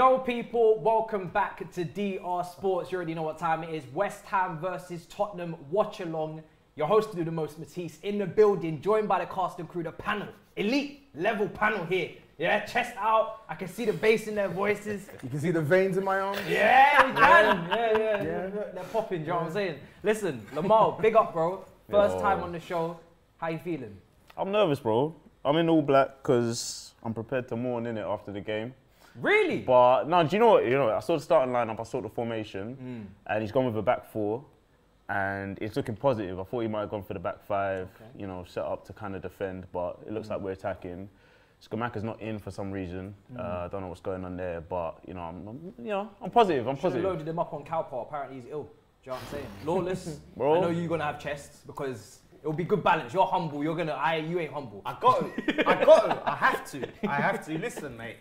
Yo people, welcome back to DR Sports. You already know what time it is. West Ham versus Tottenham watch along. Your host to do the most, Matisse, in the building, joined by the cast and crew, the panel. Elite level panel here. Yeah, chest out. I can see the bass in their voices. You can see the veins in my arms. Yeah, we can. Yeah. They're popping, do you know what I'm saying? Listen, Lamar, big up, bro. First time on the show. How you feeling? I'm nervous, bro. I'm in all black because I'm prepared to mourn in it after the game. Really? But no, do you know what? You know, I saw the starting lineup, I saw the formation, and he's gone with a back four, and it's looking positive. I thought he might have gone for the back five, you know, set up to kind of defend, but it looks like we're attacking. Skamaka's not in for some reason. I don't know what's going on there, but you know, I'm positive. I'm positive. Loaded him up on Cowpaw. Apparently he's ill. Do you know what I'm saying? Lawless. Bro, I know you're gonna have chests because it'll be good balance. You're humble. You're gonna. You ain't humble. I got it. I have to. Listen, mate.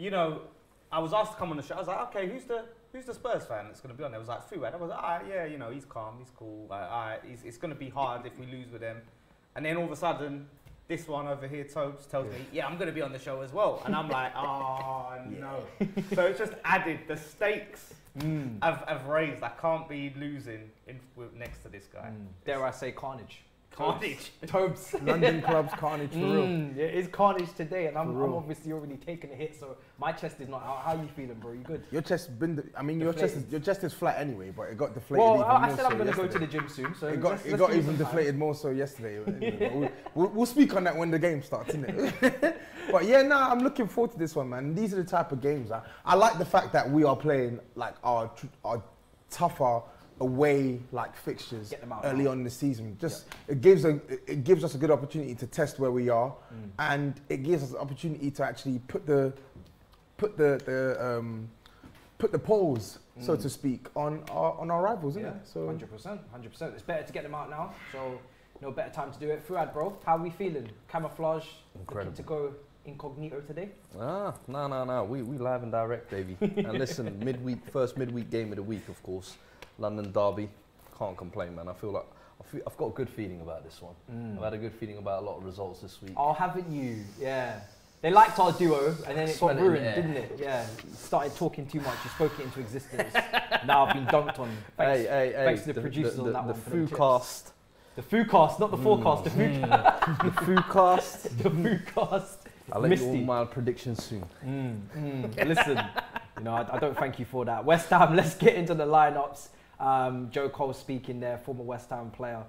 You know, I was asked to come on the show. I was like, okay, who's the Spurs fan that's going to be on there? I was like, Fuad. I was like, all right, yeah, you know, he's calm, he's cool. It's going to be hard if we lose with him. And then all of a sudden, this one over here, Tobes, tells me, yeah, I'm going to be on the show as well. And I'm like, oh, no. So it's just added, the stakes I've raised. I can't be losing next to this guy. Dare I say carnage. Carnage. Tobes. London club's carnage for real. It is carnage today, and I'm obviously already taking a hit, so my chest is not out. How are you feeling, bro? You good? Your chest's been, your chest is flat anyway, but it got deflated. Well, I said I'm going to go to the gym soon, so it got even deflated more so yesterday. We'll speak on that when the game starts, innit? But yeah, nah, I'm looking forward to this one, man. These are the type of games I like the fact that we are playing like our tougher away like fixtures early on in the season. Just it gives us a good opportunity to test where we are, and it gives us an opportunity to actually put the polls, so to speak, on our rivals, isn't it? So 100%. It's better to get them out now. So no better time to do it. Fuad, bro, how are we feeling? Camouflage, incredible. Looking to go incognito today? No. We live and direct, baby. And listen, first midweek game of the week, of course. London derby, can't complain, man. I feel like I've got a good feeling about this one. I've had a good feeling about a lot of results this week. Oh, haven't you? Yeah. They liked our duo, and then it got ruined, didn't it? Yeah. Started talking too much. You spoke it into existence. Now I've been dunked on. Thanks, thanks to the producers on that one. The foodcast. The foodcast, not the forecast. The foodcast. The foodcast. The foodcast. I'll let you all my predictions soon. Listen, you know, I don't thank you for that. West Ham. Let's get into the lineups. Joe Cole speaking there, former West Ham player.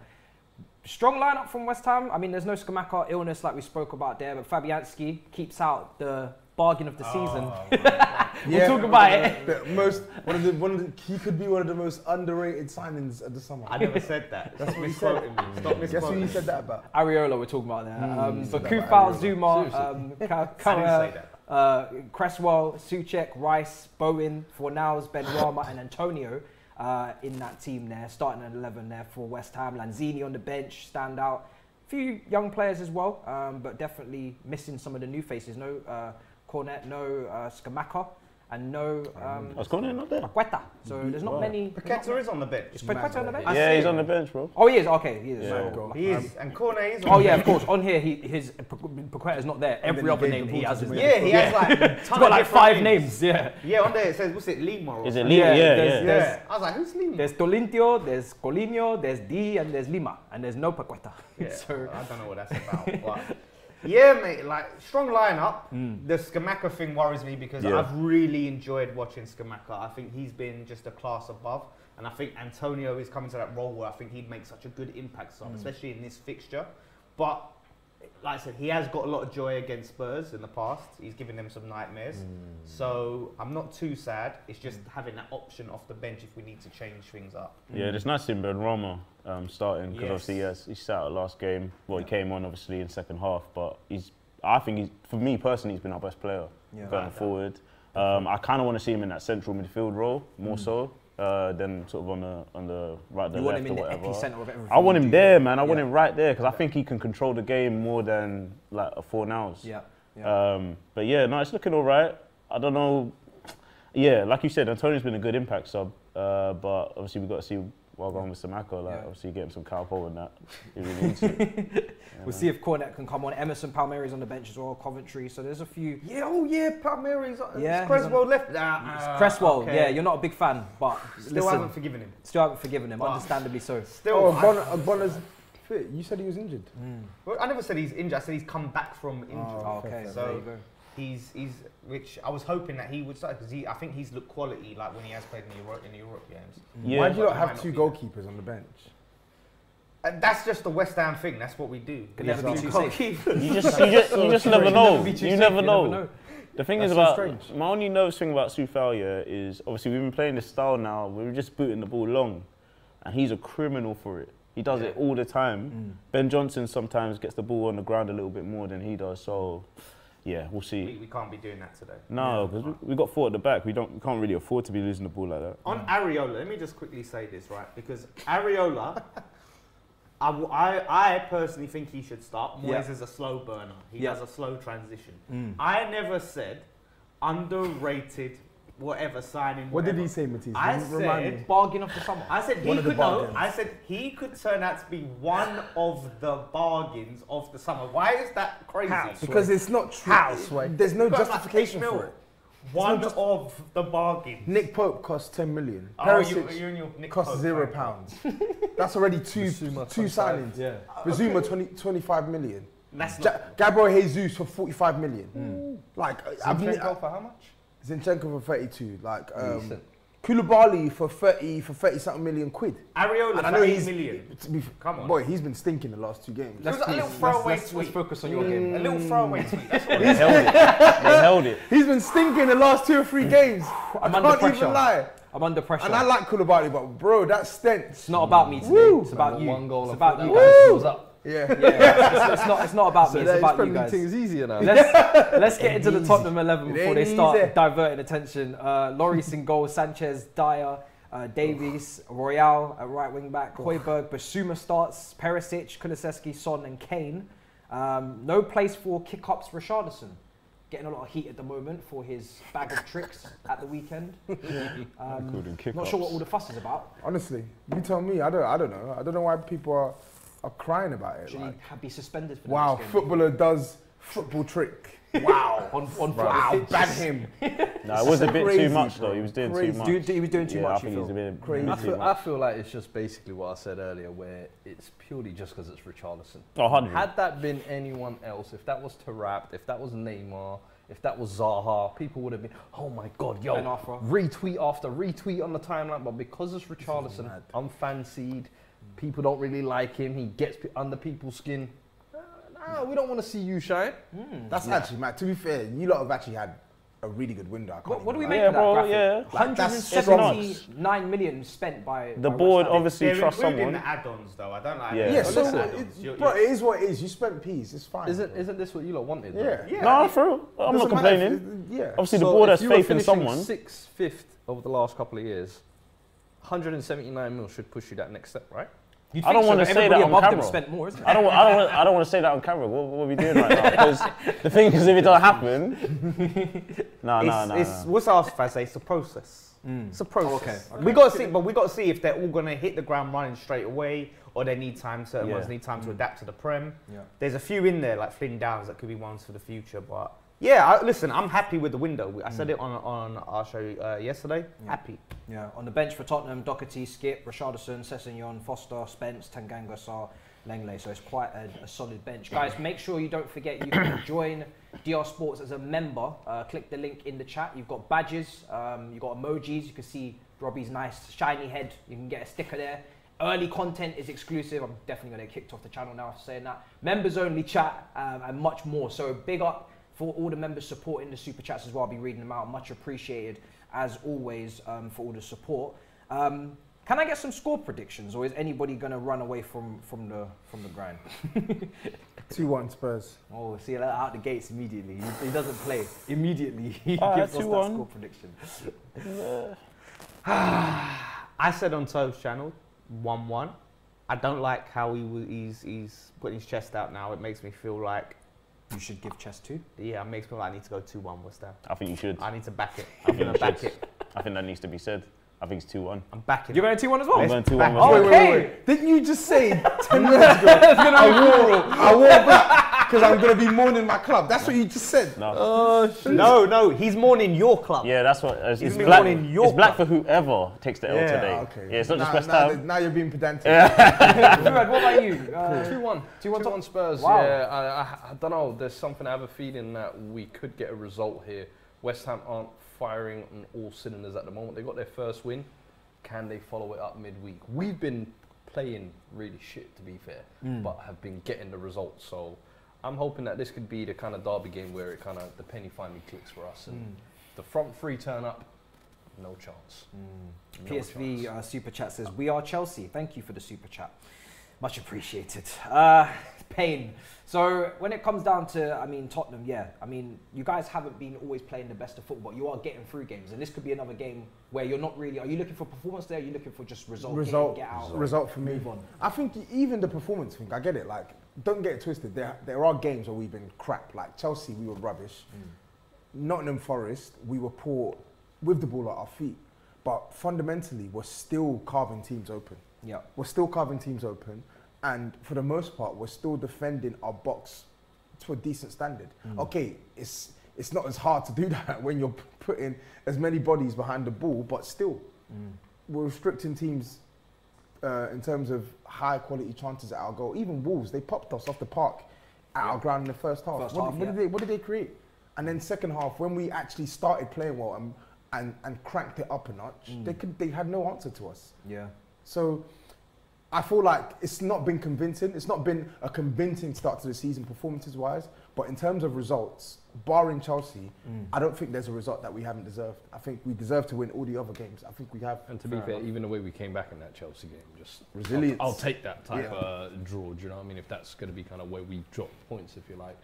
Strong lineup from West Ham. I mean, there's no Skamaka illness like we spoke about there, but Fabianski keeps out the bargain of the season. He could be one of the most underrated signings of the summer. I never said that. That's what he said. Stop misquoting me. Guess who you said that about? Ariola, we're talking about there. So Kufal, Zouma, Creswell, Soucek, Rice, Bowen, Fornals, Benrahma, and Antonio. In that team there, starting at 11 there for West Ham. Lanzini on the bench, stand out. A few young players as well, but definitely missing some of the new faces. No Cornet, no Skamaka, and no... was Cornet not there? Paqueta. So there's not many... Paqueta is on the bench. Is Paqueta on the bench? Yeah, he's on the bench, bro. Oh, he is? Okay, he is. Yeah. So, he is. And Cornet is on the bench. Oh, yeah, of course. On here, Paqueta's not there. And every other name he has is there. Yeah, he has like... He's got like five names, Yeah, on there it says, what's it, Lima? Is it Lima? Yeah. I was like, who's Lima? There's Tolintio, there's Colinho, there's D, and there's Lima. And there's no Paqueta. Yeah, so, I don't know what that's about, but... Yeah, mate, like, strong lineup. The Skamaka thing worries me because I've really enjoyed watching Skamaka. I think he's been just a class above. And I think Antonio is coming to that role where I think he'd make such a good impact, especially in this fixture. But, like I said, he has got a lot of joy against Spurs in the past. He's given them some nightmares. So I'm not too sad. It's just having that option off the bench if we need to change things up. Yeah, there's nice in Benrahma starting because obviously he sat out last game. Well, he came on obviously in second half, but for me personally, he's been our best player going forward. I kind of want to see him in that central midfield role more so. Then sort of on the right, the left, or whatever. Epicenter of everything. I want him there, man. I want him right there because I think he can control the game more than like a Fornals. But yeah, no, it's looking all right. I don't know. Yeah, like you said, Antonio's been a good impact sub, but obviously we've got to see well done with Samako. Like, obviously, you get him some carpo and that. If he needs it. We'll see if Cornet can come on. Emerson Palmieri's on the bench as well, Coventry. So there's a few. Yeah, oh yeah, Palmieri's on. Yeah, Creswell left. Creswell, okay. Yeah, you're not a big fan, but still haven't forgiven him. Still haven't forgiven him, understandably so. Still, Bonner's fit. You said he was injured. Mm. Well, I never said he's injured. I said he's come back from injury. Oh, okay, so there you go. He's which I was hoping that he would start because I think he's looked quality like when he has played in the Europe games. Yeah. Why do you not have two goalkeepers on the bench? And that's just the West Ham thing. That's what we do. Could never be two goalkeepers. You just never know. You never know. The thing is about my only nervous thing about Soucek is obviously we've been playing this style now. We're just booting the ball long, and he's a criminal for it. He does it all the time. Mm. Ben Johnson sometimes gets the ball on the ground a little bit more than he does. So. Yeah, we'll see. We can't be doing that today. No, because we've got four at the back. We can't really afford to be losing the ball like that. On Areola, let me just quickly say this, right? Because Areola, I personally think he should start. Moyes is a slow burner. He does a slow transition. Mm. I never said underrated whatever signing. What did he say, Matisse? I said bargain of the summer. I said he could know. I said he could turn out to be one of the bargains of the summer. Why is that crazy? Because it's not true. There's no justification for it. One of the bargains. Nick Pope costs 10 million. Perisic costs £0. That's already two signings. Yeah. Bissouma 25 million. That's not Gabriel Jesus for 45 million. Like for how much? Zinchenko for 32, like Koulibaly for 30-something million quid. Areola for 8 million. Come on. Boy, he's been stinking the last two games. Let's a little throwaway tweet. Let's focus on your game. A little throwaway tweet. That's what they held it. He's been stinking the last two or three games. I can't even lie. I'm under pressure. And I like Koulibaly, but bro, that stench. It's not about me today. Woo. It's about you. One goal it's about you guys. Yeah, it's not about me. It's about you guys. It's easier now. Let's get into the Tottenham 11 before they start diverting attention. Lloris in goal, Sanchez, Dyer, Davies, Royale at right wing back, Hojbjerg, Bissouma starts, Perisic, Kulusevski, Son, and Kane. No place for kick-ups. Richarlison getting a lot of heat at the moment for his bag of tricks at the weekend. Not sure what all the fuss is about. Honestly, you tell me. I don't know. I don't know why people are crying about it. Like, be suspended for the next game. Footballer does football trick. Wow. Wow, ban him. No, it was a bit too much though. He was doing too much. He was doing too much. I feel like it's just basically what I said earlier, where it's purely just because it's Richarlison. 100. Had that been anyone else, if that was Tarap, if that was Neymar, if that was Zaha, people would have been, oh my God, yo, retweet after retweet on the timeline. But because it's Richarlison, unfancied, people don't really like him. He gets under people's skin. No, we don't want to see you shine. Mm. That's actually, Matt, to be fair, you lot have actually had a really good window. What do we make of that graphic? Yeah. Like, 179 million spent by the board. Obviously, trust someone. In the add-ons, though. I don't like. But it is what it is. You spent peas. It's fine. Isn't this what you lot wanted? Yeah. No, for real. I'm not complaining. Obviously, the board has faith in someone. 6th, 5th over the last couple of years. 179 mil should push you that next step, right? I don't want to say that on camera. Spent more, isn't it? I don't want to say that on camera. What are we doing right now? Because the thing is, if it doesn't happen, what's asked if I say? It's a process. Mm. It's a process. Okay. We got to see, but we got to see if they're all going to hit the ground running straight away, or they need time. Certain ones need time to adapt to the Prem. Yeah. There's a few in there like Flynn Downs that could be ones for the future, but listen, I'm happy with the window. I said it on our show yesterday. Yeah. Happy. Yeah, on the bench for Tottenham, Doherty, Skip, Richarlison, Sessegnon, Foster, Spence, Tanganga, Sarr, Lenglet. So it's quite a solid bench. Guys, make sure you don't forget you can join DR Sports as a member. Click the link in the chat. You've got badges, you've got emojis. You can see Robbie's nice shiny head. You can get a sticker there. Early content is exclusive. I'm definitely going to get kicked off the channel now after saying that. Members only chat and much more. So big up for all the members supporting the super chats as well. I'll be reading them out. Much appreciated as always for all the support. Can I get some score predictions, or is anybody going to run away from the grind? 2-1 Spurs. Oh, see, out the gates immediately. He doesn't play immediately. He gives us that score prediction. I said on Tobes' channel, 1-1. I don't like how he's putting his chest out now. It makes me feel like. You should give chest too. Yeah, it makes me like I need to go 2-1 West Ham. I think you should. I need to back it. I'm going to back it. I think that needs to be said. I think it's 2-1. I'm backing. You're going 2-1 as well? I'm going 2-1 as well. Oh, okay. Didn't you just say 10 minutes ago, I wore back because I'm going to be mourning my club? That's what you just said. No. No, no. He's mourning your club. Yeah, that's what. He's mourning your club. It's black for whoever takes the L today. Okay. Yeah, it's not just West Ham. Now you're being pedantic. Fuad, what about you? 2-1. 2-1 on Spurs. Wow. Yeah, I don't know. There's something. I have a feeling that we could get a result here. West Ham aren't firing on all cylinders at the moment. They got their first win. Can they follow it up midweek? We've been playing really shit, to be fair, but have been getting the results. So I'm hoping that this could be the kind of derby game where it kind of the penny finally clicks for us, and the front three turn up. No chance. No PSV chance. Super chat says, "We are Chelsea." Thank you for the super chat. Much appreciated. Pain. So when it comes down to, I mean, Tottenham, yeah. I mean, you guys haven't been always playing the best of football. You are getting through games, and this could be another game where you're not really. Are you looking for performance there? Or are you looking for just result? Result. Get out. Result for move on. I think even the performance thing. I get it. Like, don't get it twisted. There are games where we've been crap. Like Chelsea, we were rubbish. Nottingham Forest, we were poor with the ball at our feet, but fundamentally, we're still carving teams open. Yeah, we're still carving teams open, and for the most part, we're still defending our box to a decent standard. Okay, it's not as hard to do that when you're putting as many bodies behind the ball, but still, we're restricting teams in terms of high quality chances at our goal. Even Wolves, they popped us off the park at our ground in the first half. What did they create? And then second half, when we actually started playing well and cranked it up a notch, they had no answer to us. Yeah. So I feel like it's not been convincing. It's not been a convincing start to the season performances-wise. But in terms of results, barring Chelsea, I don't think there's a result that we haven't deserved. I think we deserve to win all the other games. I think we have. And to be fair, even the way we came back in that Chelsea game, just resilience. I'll take that type of draw, do you know what I mean? If that's going to be kind of where we drop points, if you like.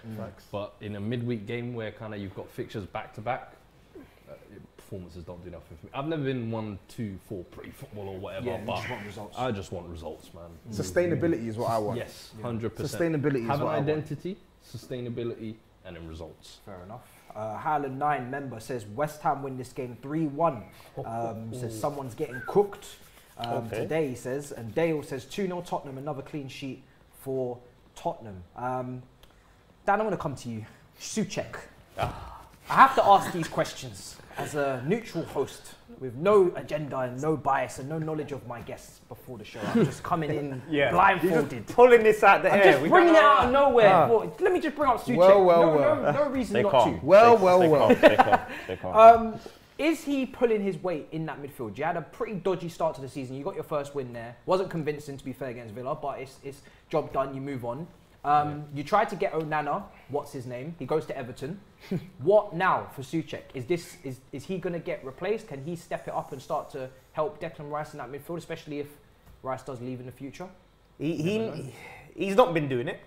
But in a midweek game where kind of you've got fixtures back-to-back, performances don't do nothing for me. I've never been one, two, four, pre-football or whatever, but I just want results, man. Sustainability is what I want. Yes, 100%. Sustainability is what I want. Have an identity, sustainability, and then results. Fair enough. Haaland 9 member says, West Ham win this game 3-1. Says someone's getting cooked today, he says. And Dale says, 2-0 Tottenham, another clean sheet for Tottenham. Dan, I want to come to you. Soucek. I have to ask these questions as a neutral host with no agenda and no bias and no knowledge of my guests before the show. I'm just coming in blindfolded. You're just pulling this out the air. I'm just bringing it out of nowhere. Let me just bring up Soucek. No reason not to. Is he pulling his weight in that midfield? You had a pretty dodgy start to the season. You got your first win there. Wasn't convincing, to be fair, against Villa, but it's job done. You move on. You tried to get Onana, what's his name? He goes to Everton. What now for Soucek? Is he going to get replaced? Can he step it up and start to help Declan Rice in that midfield, especially if Rice does leave in the future? He's not been doing it.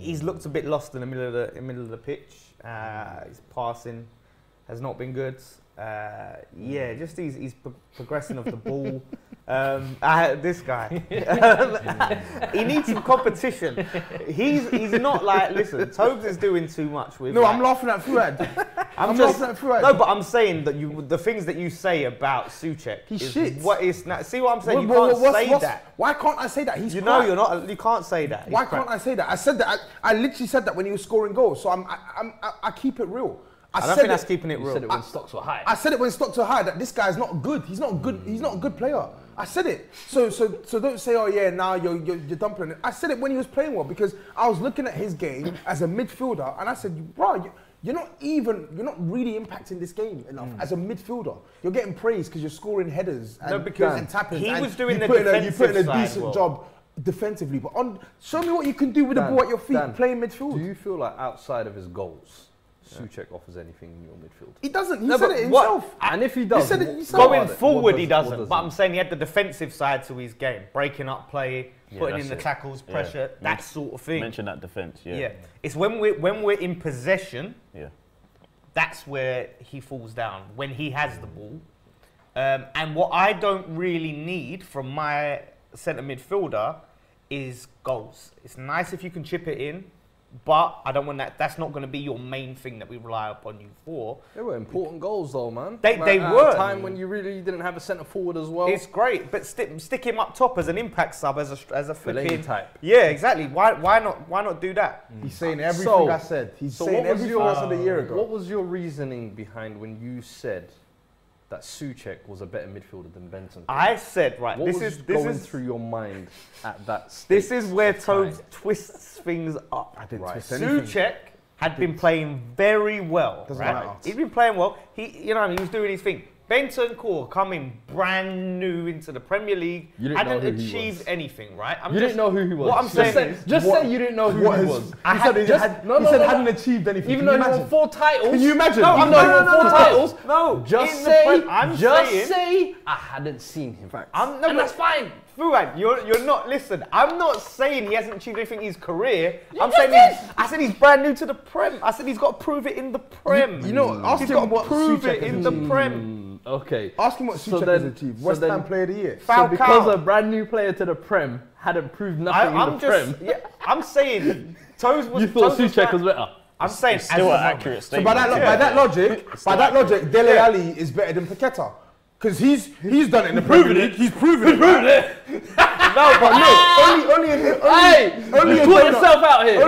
He's looked a bit lost in the middle of the pitch. His passing has not been good. Just he's progressing off the ball. This guy, he needs some competition. He's not like, listen, Tobes is doing too much with. No, like, I'm laughing at Fuad. I'm laughing at Fuad. No, but I'm saying that the things that you say about Soucek, he's shit. See what I'm saying? You can't say that. Why can't I say that? He's. You can't say that. Why can't I say that? I said that. I literally said that when he was scoring goals. So I keep it real. I don't think that's keeping it real. You said it when stocks were high. I said it when stocks were high that this guy's not good. He's not good. He's not a good player. I said it. So don't say, oh yeah, now you're dumping it. I said it when he was playing well because I was looking at his game as a midfielder and I said, bro, you're not really impacting this game enough as a midfielder. You're getting praised because you're scoring headers and tapping. He was doing the defensive side. You put in a decent job defensively, but show me what you can do with the ball at your feet, playing midfield. Do you feel like outside of his goals, Soucek offers anything in your midfield? He doesn't. He said it himself. And if he does, going forward, he doesn't. But I'm saying he had the defensive side to his game, breaking up play, putting in the tackles, pressure, that sort of thing. Mention that defence. Yeah. It's when we're in possession. Yeah. That's where he falls down when he has the ball. And what I don't really need from my centre midfielder is goals. It's nice if you can chip it in. But I don't want that. That's not going to be your main thing that we rely upon you for. They were important goals, though, man. They were. At a time when you really didn't have a centre forward as well. It's great, but stick him up top as an impact sub, as a flipping type. Yeah, exactly. Why not do that? He's saying everything I said. He's saying everything I said a year ago. What was your reasoning behind when you said that Soucek was a better midfielder than Benton? I said, right, this is through your mind at that stage. This is where Tobes twists things up. I didn't twist anything. Soucek had been playing very well. Doesn't matter. He'd been playing well. He was doing his thing. Benton Core coming brand new into the Premier League. Hadn't achieved anything, right? You didn't know who he was. What I'm saying is, just say you didn't know who he was. He said hadn't achieved anything. Even though he won 4 titles. Can you imagine? No, even though he won 4 titles. No, just say I hadn't seen him. And that's fine. Fuad, you're not, listen, I'm not saying he hasn't achieved anything in his career. I said he's brand new to the Prem. I said he's got to prove it in the Prem. He's got to prove it in the Prem. Okay. Ask him what Soucek has achieved. West Ham Player of the Year. So because a brand new player to the Prem hadn't proved nothing in the Prem. Yeah, I'm saying, Tobes was... You thought Soucek was better? I'm saying... It's still an accurate statement. So by that logic, Dele Alli is better than Paqueta. Because he's done it in the Premier League. He's proven it. No, but look, only a donut. Yourself out here.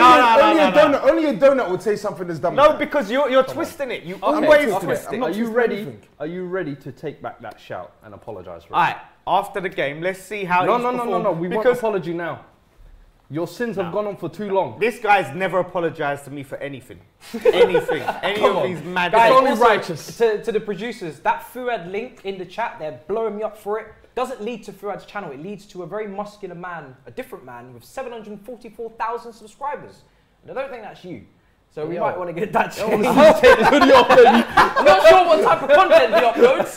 Only a donut would say something that's done. No, because you're twisting it. You always twist it. Are you ready to take back that shout and apologise for it? All right. After the game, let's see how. No. We want apology now. Your sins have gone on for too long. This guy's never apologised to me for anything. Any of these mad guys. It's only righteous. To the producers, that Fuad link in the chat, they're blowing me up for it. Doesn't lead to Fuad's channel. It leads to a very muscular man, a different man, with 744,000 subscribers. And I don't think that's you. So we might want to get that changed. I'm not sure what type of content he uploads.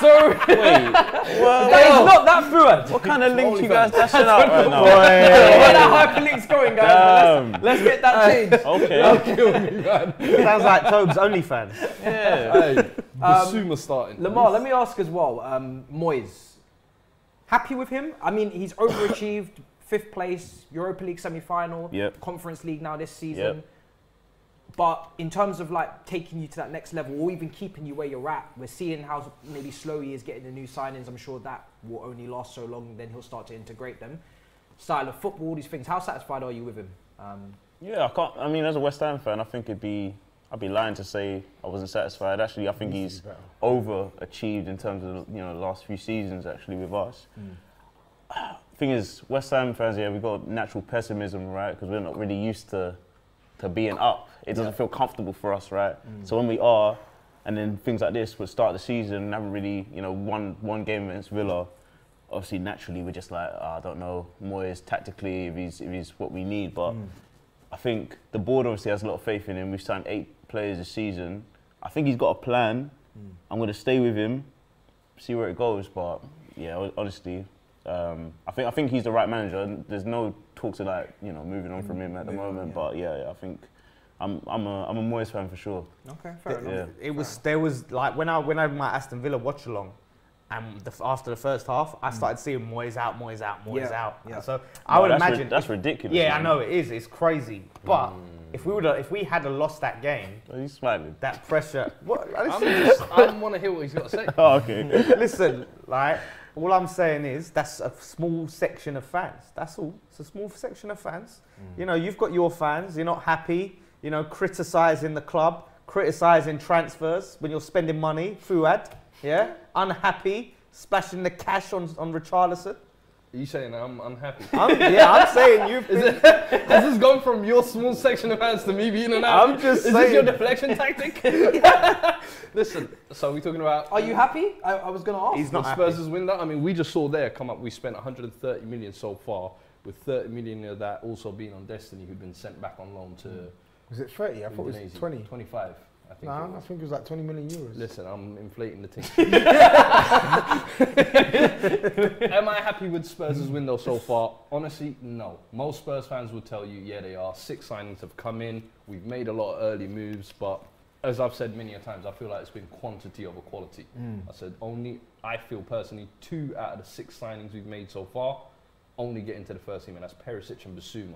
So it's not that fluent. What kind of link you guys dashing out right now? Where that hyperlink's going, guys. Let's get that changed. Okay. Sounds like Tobes OnlyFans. Yeah. Bissouma starting. Lamar, let me ask as well. Moyes, happy with him? I mean, he's overachieved. 5th place, Europa League semi-final, Conference League now this season. But in terms of like taking you to that next level or even keeping you where you're at, we're seeing how maybe slow he is getting the new signings. I'm sure that will only last so long, then he'll start to integrate them. Style of football, all these things. How satisfied are you with him? Yeah, I can't. I mean, as a West Ham fan, I think I'd be lying to say I wasn't satisfied. Actually, I think he's overachieved in terms of the last few seasons actually with us. Thing is, West Ham fans, we've got natural pessimism, right? Because we're not really used to being up. It doesn't feel comfortable for us, right? So when we are, and then things like this would start the season and haven't really, one game against Villa, obviously naturally we're just like, I don't know, Moyes tactically, if he's what we need. But I think the board obviously has a lot of faith in him. We've signed 8 players this season. I think he's got a plan. I'm going to stay with him, see where it goes. But yeah, honestly, I think he's the right manager. There's no talks of like, moving on from him at the moment. But yeah, I think I'm a Moyes fan for sure. Okay, fair enough. Yeah. There was like when I had my Aston Villa watch along, and after the first half, I started seeing Moyes out. Yeah. So I would imagine that's ridiculous. Yeah, man. I know it is. It's crazy, but. If we had lost that game, he's smiling. That pressure. What? I want to hear what he's got to say. Oh, okay. Listen, like all I'm saying is that's a small section of fans. That's all. It's a small section of fans. You've got your fans. You're not happy. Criticising the club, criticising transfers when you're spending money. Fuad, yeah, unhappy, splashing the cash on Richarlison. Are you saying I'm unhappy? I'm saying you've been... Has this gone from your small section of fans to me being an out? I'm just saying... Is this your deflection tactic? Listen, so we're talking about... Are you happy? I was going to ask. He's not happy. Spurs' win that. I mean, we just saw there come up, we spent 130 million so far, with 30 million of that also being on Destiny, who'd been sent back on loan to... Was it 30? I thought it was 20. 25. I think I think it was like 20 million euros. Listen, I'm inflating the thing. Am I happy with Spurs' window so far? Honestly, no. Most Spurs fans will tell you, yeah, they are. 6 signings have come in. We've made a lot of early moves, but as I've said many a times, I feel like it's been quantity over quality. I said only, I feel personally, 2 out of the 6 signings we've made so far only get into the first team, and that's Perisic and Bissouma.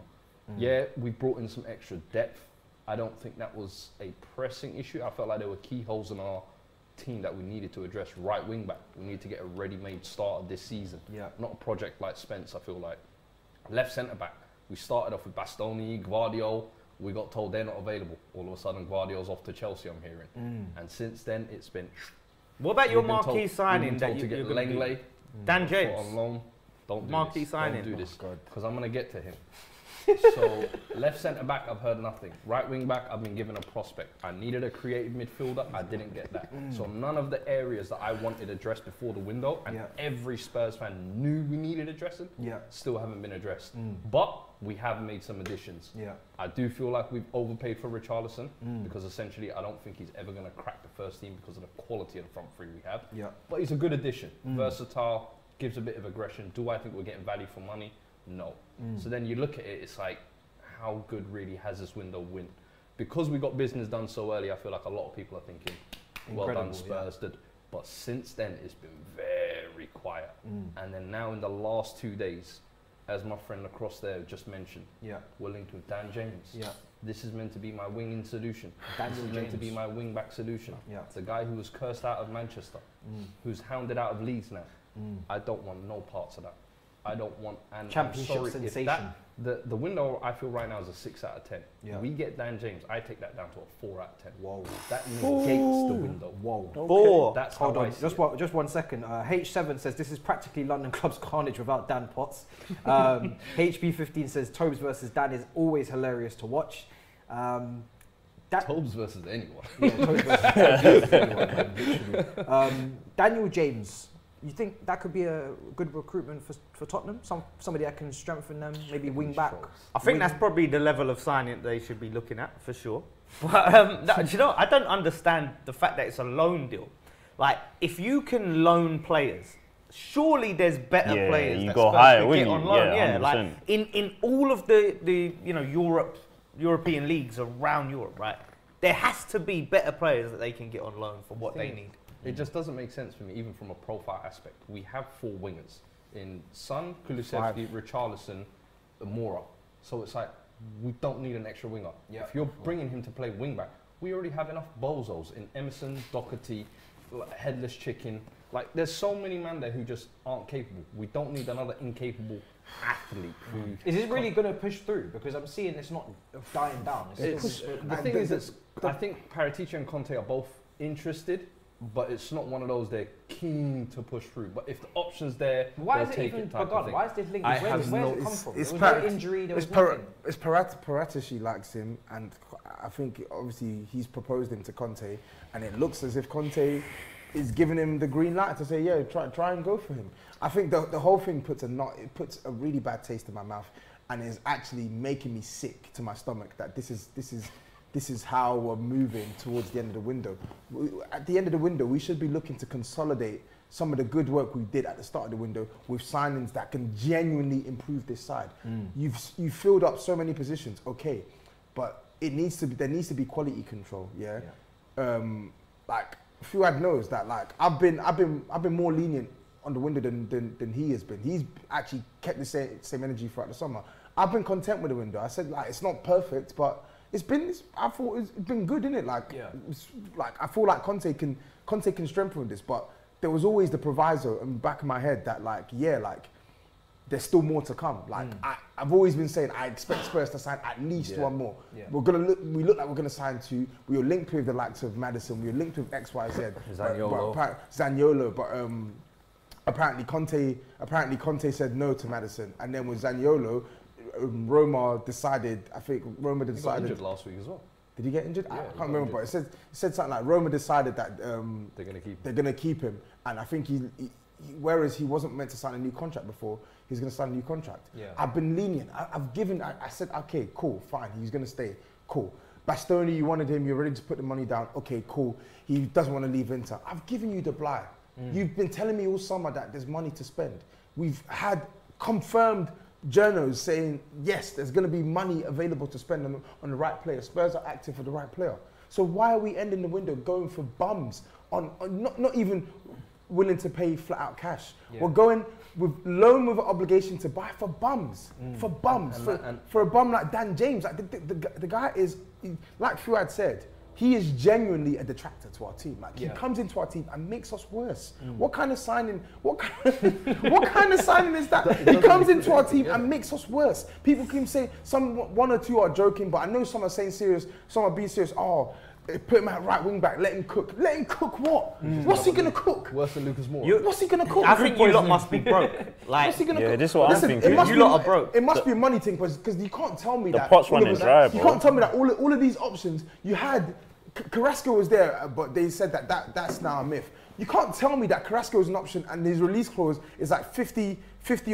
Yeah, we brought in some extra depth. I don't think that was a pressing issue. I felt like there were keyholes in our team that we needed to address. Right wing back, we need to get a ready-made starter this season. Yeah, not a project like Spence. I feel like left centre back, we started off with Bastoni, Guardiol. We got told they're not available. All of a sudden, Guardiol's off to Chelsea. I'm hearing, and since then it's been. What about your marquee signing that you get Langley? Dan James on loan. Don't do marquee this. Signing. Don't do this because I'm gonna get to him. So left centre back, I've heard nothing. Right wing back, I've been given a prospect. I needed a creative midfielder. I didn't get that. So none of the areas that I wanted addressed before the window, and every Spurs fan knew we needed addressing. Still haven't been addressed. But we have made some additions. I do feel like we've overpaid for Richarlison because essentially I don't think he's ever going to crack the first team because of the quality of the front three we have. But he's a good addition. Versatile, gives a bit of aggression. Do I think we're getting value for money? No. So then you look at it, it's like, how good really has this window win? Because we got business done so early, I feel like a lot of people are thinking, well done Spurs. But since then, it's been very quiet. And then now in the last 2 days, as my friend across there just mentioned, we're linked with Dan James. This is meant to be my wing-in solution. This is meant to be my wing-back solution. It's a guy who was cursed out of Manchester, who's hounded out of Leeds now. I don't want no parts of that. I don't want an championship sensation. The window I feel right now is a 6 out of 10. We get Dan James, I take that down to a 4 out of 10. Whoa, that negates the window. Whoa, okay. 4. That's hold how on. I see just 1 second. H7 says this is practically London club's carnage without Dan Potts. HB15 says Tobes versus Dan is always hilarious to watch. Tobes versus anyone. Tobes versus anyone. Daniel James. You think that could be a good recruitment for Tottenham? Somebody that can strengthen them, maybe wing back? I think that's probably the level of signing they should be looking at, for sure. But you know, I don't understand the fact that it's a loan deal. Like, if you can loan players, surely there's better players that go higher, get on loan. Yeah, like in all of the you know, European leagues around Europe, right? There has to be better players that they can get on loan for what they need. It just doesn't make sense for me, even from a profile aspect. We have 4 wingers in Son, Kulusevski, Richarlison, Moura. So it's like, we don't need an extra winger. If you're bringing him to play wing back, we already have enough bozos in Emerson, Doherty, Headless Chicken. Like, there's so many men there who just aren't capable. We don't need another incapable athlete. Is it really going to push through? Because I'm seeing it's not dying down. I think Paratici and Conte are both interested. But it's not one of those they're keen to push through. But if the option's there, why is it even begun? Why is this link? Where does it come from? It's no injury. There was nothing. It's Paratici likes him, and I think obviously he's proposed him to Conte, and it looks as if Conte is giving him the green light to say, yeah, try and go for him. I think the whole thing puts a really bad taste in my mouth, and is actually making me sick to my stomach that this is how we're moving towards the end of the window. At the end of the window, we should be looking to consolidate some of the good work we did at the start of the window with signings that can genuinely improve this side. You've filled up so many positions, okay, but it needs to be, there needs to be quality control, like Fuad knows that. Like I've been more lenient on the window than he has been. He's actually kept the same energy throughout the summer. I've been content with the window. I said, like, it's not perfect, but I thought it's been good, innit? Like, like I feel like Conte can strengthen this, but there was always the proviso in the back of my head that, like, there's still more to come. Like, I've always been saying I expect Spurs to sign at least 1 more. We look like we're gonna sign 2. We were linked with the likes of Madison. We were linked with X, Y, Z. Zaniolo. But apparently Conte said no to Madison, and then with Zaniolo. I think Roma decided. He got injured last week as well. Did he get injured? Yeah, I can't remember, but it said something like Roma decided that they're going to keep him. And I think whereas he wasn't meant to sign a new contract before, he's going to sign a new contract. I've been lenient. I said, okay, cool, fine. He's going to stay. Cool. Bastoni, you wanted him. You're ready to put the money down. Okay, cool. He doesn't want to leave Inter. I've given you the blight. You've been telling me all summer that there's money to spend. We've had confirmed journos saying, yes, there's going to be money available to spend on the right player. Spurs are active for the right player. So why are we ending the window going for bums, on not even willing to pay flat out cash? We're going with loan with an obligation to buy for bums, for a bum like Dan James. Like the guy is, like Fuad said, he is genuinely a detractor to our team. Like he comes into our team and makes us worse. What kind of signing? What kind of signing is that? He comes into our team and makes us worse. People keep saying one or two are joking, but I know some are saying serious. Some are being serious. Oh, put him at right wing back. Let him cook. Let him cook what? What's he gonna cook? Worse than Lucas Moura. What's he gonna cook? I think you lot must be broke. Like, what's he gonna cook? This is what I'm thinking. You lot are broke. It must be a money thing because you can't tell me that. The pot's running dry, bro. You can't tell me that all of these options you had. Carrasco was there, but they said that that's now a myth. You can't tell me that Carrasco is an option and his release clause is like 50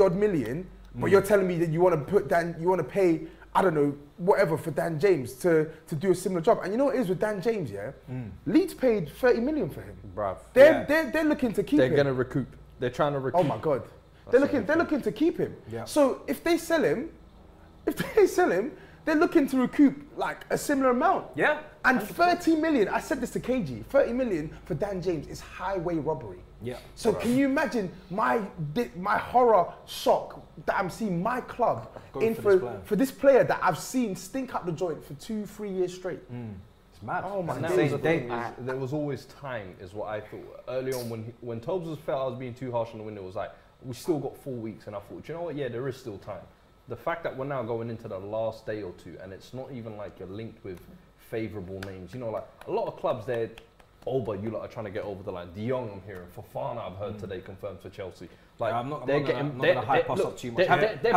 odd million, but you're telling me that you want to put Dan, you want to pay. I don't know, whatever, for Dan James to do a similar job. And you know what it is with Dan James, yeah? Leeds paid 30 million for him. Bruv. They're looking to keep him. They're going to recoup. They're trying to recoup. Oh my God. They're looking to keep him. Yeah. So if they sell him, they're looking to recoup like a similar amount. Yeah. And 30 million, I said this to KG, 30 million for Dan James is highway robbery. Yeah. So can you imagine my horror shock that I'm seeing my club in for this player that I've seen stink up the joint for 2-3 years straight? It's mad. Oh my God. There was always time, is what I thought early on when Tobes felt I was being too harsh on the window. Was like, we still got 4 weeks, and I thought, you know what? Yeah, there is still time. The fact that we're now going into the last day or two, and it's not even like you're linked with favourable names. You know, like a lot of clubs there. But you lot are trying to get over the line. De Jong, I'm hearing. Fofana, I've heard today, confirmed for Chelsea. Like, I'm not going to hype us up too much. They're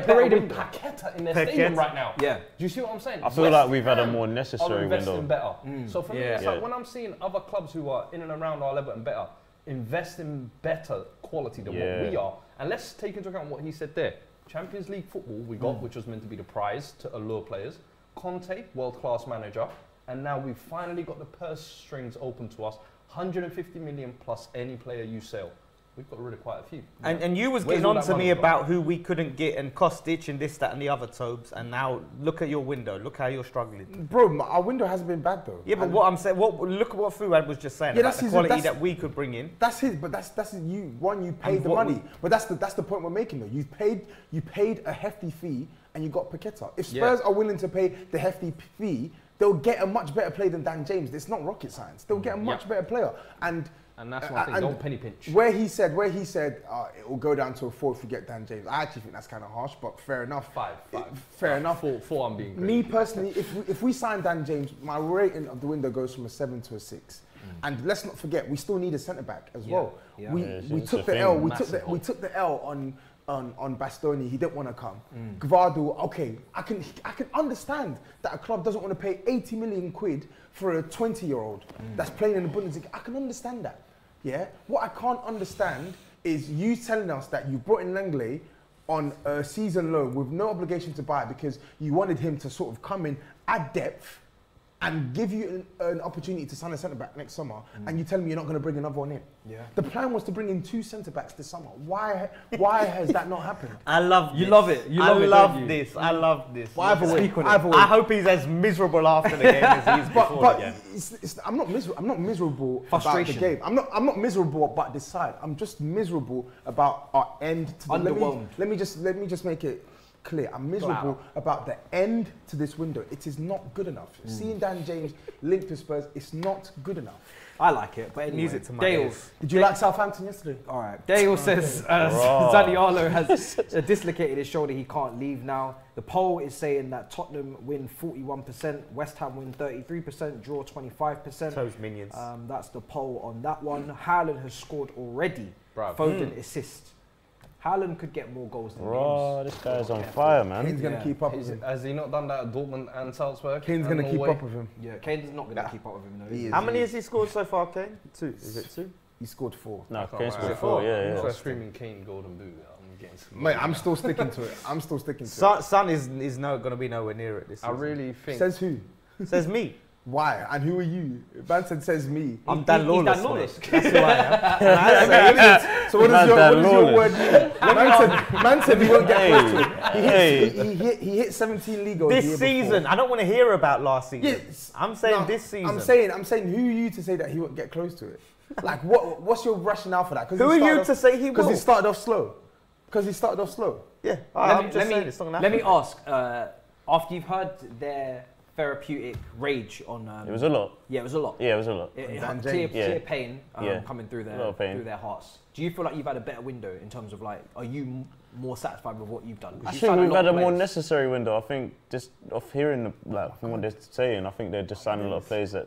parading Paqueta in their stadium right now. Yeah. Do you see what I'm saying? I feel like we've had a more necessary window. Better. So for me, it's like when I'm seeing other clubs who are in and around our level and better, invest in better quality than what we are. And let's take into account what he said there. Champions League football we got, which was meant to be the prize to allure players. Conte, world-class manager. And now we've finally got the purse strings open to us. 150 million plus any player you sell. We've got rid of quite a few. And you was getting on to me about who we couldn't get and Kostic and this, that and the other, Tobes. And now look at your window. Look how you're struggling. Bro, our window hasn't been bad though. Yeah, but what I'm saying, look at what Fuad was just saying about the quality that we could bring in. That's his, but you paid the money. But that's the point we're making though. You paid a hefty fee and you got Paqueta. If Spurs are willing to pay the hefty fee, they'll get a much better player than Dan James. It's not rocket science. They'll get a much better player. And that's one thing, don't penny pinch. Where he said, it will go down to a 4 if we get Dan James. I actually think that's kind of harsh, but fair enough. Fair enough. 4 I'm being great. Me personally, if we sign Dan James, my rating of the window goes from a 7 to a 6. And let's not forget, we still need a centre back as well. Yeah. We took the L on Bastoni, he didn't want to come. Gvardo, okay, I can understand that a club doesn't want to pay 80 million quid for a 20-year-old that's playing in the Bundesliga. I can understand that, yeah? What I can't understand is you telling us that you brought in Lenglet on a season loan with no obligation to buy because you wanted him to sort of come in at depth and give you an opportunity to sign a centre-back next summer, and you tell me you're not going to bring another one in. Yeah. The plan was to bring in 2 centre-backs this summer. Why has that not happened? I love you. Love it. You love it. I love this. I hope he's as miserable after the game as he is before. I'm not miserable. I'm not miserable about the game. I'm not miserable about this side. I'm just miserable about our end. Underwhelmed. Let me just make it clear. I'm miserable about the end to this window. It is not good enough. Seeing Dan James linked to Spurs, it's not good enough. I like it, but it needs it to my ears. Did you like Southampton yesterday? All right. Dale says Zaniolo has dislocated his shoulder. He can't leave now. The poll is saying that Tottenham win 41%, West Ham win 33%, draw 25%. Those minions. That's the poll on that one. Haaland has scored already. Foden assist. Haaland could get more goals than James. This guy's on fire, man. Kane's going to keep up with him. Has he not done that at Dortmund and Salzburg? Kane's going to keep up with him. Yeah, Kane's not going to keep up with him. No. How many has he scored so far, Kane? 2. Is it 2? He scored 4. No, Kane scored 4, yeah. I'm screaming Kane Golden Boot. Mate, I'm still sticking to it. I'm still sticking to it. Son is going to be nowhere near it this season. I really think... Says who? Says me. Why? And who are you? Banson says me. I'm Dan Lawless. That's who I am. So what is your word mean? Man said he won't get close to it. He hit 17 league goals this season. I don't want to hear about last season. Yes. I'm saying this season. I'm saying who are you to say that he won't get close to it? Like, what's your rationale for that? Who are you to say he will? Because he started off slow. Yeah. Let me ask, after you've heard their therapeutic rage on... it was a lot. Yeah, it was a lot. It had clear pain coming through their hearts. Do you feel like you've had a better window in terms of, like, are you more satisfied with what you've done? I think we've had a more necessary window. I think just off hearing from what they're saying, I think they're just signing a lot of players that,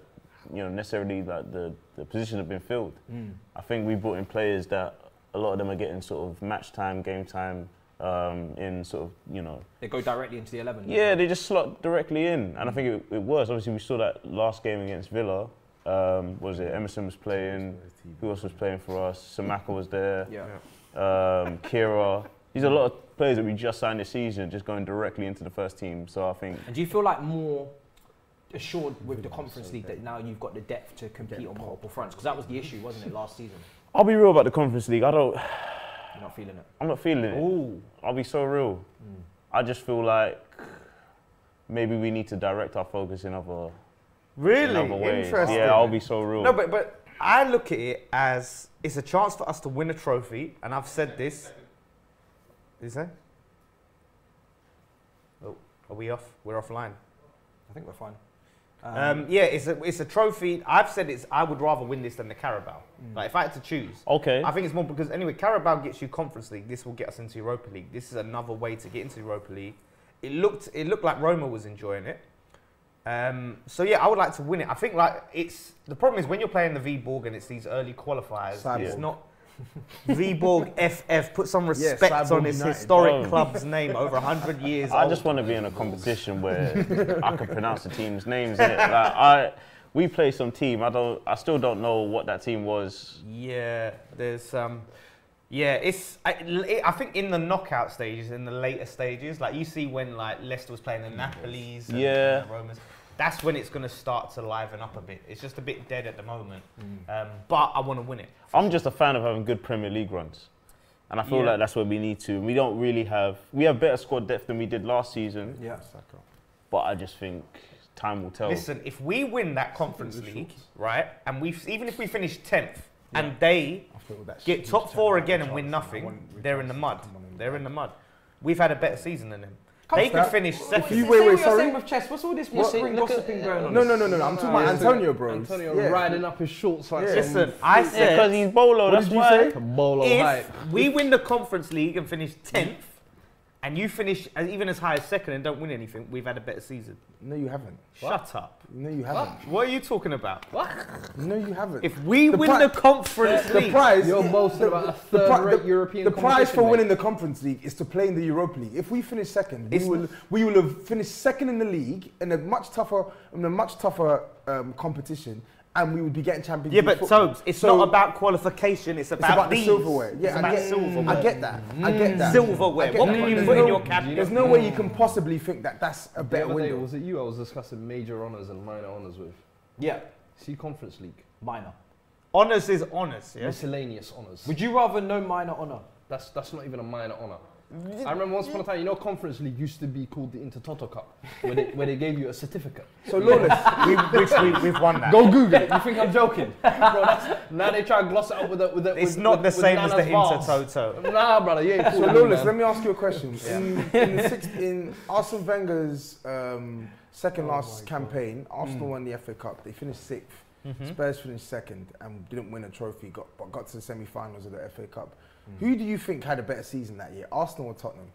you know, necessarily like the position have been filled. Mm. I think we brought in players that a lot of them are getting sort of match time, game time, in sort of, you know. They go directly into the 11. Yeah, they just slot directly in. And I think it works. Obviously, we saw that last game against Villa. Was it Emerson was playing? Who else was playing for us? Samaka was there. Yeah. Kira. These are a lot of players that we just signed this season, just going directly into the first team. So I think. And do you feel like more assured with the Conference League that now you've got the depth to compete on multiple fronts? Because that was the issue, wasn't it, last season? I'll be real about the Conference League. I don't... You're not feeling it? I'm not feeling it. Ooh. I'll be so real. Mm. I just feel like maybe we need to direct our focus in other... Really? In other ways. Interesting. Yeah, I'll be so real. No, but I look at it as it's a chance for us to win a trophy, and I've said this. Did you say? Oh, are we off? We're offline. I think we're fine. Yeah, it's a trophy. I've said it's. I would rather win this than the Carabao. Mm. Like if I had to choose, okay. I think it's more because anyway, Carabao gets you Conference League. This will get us into Europa League. This is another way to get into Europa League. It looked like Roma was enjoying it. So yeah, I would like to win it. I think like it's the problem is when you're playing the Viborg and it's these early qualifiers. Cyborg. It's not Viborg FF. Put some respect on this historic club's name over 100 years. I just want to be in a competition where I can pronounce the team's names. Like, we play some team. I still don't know what that team was. Yeah, there's yeah, I think in the knockout stages, in the later stages, like you see when like Leicester was playing the Napolis and the Romas, that's when it's going to start to liven up a bit. It's just a bit dead at the moment, but I want to win it. I'm just a fan of having good Premier League runs, and I feel like that's where we need to. We don't really have... We have better squad depth than we did last season, but I just think time will tell. Listen, if we win that Conference League, right, and even if we finish 10th, and they get top four again and win nothing, they're in the mud. They're in the mud. We've had a better season than them. They could finish second. Wait, sorry. With chess, what's all this whispering, gossiping going on? No. I'm talking about Antonio, bro. Antonio riding up his shorts like Listen, I said... Because he's bolo, that's why. Bolo hype. If we win the Conference League and finish 10th, and you finish even as high as second and don't win anything, we've had a better season. No, you haven't. Shut up. No, you haven't. What are you talking about? What? No, you haven't. If we win the Conference League... The prize... You're boasting about a third-rate European competition. The prize for winning the Conference League is to play in the Europa League. If we finish second, we will have finished second in the league in a much tougher competition, and we would be getting Champions League. Yeah, but Tobes, it's not about qualification, it's about the silverware. Yeah, I get that. Silverware. What can you put in your cabinet? There's no way you can possibly think that that's a better window. Was it you I was discussing major honours and minor honours with? Yeah. See, Conference League. Minor. Honours is honours, yeah? Miscellaneous honours. Would you rather no minor honour? That's not even a minor honour. I remember once upon a time, you know, Conference League used to be called the Intertoto Cup, where they gave you a certificate. So, Lawless, we've won that. Go Google it. You think I'm joking? Bro, now they try and gloss it up with the Intertoto. Nah, brother, yeah. So, Lawless, let me ask you a question. Yeah. In Arsene Wenger's second-last campaign, Arsenal won the FA Cup. They finished sixth. Spurs finished second and didn't win a trophy, but got to the semi-finals of the FA Cup. Who do you think had a better season that year, Arsenal or Tottenham?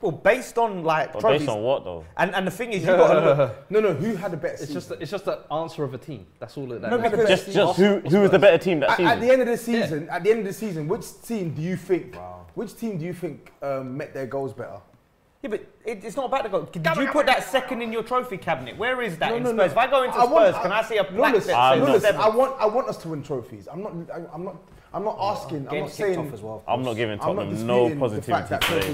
Well, based on like trophies. Based on what though? And the thing is, you got to look. No, who had a better season? It's just the answer of a team. That's all it. Just who was the better team that season? At the end of the season, which team do you think? Wow. Which team do you think met their goals better? Yeah, but it's not about the goal. Did you put that second in your trophy cabinet? Where is that in Spurs? If I go into Spurs, can I see a plaque that says seven? I want us to win trophies. I'm not asking. I'm not saying. As well, I'm not giving Tottenham no positivity today.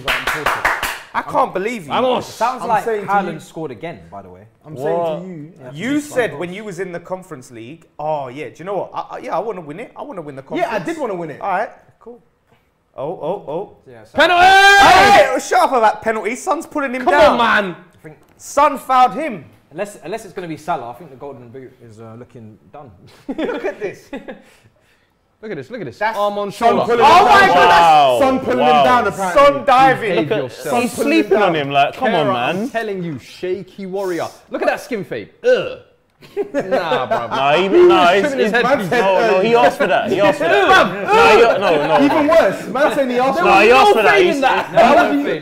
I can't believe you. Sounds like Haaland scored again. By the way, I'm saying to you. You said when you was in the Conference League. Oh yeah. Do you know what? I want to win it. I want to win the Conference. Yeah, I did want to win it. All right. Cool. Oh. Yeah, penalty! Hey, shut up about penalty. Son's pulling him down. Come on, man. I think Son fouled him. Unless it's going to be Salah, I think the golden boot is looking done. Look at this. Look at this, look at this. That's Armand Scholler. Oh my God, Son pulling him down apparently. Son diving. Look at, he's sleeping on him like, come on, man. I'm telling you, shaky warrior. Look at that skin fade. Ugh. Nah, bro. No, he asked for that. He asked for that. No. Even worse. Man saying he asked for that. No, he asked for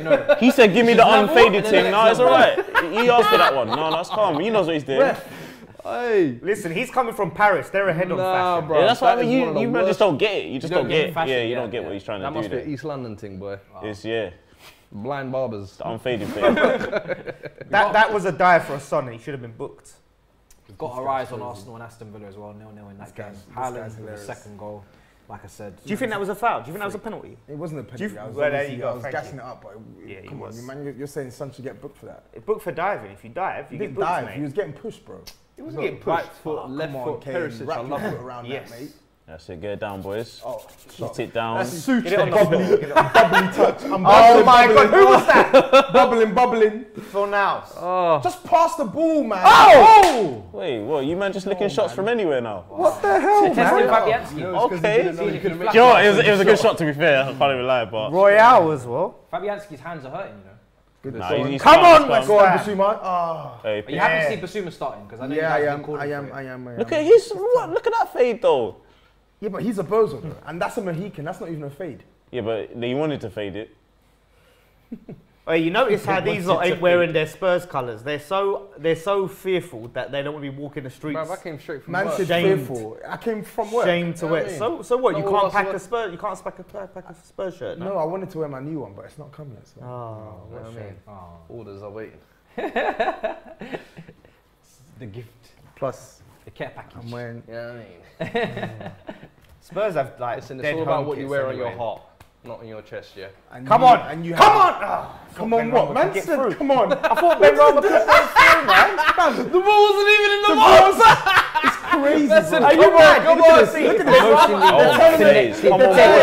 that. He said, give me the unfaded thing. No, it's all right. He asked for that one. No, that's calm. He knows what he's doing. Hey. Listen, he's coming from Paris. They're ahead on fashion. Bro, yeah, that's why you man just don't get it. You just don't get it. Fashion, yeah, you don't get what he's trying to do. That must be an East London thing, boy. Wow. It's, yeah. Blind barbers. The unfaded thing. that was a dive for a Son. He should have been booked. We've got our eyes on Arsenal and Aston Villa as well, 0-0 in that game. Haaland with the second goal, like I said. Do you think that was a foul? Do you think that was a penalty? It wasn't a penalty. Well, there you go. I was gassing it up, but come on, man, you're saying Son should get booked for that. Booked for diving. If you dive, you get booked, mate. He was getting pushed, bro. It wasn't getting pushed. Right foot, left foot, Perisic. I love it around that, mate. That's it. Get it down, boys. Oh, shut it down. That's Soucek. Bubbling touch. Oh my God, who was that? bubbling. Fornals. Oh. Just pass the ball, man. Oh! Wait, what? You man just licking shots from anywhere now? What the hell, man? Okay. You know what? It was a good shot, to be fair. I can't even lie, but Royale as well. Fabianski's hands are hurting, you know. Nah, come on, my God, Bissouma! Oh. Hey, you haven't seen Bissouma starting because I know you haven't called him. I am. Look at his, look at that fade though. Yeah, but he's a bozo, and that's a Mohican. That's not even a fade. Yeah, but they wanted to fade it. Well, you notice how these lot ain't wearing their Spurs colours. They're so fearful that they don't want to be walking the streets. Bro, I came straight from work. Fearful. I came from work. Shame to wear. So what? You can't pack a Spurs. You can't pack a Spurs shirt. No, I wanted to wear my new one, but it's not coming. So. Oh, what a shame. Orders are waiting. The gift plus the care package. I'm wearing. You know what I mean? Spurs have like. Listen, it's all about what you wear on your heart. Not on your chest, yeah. And come on! Come on, what? Man said, come on. I thought Benrahma put that through, man. The ball wasn't even in the box! It's crazy, bro. Are you mad? Come on, see. Look at this. They're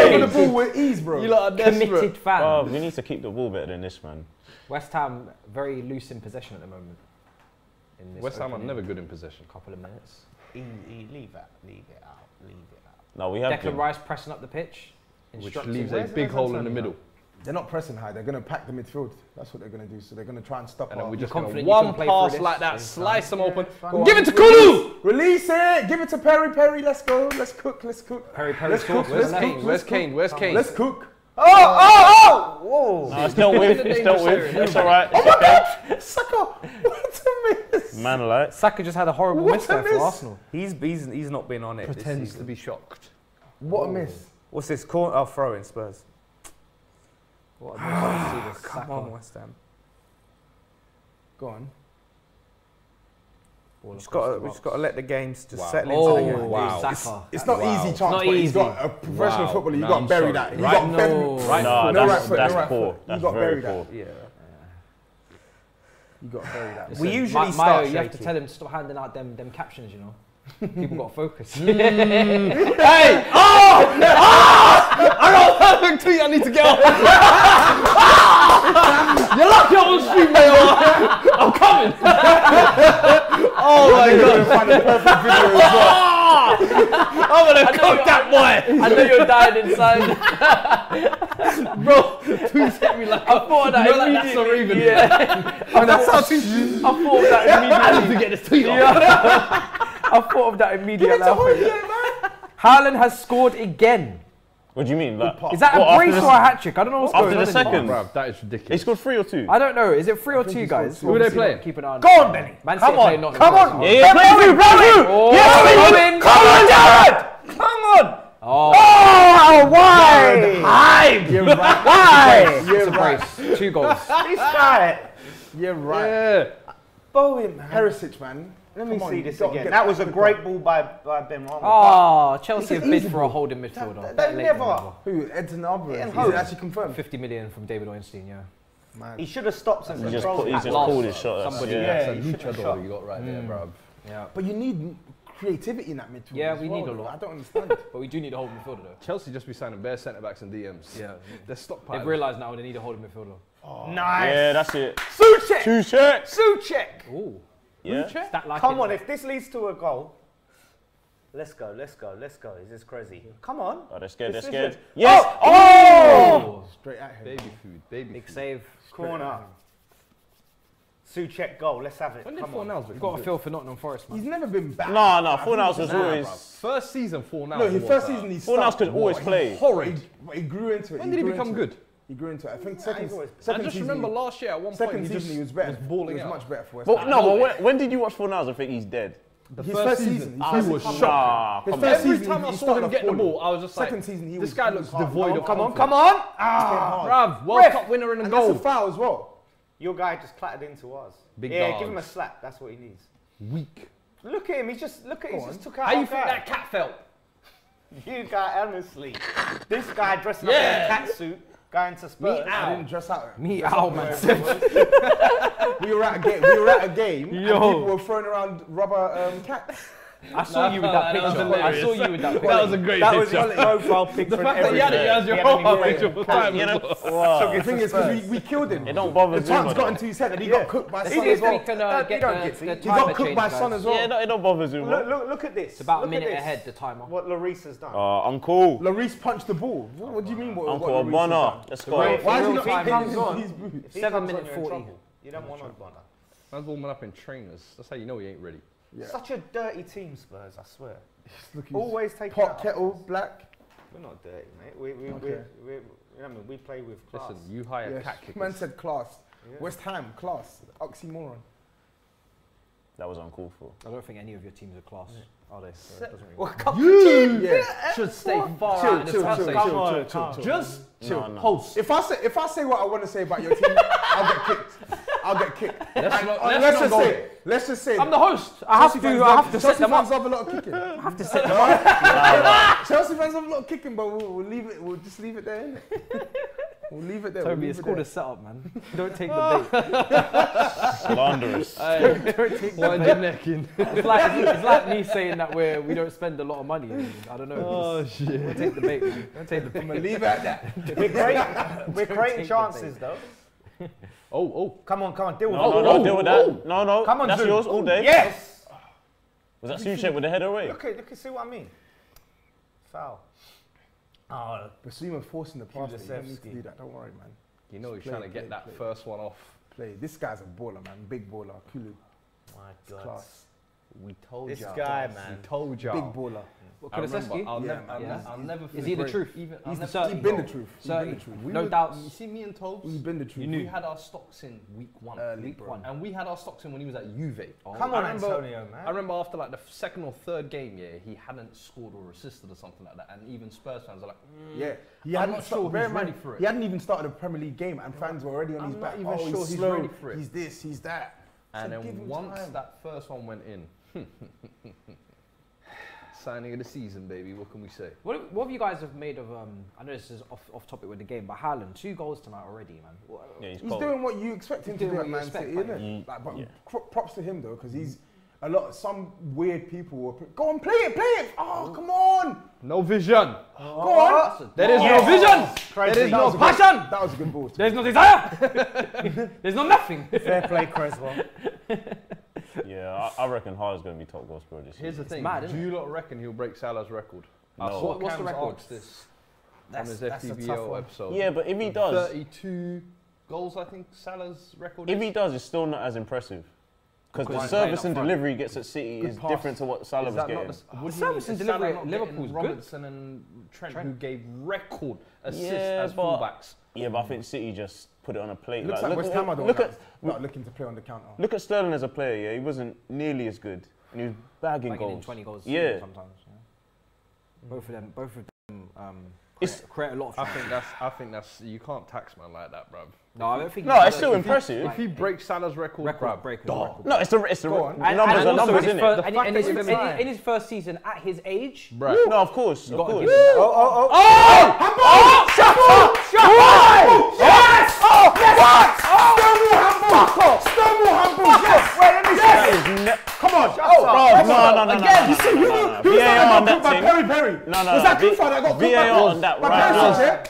turning the ball with ease, bro. You lot are committed fans. Oh, we need to keep the ball better than this, man. West Ham, very loose in possession at the moment. West Ham are never good in possession. Couple of minutes. Leave it out. No, we have Declan Rice pressing up the pitch. Which leaves a big hole in the middle. They're not pressing high. They're going to pack the midfield. That's what they're going to do. So they're going to try and stop us. We're just going to one pass like that, slice them open. Give it to Kulu! Release it! Give it to Perry. Let's go. Let's cook. Perry. Where's Kane? Let's cook. Oh! Whoa! No, it's dealt with. It's all right. Oh my God! Saka! What a miss! Man, like Saka just had a horrible miss there for Arsenal. He's not been on it. Pretends to be shocked. What a miss! What's this? Corner? Oh, throw in Spurs. What a miss. Come on, West Ham. Go on. We've just got to let the games just settle into the game. Wow. It's not easy, chance, but he's got a professional footballer. You've got to bury that. You've got to bury that. No, that's poor. You've got to bury that. Yeah. You've got to bury that. We usually start. You have to tell him to stop handing out them captions, you know. People got to focus. Hey! Oh! No. Oh! I got a perfect tweet I need to get off. You're lucky I'm on stream, mate. I'm coming. Oh my God. You're going to find a perfect video as well. I'm going to cook that boy. I know you're dying inside. Bro, dude hit me like I thought that immediately. That's not even. Yeah. That's how I thought of that immediately. I need to get this tweet off. I thought of that immediately. Haaland has scored again. What do you mean? Like, is that a brace or a hat trick? I don't know what's going on. After the second, that is ridiculous. He scored 3 or 2. I don't know. Is it 3 or 2, guys? Who are they playing? Keep an eye on. Go on, Benny. Come on. Yeah, Come on, Jared. Oh, why? Hype. Why? It's a brace. 2 goals. He's right. You're right. Bowen, Perisic, man. Let me see this again. That was a great ball by Benrahma. Oh, Chelsea have bid for a holding midfielder. They never. Who? Edson Alvarez. Actually confirmed. 50 million from David Ornstein, yeah. Man. He should have stopped and controlled. He just called his shot. Somebody, that's a luchador you got right there, bruv. Yeah. But you need creativity in that midfield. Yeah, we need a lot. I don't understand. But we do need a holding midfielder, though. Chelsea just be signing bare centre backs and DMs. Yeah. They're stockpiling. They've realised now they need a holding midfielder. Nice. Yeah, that's it. Soucek. Ooh. Yeah. Come on, if this leads to a goal, Let's go, let's go, let's go. Is this crazy? Come on. Oh, they're scared, they're scared. Yes! Oh! Straight at him. Baby food, baby food. Big save. Corner. Soucek goal, let's have it. When did Fornals? You've got a feel for Nottingham Forest, man. He's never been back. No, no, Fornals was always... First season, Fornals. No, his first season, he started. Fornals could always play. Horrid. He grew into it. When did he become good? He grew into it. I think second season. I just remember last year at one point he was better. He was much better for West Ham. No, but when did you watch Fornals and think he's dead? His first season, I was shocked. Every time I saw him get the ball, I was just like, this guy looks devoid of confidence. Come on, come on! Ah, bruv, World Cup winner and a goal. That's a foul as well. Your guy just clattered into us. Big dogs. Give him a slap. That's what he needs. Weak. Look at him. He's just He just took out. How you think that cat felt? You guy, honestly, this guy dressed up in a cat suit. Going to Spurs. I didn't dress out. Me out, man. We were at a game. Yo. And people were throwing around rubber cats. I saw you with that picture. I saw you with that picture. That was a great picture. That was your profile picture. The fact that you had it as your profile picture for time. So the thing is, because we killed him. It don't bother me. The time's gotten to his head and he got cooked by Son as well. He got cooked by Son as well. Yeah, it don't bother me. Look at this. It's about a minute ahead, the timer. What Lloris has done. Uncle. Lloris punched the ball. What do you mean? Uncle, a bonner. Let's go. Why is he not picking these boots? 7 minutes 40. You don't want a bonner. Man's warming up in trainers. That's how you know he ain't ready. Yeah. Such a dirty team, Spurs, I swear. Always take pot, kettle, black. We're not dirty, mate. We play with class. Listen, you hire cat kickers. Man said class. Yeah. West Ham, class. Oxymoron. That was uncalled for. I don't think any of your teams are class. Yeah. Are they? So it doesn't really should stay far out of the team. Just host. If I say what I want to say about your team, I'll get kicked. Let's just say. I'm the host. I have to set them up. Chelsea fans have a lot of kicking. I have to set them up. Chelsea fans have a lot of kicking, but we'll leave it. We'll just leave it there. We'll leave it there. Toby, it's called a setup, man. Don't take the bait. Slanderous. Don't take the neck in. It's like me saying that we don't spend a lot of money. I don't know. Oh shit. We'll take the bait, man. Don't take the bait. I'm gonna leave it at that. We're creating chances though. Come on, deal with that. Deal with that. No. Come on, that's yours all day. Yes! Was that Soucek with the header away? Look at, see what I mean. Foul. Oh, Bissouma forcing the pass. You don't need to do that, don't worry, man. You know he's trying to get that first one off. This guy's a baller, man, big baller. Kulu. My God. Class. We told you. This guy, man. We told you. Big baller. Kulusevski? I'll never forget. Is he the truth? He's been the truth. No doubt. You see me and Tobes? He's been the truth. We had our stocks in week 1. And we had our stocks in when he was at Juve. Come on, Antonio, man. I remember after like the second or third game, he hadn't scored or assisted or something like that. And even Spurs fans are like, I'm not sure he's ready for it. He hadn't even started a Premier League game and fans were already on his back. I'm not even sure he's ready for it. He's this, he's that. And then once that first one went in, signing of the season, baby. What can we say? What have you guys have made of? I know this is off topic with the game, but Haaland, 2 goals tonight already, man. Yeah, he's doing what you expect him to do at Man City, isn't it? Props to him though, because he's a lot. Some weird people will go and play it. Oh, come on! No vision. Go on. There is no vision. Crazy. There is no passion. That was a good ball. There's no desire. There's no nothing. Fair play, Creswell. Yeah, I reckon Haaland's going to be top goal scorer this year. Here's the thing. Do you lot reckon he'll break Salah's record? No. What's the record? That's a tough one. Episode. Yeah, but if he does... 32 goals, I think Salah's record is. If he does, it's still not as impressive. Because the service and delivery he gets at City is different to what Salah was getting. The service and delivery at Liverpool's Robertson and Trent, who gave record assists as fullbacks. Yeah, but I think City just put it on a plate. Looks like West Ham are not looking to play on the counter. Look at Sterling as a player, he wasn't nearly as good. And he was bagging goals. In 20 goals sometimes. Yeah. Both of them create a lot of trouble. I think that's you can't tax man like that, bruv. No, I don't think. No, it's still impressive. If he breaks Salah's record breaker. No, it's a record. Numbers, isn't it? In his first season, at his age. Right. No, of course. Oh! Shut up! Yes! Oh! Yes! Stonewall handball! Yes! Wait, let me see. Come on! No. Again, you see, who was that got cooked by Perry? No. Was that Kufa that got cooked by Perisic?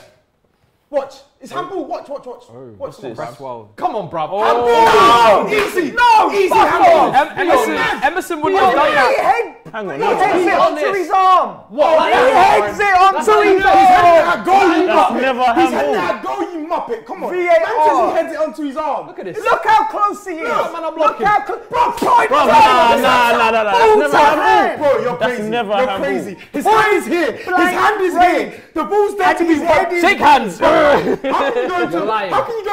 Watch. It's handball. Watch. Oh, watch this. Come on, bruv. Handball! Easy! No! Easy handball! Emerson would not have done that. Hang on. He heads it onto his arm. What? He heads it onto his arm. He's heading that goal, you muppet. Come on. Sanchez heads it onto his arm. Look at this. Look how close he is. Look how close. Bro, point. Bro, you're crazy. You're crazy. His hand is here. His hand is here. The ball's there to his head. Shake hands. How can you go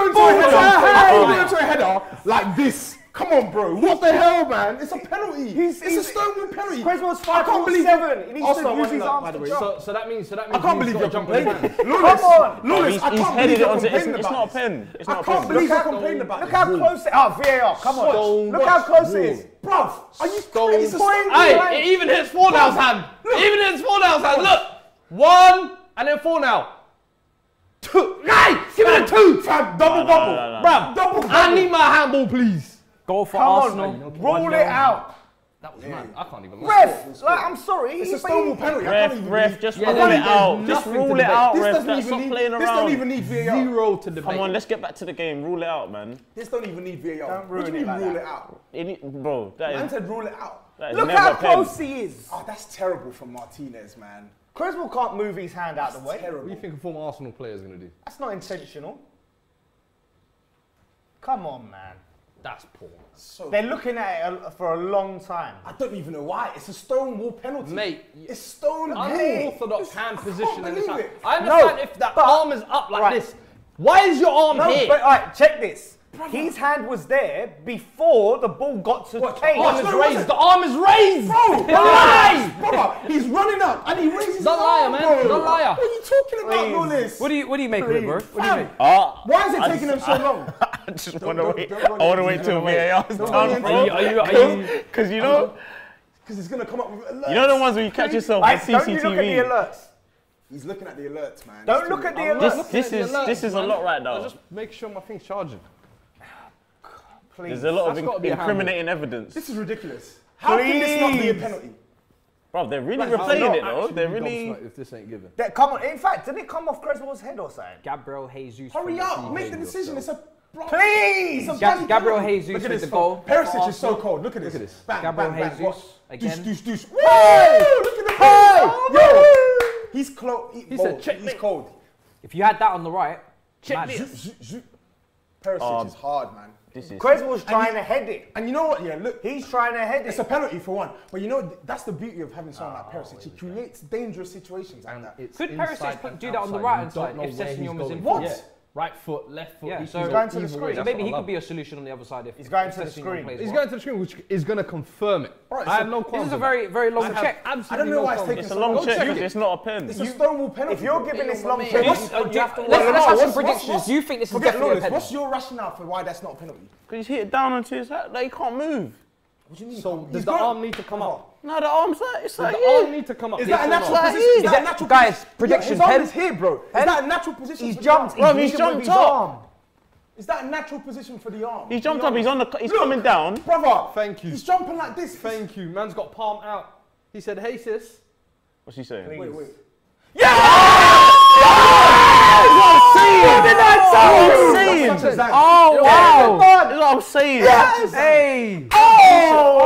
into a header like this? Come on, bro. What the hell, man? It's a penalty. It's a stonewall penalty. Creswell's 5.7. He needs to use his arms to jump. So that means I can't believe you're complaining. Come on. Lawless, I can't believe you're complaining about it. It's not a pen. I can't believe you're complaining about it. Look how close it is. Oh, VAR, come on. Look how close it is. Bruv, are you crazy? It even hits Fornals' hand. Look. One, and then Fornals. Two. Hey, give it a two. Double. Bruv, double. I need my handball, please. Go for Arsenal. Roll it out. That was mad. I can't even. Ref, like, I'm sorry. It's a stonewall penalty. Ref, just roll it out. Just rule it out, ref. That's not playing around. This don't even need VAR. Zero to debate. Come on, let's get back to the game. Rule it out, man. This don't even need VAR. Don't ruin it like that. Rule it out. Bro, that is. Man said rule it out. Look how close he is. Oh, that's terrible from Martinez, man. Creswell can't move his hand out of the way. Terrible. What do you think a former Arsenal player is going to do? That's not intentional. Come on, man. That's poor. So they're looking at it for a long time. I don't even know why. It's a stonewall penalty. Mate, it's stonewall. Unorthodox hand position in this. I understand if that arm is up like this. Why is your arm here? But, all right, check this. Brother. His hand was there before the ball got to Kane. The arm is raised. Bro, brother, he's running up and he raises his arm. Don't liar, man. Don't liar. What are you talking about, Lawless? What do you make of it, bro? What do you make? Why is it taking him so long? I just want to wait. I want to wait till VAR's done, bro. Because you know, because it's gonna come up with alerts. You know the ones where you catch yourself on CCTV. Don't you look at the alerts? He's looking at the alerts, man. Don't look at the alerts. This is a lot right now. I'll just make sure my thing's charging. Please. There's a lot of incriminating evidence. This is ridiculous. How can this not be a penalty? Bro, they're really replaying it though. They're really. If this ain't given. Come on. In fact, didn't it come off Creswell's head or something? Gabriel Jesus. Hurry up! Make the decision. It's a. Please! Gabriel Jesus with the goal. Perisic is so cold. Look at this. Gabriel Jesus again. Deuce. Woo! Look at the ball. He's close. He said, check me. He's cold. If you had that on the right, check this. Perisic is hard, man. Creswell's trying to head it. And you know what? Yeah, look. He's trying to head it. It's a penalty for one. But you know, that's the beauty of having someone like Perisic. He creates dangerous situations like that. Could Perisic do that on the right-hand side if Sessegnon was in? What? Right foot, left foot. Yeah, so he's going to the screen. So maybe he could be a solution on the other side if he's going to the screen. He's going to the screen, which is going to confirm it. Right, I have no qualms. This is a very, very long check. I don't know why it's taking so long. It's a long check. It's not a pen. It's a stonewall penalty. If you're giving this long check, you have to. Let's have some predictions. You think this is definitely a penalty? What's your rationale for why that's not a penalty? Because he's hit it down onto his head. Like he can't move. What do you mean? So does the arm need to come up? No, the arm's like, it's like the arm need to come up. Is that a natural position? Is that natural? Guys, prediction. His arm is here, bro. Is that a natural position? He's jumped. Bro, he's jumped up. Is that a natural position for the arm? He's jumped up. He's on the. He's coming down. Brother, thank you. He's jumping like this. Thank you. Man's got palm out. He said, "Hey sis." What's he saying? Wait. Yeah! That's what I'm saying. Yes. Hey. Oh,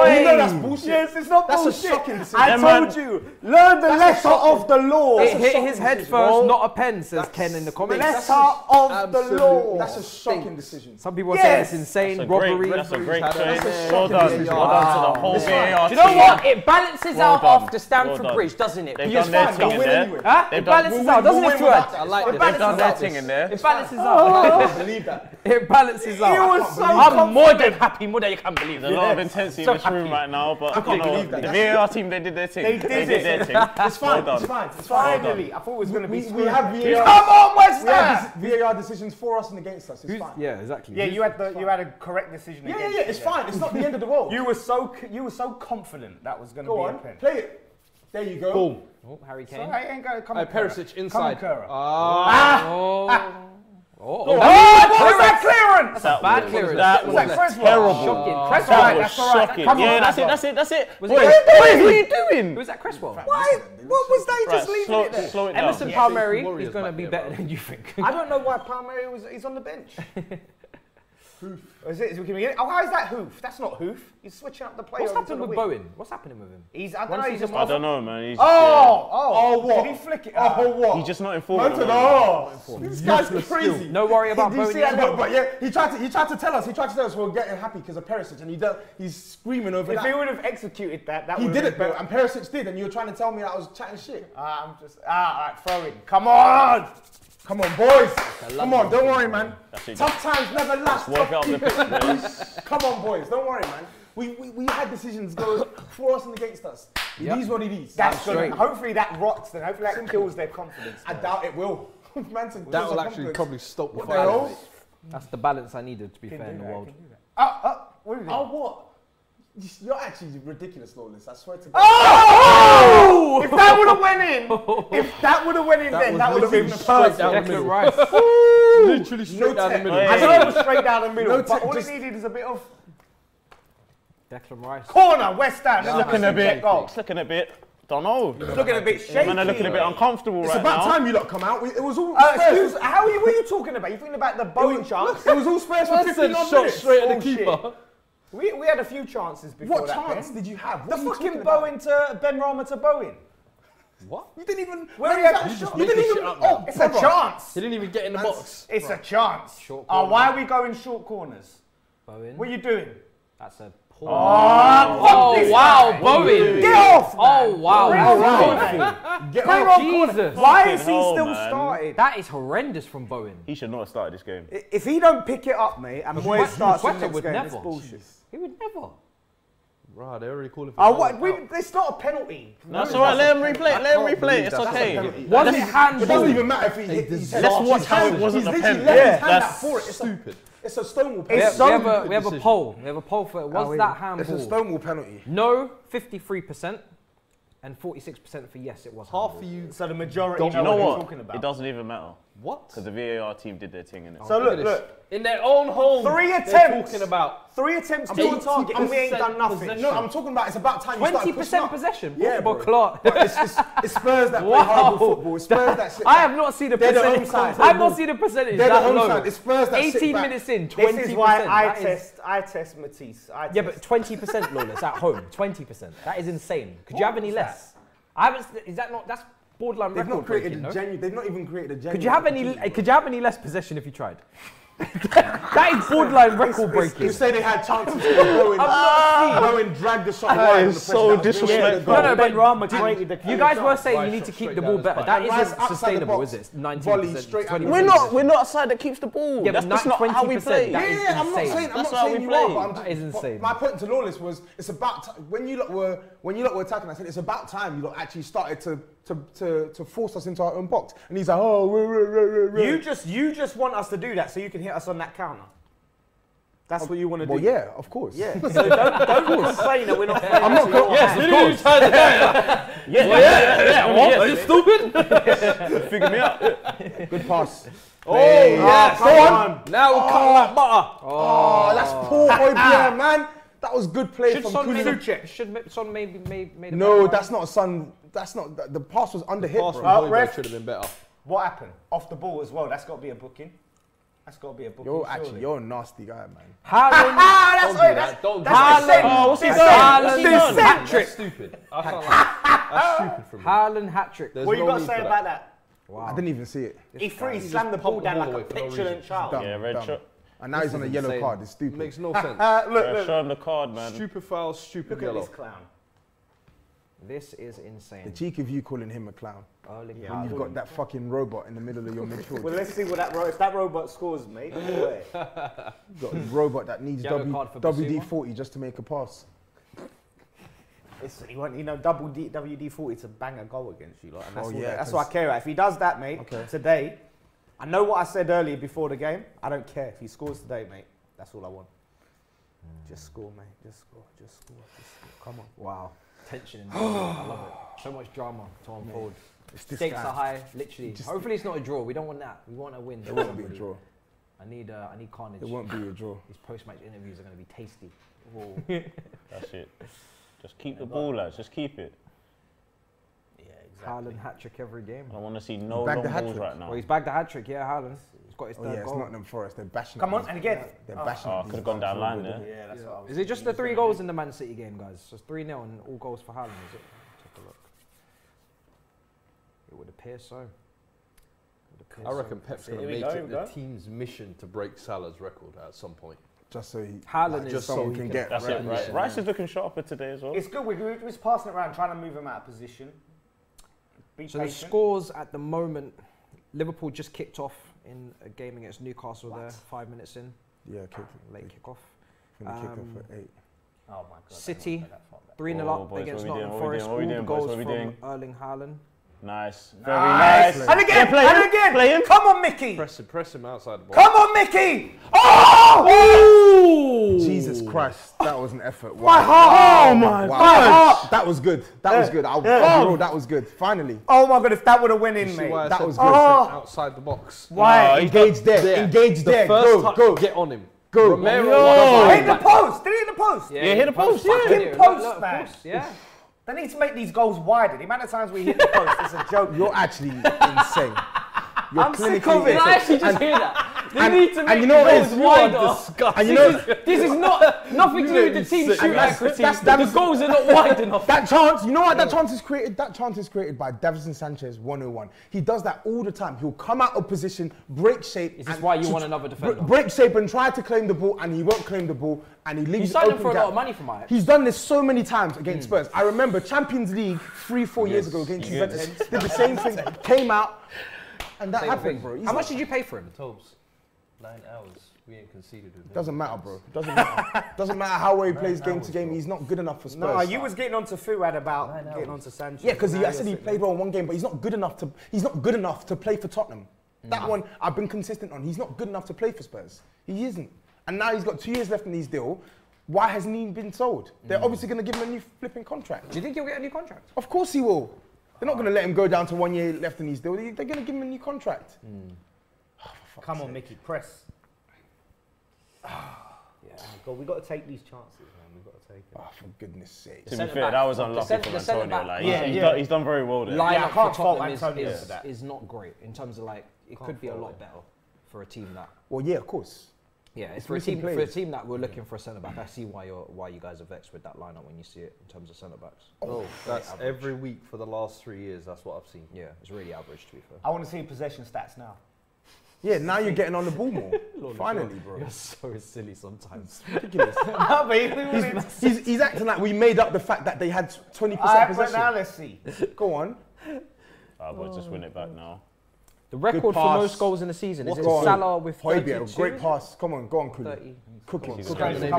you know that's bullshit. Yes, it's not bullshit. That's a shocking decision. I told you. Learn the letter of the law. It hit his head first, not a pen, says Ken in the comments. The letter of the law. That's a shocking decision. Some people say it's insane. Robbery. That's a great trade. Well done. Well done to the whole VAR team. Do you know what? It balances out after Stamford Bridge, doesn't it? They've done their thing in there. It balances out, doesn't it, Fuad? I like this. In there. It balances out. I can't believe that. It balances out. I'm more than happy. You can't believe that. There's a lot of intensity in this room right now, but I can't believe that. The VAR team, they did their thing. They did their thing. It's fine. Well it's fine. Finally, I thought it was going to be. We have VAR. Come on, West Ham. VAR decisions for us and against us. It's fine. Yeah, exactly. Yeah, you had a correct decision. Yeah. It's fine. It's not the end of the world. You were so confident that was going to be a pen. Play it. There you go. Boom. Oh, Harry Kane. Sorry, I ain't going to come. Perisic inside. Oh, what was that clearance? That's a bad clearance. That was terrible. Shocking. Creswell, that's all right. Yeah, that's it. What are you doing? Was that Creswell? Why? What was that? Just leaving it there. Emerson Palmieri is going to be better than you think. I don't know why Palmieri was. He's on the bench. Hoof. Is it? Is we giving it? Oh, how is that hoof? That's not hoof. He's switching up the player. What's happened with Bowen? What's happening with him? He's. I don't know, man. He's, what? Did he flick it? What? He's just not informed. This guy's crazy. No worry about Bowen. But yeah, he tried to tell us. He tried to tell us we're getting happy because of Perisic, and he's screaming over. If he would have executed that, that would. He did it, and Perisic did, and you were trying to tell me that I was chatting shit. All right, throw it. Come on. Come on, boys. Come on, don't worry, man. Tough times never last. Come on, boys. Don't worry, man. We had decisions go for us and against us. Yep. These what it is. That's great. Hopefully that rots them. Hopefully that kills their confidence. I doubt it will. Manson, that will actually probably stop what they all. That's the balance I needed, to be fair, in the world. What? You're actually ridiculous, Lawless. I swear to God. Oh! If that would have went in, then that would have been perfect. Literally straight down the middle. I know it was straight down the middle, but all it needed is a bit of. Declan Rice. Corner, West Ham. It's looking a bit. It's looking a bit. Don't know. It's looking a bit shaky. Man, they're looking a bit uncomfortable right now. It's about time you lot come out. It was all. Excuse, what are you talking about? You thinking about the Bowen chance? It was all Spurs for 15 minutes. Straight at the keeper. We had a few chances before that. What chance did you have? The fucking Bowen to Benrahma to Bowen. What? You didn't even. Where did that shot? You didn't even. Oh, it's a chance. You didn't even get in the box. It's a chance. Oh, why are we going short corners? Bowen. What are you doing? That's a poor. Oh wow, Bowen. Get off! Oh wow. Get off! Jesus. Why is he still started? That is horrendous from Bowen. He should not have started this game. If he don't pick it up, mate, and Moyes starts the next game, it's bullshit. He would never. Right, they already call it for it's not a penalty. No, it's alright, let him replay. It's okay. Was it handball? It doesn't even matter if he hit his head. Let's watch how it wasn't a penalty. That's stupid. It's a stonewall penalty. We have a poll. We have a poll for it. Was that handball? It's a stonewall penalty. No, 53%. And 46% for yes, it was half for you. So the majority. You know what? Talking about. It doesn't even matter. What? Because the VAR team did their thing in it. So look, in their own home. 3 attempts. Talking about 3 attempts to the target, and we ain't done nothing. No, I'm talking about it's about time you started pushing up. 20% possession. Yeah, but Clark. It's Spurs that play horrible football. It's Spurs that sit back. I have not seen the percentage. I've not seen the percentage. They're the home side. It's Spurs that sit back. 18 minutes in, 20%. This is why I test Matisse. Yeah, but 20% Lawless at home. 20%. That is insane. Could you have any less? I haven't. Is that not? That's borderline record. They've not even created a genuine. Could you have any less possession if you tried? That is borderline record breaking. You say they had chances. Bowen dragged the shot wide. That is so disrespectful. No, Benrahma. You guys were saying you need to keep the ball better. That isn't sustainable, is it? 19%. We're not a side that keeps the ball. Yeah, that's not how we play. Yeah, I'm not saying you are. That is insane. My point to Lawless was it's about time when you lot were attacking. I said it's about time you lot actually started to force us into our own box. And he's like, oh, you just want us to do that so you can hit us on that counter. That's what you want to do. Well, yeah, of course. Yeah. So don't complain that we're not playing. I'm not going. Yes, of course. Yeah. What? Are you stupid? Figure me out. Good pass. Oh, yes. Go on. Now cut that butter. Oh, that's poor Hojbjerg, man. That was good play from Kulusevski. Should Son maybe made a no, that's not Son. That's not. The pass was under hit. Pass should have been better. What happened? Off the ball as well. That's got to be a booking. That's got to be a booking. You're a nasty guy, man. Haaland. What's he doing? Haaland hat trick. That's stupid. That's stupid from me. Haaland hat trick. What you got to say about that? Wow. I didn't even see it. He slammed the ball down like a petulant child. Yeah, red shot. And now he's on a yellow card. It's stupid. Makes no sense. Look. Show him the card, man. Stupid foul, stupid yellow. Look at this clown. This is insane. The cheek of you calling him a clown. When you've got that fucking robot in the middle of your midfield. Well, let's see what if that robot scores, mate. You've got a robot that needs WD-40 just to make a pass. WD-40 to bang a goal against you. Like, and that's what I care about. If he does that, mate, today, I know what I said earlier before the game. I don't care. If he scores today, mate, that's all I want. Just score, mate. Just score. Come on. Wow. Tension in the game. I love it. So much drama to unfold. Stakes are high, literally. Hopefully it's not a draw. We don't want that. We want a win. It won't be a draw. I need carnage. It won't be a draw. These post-match interviews are going to be tasty. That's it. Just keep the ball, lads. Just keep it. Haaland hat-trick every game. I want to see no long balls right now. Well, he's bagged the hat-trick, yeah, Haaland. got his third goal. It's Nottingham Forest. They're bashing. Come on, and again. They're bashing. Oh, could have gone down line there. Yeah, that's what I was. Is it just the 3 goals in the Man City game, guys? Just 3-0 and all goals for Haaland, is it? Take a look. It would appear so. I reckon Pep's going to make it the team's mission to break Salah's record at some point. Just so he, just so he can get. That's it, right? Rice is looking shot upper today as well. It's good. We're just passing it around, trying to move him out of position. Be so patient. The scores at the moment, Liverpool just kicked off in a game against Newcastle. What? There, 5 minutes in. Yeah, late kickoff. Kick off at 8. Oh my God. City 3-0 against Nottingham Forest. All goals from Erling Haaland. Nice. Very nice. And again, and again. Come on, Mickey. Press him outside the box. Come on, Mickey. Oh! Ooh. Jesus Christ, that was an effort. Wow. My heart. Oh, my God. That was good. That was good. Overall, that was good. Finally. Oh, my God, if that would have went in, mate. That was good. Oh. Outside the box. Why? Engage there. Engage there. Go. Get on him. Go. Hit the post. Did he hit the post? Yeah, hit the post. Fucking post, man. Yeah. They need to make these goals wider. The amount of times we hit the post is a joke. You're actually insane. You're I'm sick of it. I actually just hear that. They need to make the goals wider. And you know, this is not nothing to do with the team shooting accuracy. The goals are not wide enough. That chance, you know what? That chance is created. That chance is created by Davinson Sanchez 101. He does that all the time. He'll come out of position, break shape. Is this why you want another defender? Break shape and try to claim the ball, and he won't claim the ball. And he leaves. You signed him for a lot of money for my. He's done this so many times against Spurs. I remember Champions League 3-4 years ago against Juventus. Did the same thing. Came out, and that happened, bro. How much did you pay for him? Tobes. 9 hours. We ain't conceded with him. Doesn't matter, bro. Doesn't matter. Doesn't matter how he plays game to game. He's not good enough for Spurs. No, you was getting onto Fuad about getting onto Sanchez. Yeah, because I said he played well in one game, but he's not good enough to. He's not good enough to play for Tottenham. That one I've been consistent on. He's not good enough to play for Spurs. He isn't. And now he's got 2 years left in his deal. Why hasn't he been sold? They're obviously going to give him a new flipping contract. Do you think he'll get a new contract? Of course he will. They're not going to let him go down to 1 year left in his deal. They're going to give him a new contract. Oh, come on, Mickey, press. God, we've got to take these chances, man. We've got to take them. Oh, for goodness sake. To be fair, that was unlucky from Antonio. Like, he's done very well there. I can't fault Antonio for that. Is not great in terms of, like, it could be a lot better for a team that. Well, yeah, of course. Yeah, it's for a team that we're looking for a centre back. I see why you guys are vexed with that lineup when you see it in terms of centre backs. Oh, that's every week for the last 3 years. That's what I've seen. Yeah, it's really average, to be fair. I want to see possession stats now. Yeah, now you're getting on the ball more. Finally, bro. You're so silly sometimes. Ridiculous. No, but he's acting like we made up the fact that they had 20% possession. Now let's see. Go on. We'll just win it back now. The record for most goals in the season is Salah with 32. Hojbjerg, great pass. Come on, go on, Kulu. Cookie. What's he going to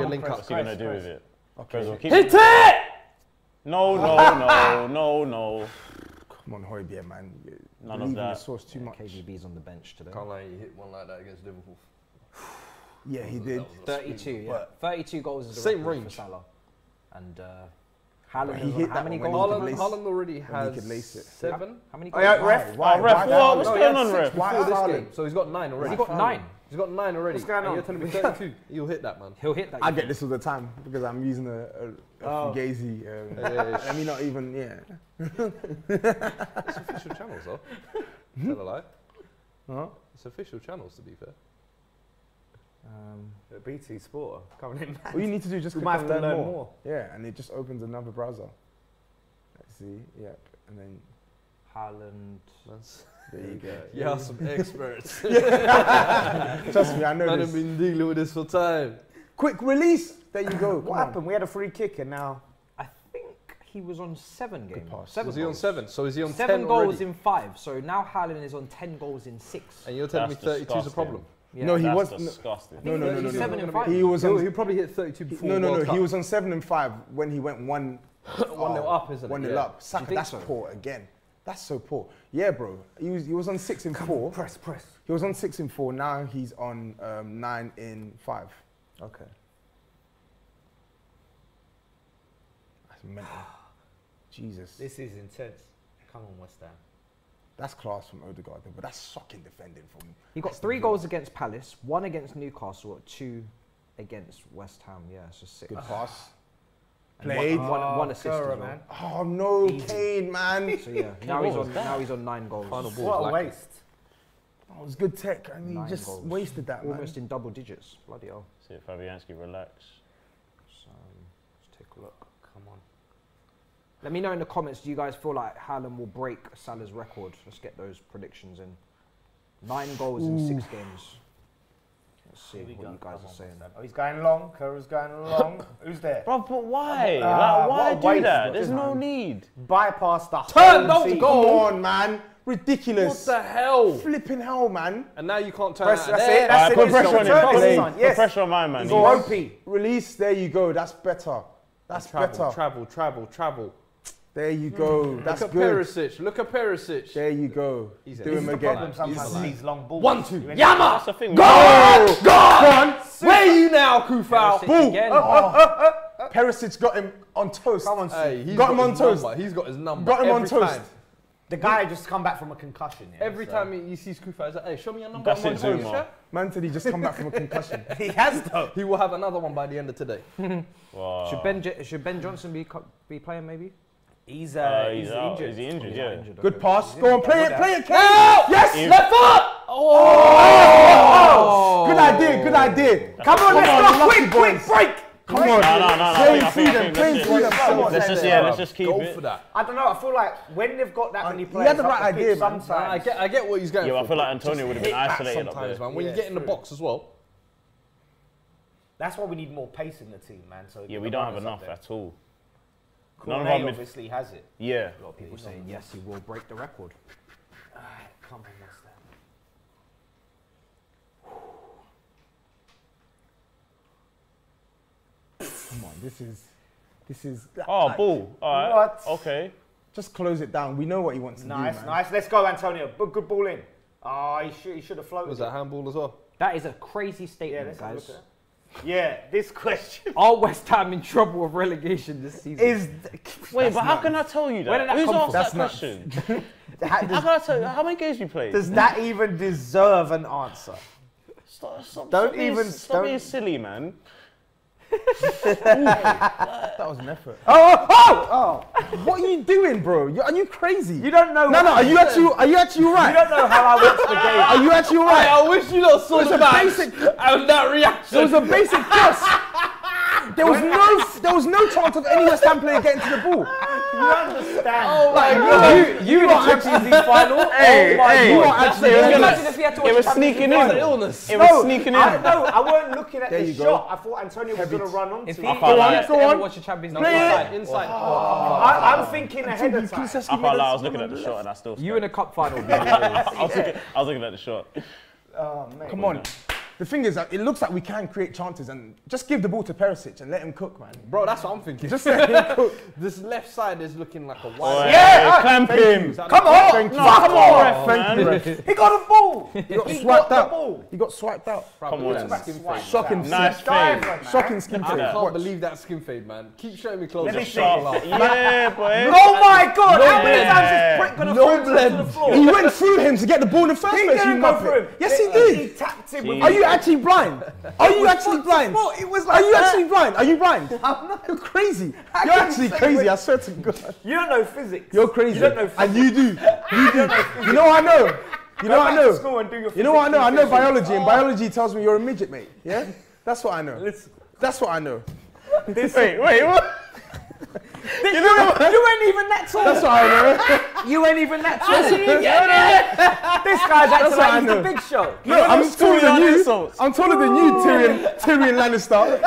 do with it? Okay. Hit it! No. Come on, Hojbjerg, man. None of that. Source too much. KGB's on the bench today. Can't lie, he hit one like that against Liverpool. Yeah, he did. 32, yeah. 32 goals is the record for Salah. And... How many goals? Haaland already has 7. How many goals? Ref, what's going on, ref? Before this game, so he's got 9 already. He's got 9. He's got 9 already. What's going on? You're telling me 32. He'll hit that, man. He'll hit that. I get this all the time because I'm using a fugazi. I mean, not even. Yeah. It's official channels, though. Tell a lie. It's official channels, to be fair. BT Sport coming in. All you need to do is just learn more. Yeah, and it just opens another browser. Let's see, yep, and then Haaland. There you go. You are some experts. Trust me, I know this. I've been dealing with this for time. Quick release. There you go. What happened? We had a free kick, and now I think he was on 7 games. Was he on 7? So is he on 10 goals already? In 5? So now Haaland is on 10 goals in 6. And you're telling me 32 is a problem? Yeah, no, he was disgusting. No. He was on. He probably hit 32 before. No. He was on 7 and 5 when he went 1-0 up, isn't it? 1-0 up. Saka, that's poor again. That's so poor. Yeah, bro. He was on 6 and 4. Press. He was on 6 and 4. Now he's on 9 and 5. Okay. That's mental. Jesus. This is intense. Come on, West Ham. That's class from Odegaard, but that's shocking defending from him. He got 3 goals against Palace, 1 against Newcastle, 2 against West Ham. Yeah, it's just 6. Good pass. Played. One assist. Man. Oh, no, Kane, man. So, yeah, now he's on 9 goals. What a waste. Oh, it was good tech, and he just goals. Wasted that, almost in double digits. Bloody hell. See if Fabianski relax. So, let's take a look. Come on. Let me know in the comments, do you guys feel like Haaland will break Salah's record? Let's get those predictions in. 9 goals in 6 games. Let's see what you guys are saying. Oh, he's going long. Clara's going long. Who's there? Bro, but why? Why do that? There's no need. Bypass the whole goal. Come on, man. Ridiculous. What the hell? Flipping hell, man. And now you can't turn press, out there. That's it. Put pressure on him. Put pressure on my man. Ropey. Release. There you go. That's better. That's better. Travel. There you go. That's good. Look at Perisic. There you go. Do him again. He's long balls. 1, 2. Yama! Go on! Where are you now, Kufal? Ball! Perisic got him on toast. Come on, Steve. Got him on toast. He's got his number. Got him on toast. The guy just come back from a concussion. Yeah, every time he sees Kufal, he's like, hey, show me your number. That's it, Zouma. Man said he just come back from a concussion. He has, though. He will have another one by the end of today. Wow. Should Ben Johnson be playing, maybe? He's injured. Is he injured? Yeah. Injured, good pass. Go on, play it, Kane. No! Yes, left foot! Oh! Good idea. Come on, let's go. Quick break. Come on. No. Let's just keep it. Go for that. I don't know. I feel like when they've got that many players, he had the right idea. Sometimes I get what he's going for. Yeah, I feel like Antonio would have been isolated sometimes, man. When you get in the box as well. That's why we need more pace in the team, man. So yeah, we don't have enough at all. Cornet obviously has it. Yeah. A lot of people saying, yes, he will break the record. Come on, that's that. Come on, this is... Oh, ball. All right. What? Okay. Just close it down. We know what he wants to do, man. Nice. Let's go, Antonio. Good ball in. Oh, he should have floated. Was that handball as well? That is a crazy statement, guys. Yeah, this question. Are West Ham in trouble with relegation this season? Wait, but how can I tell you that? Where did that come from? Who's asked that question? How can I tell you? How many games you played? Does that even deserve an answer? Stop being silly, man. That was an effort. Oh! What are you doing, bro? Are you crazy? You don't know. No. Are you actually right? You don't know how I watched the game. Are you actually right? I wish you not saw the basic and that reaction. It was a basic test. There was no chance of any West Ham player getting to the ball. You understand? Oh my God! You are actually the final. Hey, imagine if he had to watch it. It was sneaking in. It was sneaking in. No, I weren't looking at this shot. I thought Antonio was going to run onto it. Go on. Watch the Champions League inside. I'm thinking ahead of time. I was looking at the shot and I still. You in a cup final? I was looking at the shot. Come on. The thing is, it looks like we can create chances and just give the ball to Perisic and let him cook, man. Bro, that's what I'm thinking. Just let him cook. This left side is looking like a wild. Yeah, clamp him. Come on, thank you. He got a ball. He got swiped out. Come on, man. Shocking. Nice fade. Shocking skin fade. I can't believe that skin fade, man. Keep showing me close. Yeah, boy. Oh my God! How many times is Prick gonna fall? He went through him to get the ball in the first place. You muppet. Yes, he did. He tapped him. Are you actually blind? Are you blind? I'm not. You're crazy. You're actually crazy. I swear to God. You don't know physics. You're crazy. You don't know physics. And you do. You know I know. You know what I know? I know biology, and biology tells me you're a midget, mate. Yeah, that's what I know. Wait, what? You ain't even that tall. That's what I know. You ain't even that tall. This guy's acting like he's the Big Show. No, I'm taller than you. I'm taller than you, Tyrion Lannister.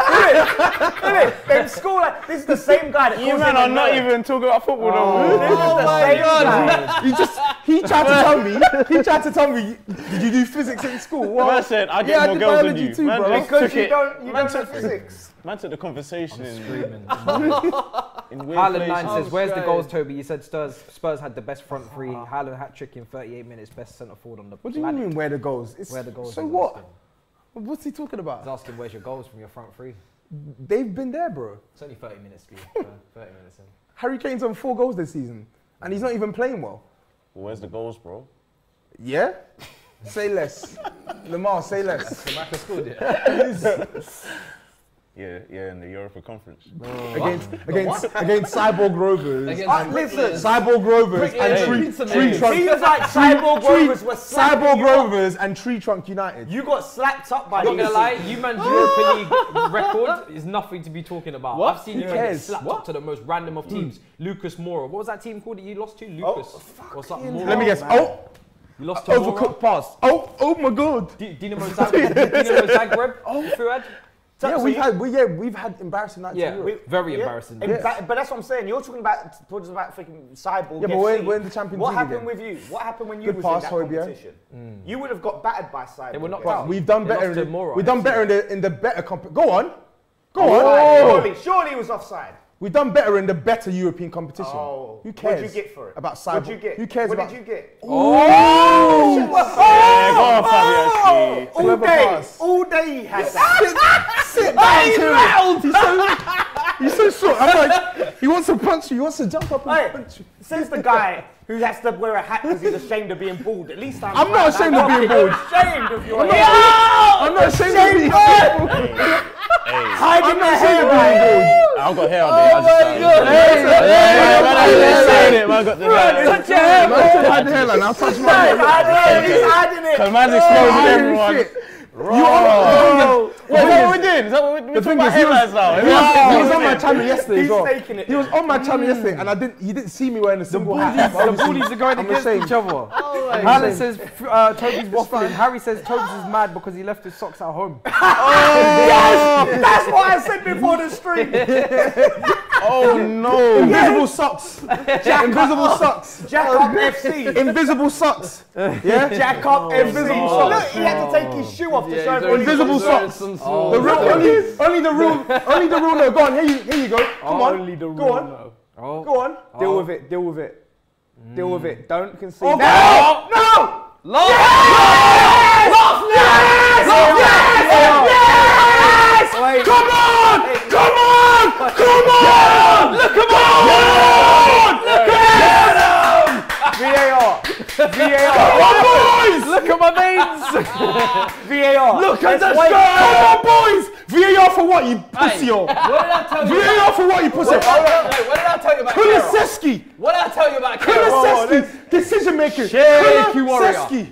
This is the same guy that you man are not even talking about football. Oh my God! He tried to tell me. Did you do physics in school? Well, I said I did more girls than you. Because you don't know physics. Man took the conversation in screaming. Haaland 9 says, where's the goals, Toby? You said Spurs had the best front three. Haaland hat-trick in 38 minutes, best centre-forward on the planet. What do you mean, where the goals? Where the goals? So what? What's he talking about? He's asking, where's your goals from your front three? They've been there, bro. It's only 30 minutes, dude. 30 minutes in. Harry Kane's on 4 goals this season, and he's not even playing well. Where's the goals, bro? Yeah? Say less. Lamar, say less. Yeah, in the Europa Conference. Against Cyborg Rovers. Listen, Cyborg Rovers and Tree Trunk. Teams like Cyborg Rovers were slapped. Cyborg Rovers and Tree Trunk United. You got slapped up by. I'm not gonna lie, you man's Europa League record is nothing to be talking about. What? I've seen you get slapped up to the most random of teams. Lucas Moura. What was that team called that you lost to? Lucas or something. Let me guess. Oh. You lost to Overcooked pass. Oh my God. Dinamo Zagreb. Oh, Fuad. Yeah, we've had embarrassing nights. Yeah, very embarrassing. Yeah. But that's what I'm saying. You're talking about freaking Cyborg. Yeah, but we're in the Champions League. What happened with you? What happened when you was in that competition? You would have got battered by Cyborg. They were not battered. We've done better. We've done better in the better comp. Go on. Surely he was offside. We've done better in the better European competition. Oh, who cares? What did you get for it? About Cyborg. What did you get? Who cares about... What did you get? Oh! Oh! All day he had that. Sit down, He's so, he's so short. I'm like, he wants to punch you. He wants to jump up and punch you. Since the guy who has to wear a hat because he's ashamed of being bald, at least I'm not ashamed of being bald. I'm not ashamed of being bald. Hiding my hair, I've got hair on there. Touch your hair, man. I'll touch my hair. He's hiding it. Because man's exposing everyone. What are we doing? Is that what we're talking about? He was on my channel yesterday. He's taking it. He was on my channel yesterday, and he didn't see me wearing a simple hat. The bullies are going against each other. Alan says Toby's waffling. Harry says Tobes is mad because he left his socks at home. Yes! That's what I said before the stream. Oh no! Invisible socks. Invisible socks. Jack up FC. Invisible socks. Yeah. Jack up FC. Invisible socks. Look, he had to take his shoe off to show everyone. Invisible socks. Only the real. No, go on. Here you go. Come on. Go on. Go on. Deal with it. Deal with it. Don't concede. Oh, no! No! Lawless! Yes! Yes! Yes! Come on! Come on! Come on! Look at him! Look at him! VAR! Come on, boys! Look at my veins! VAR! Look at the score! Come on, boys! VAR for what, you pussy? VAR for what, you pussy? What did I tell you about Kulusevski? What did I tell you about Kulusevski? Decision maker. Kulusevski.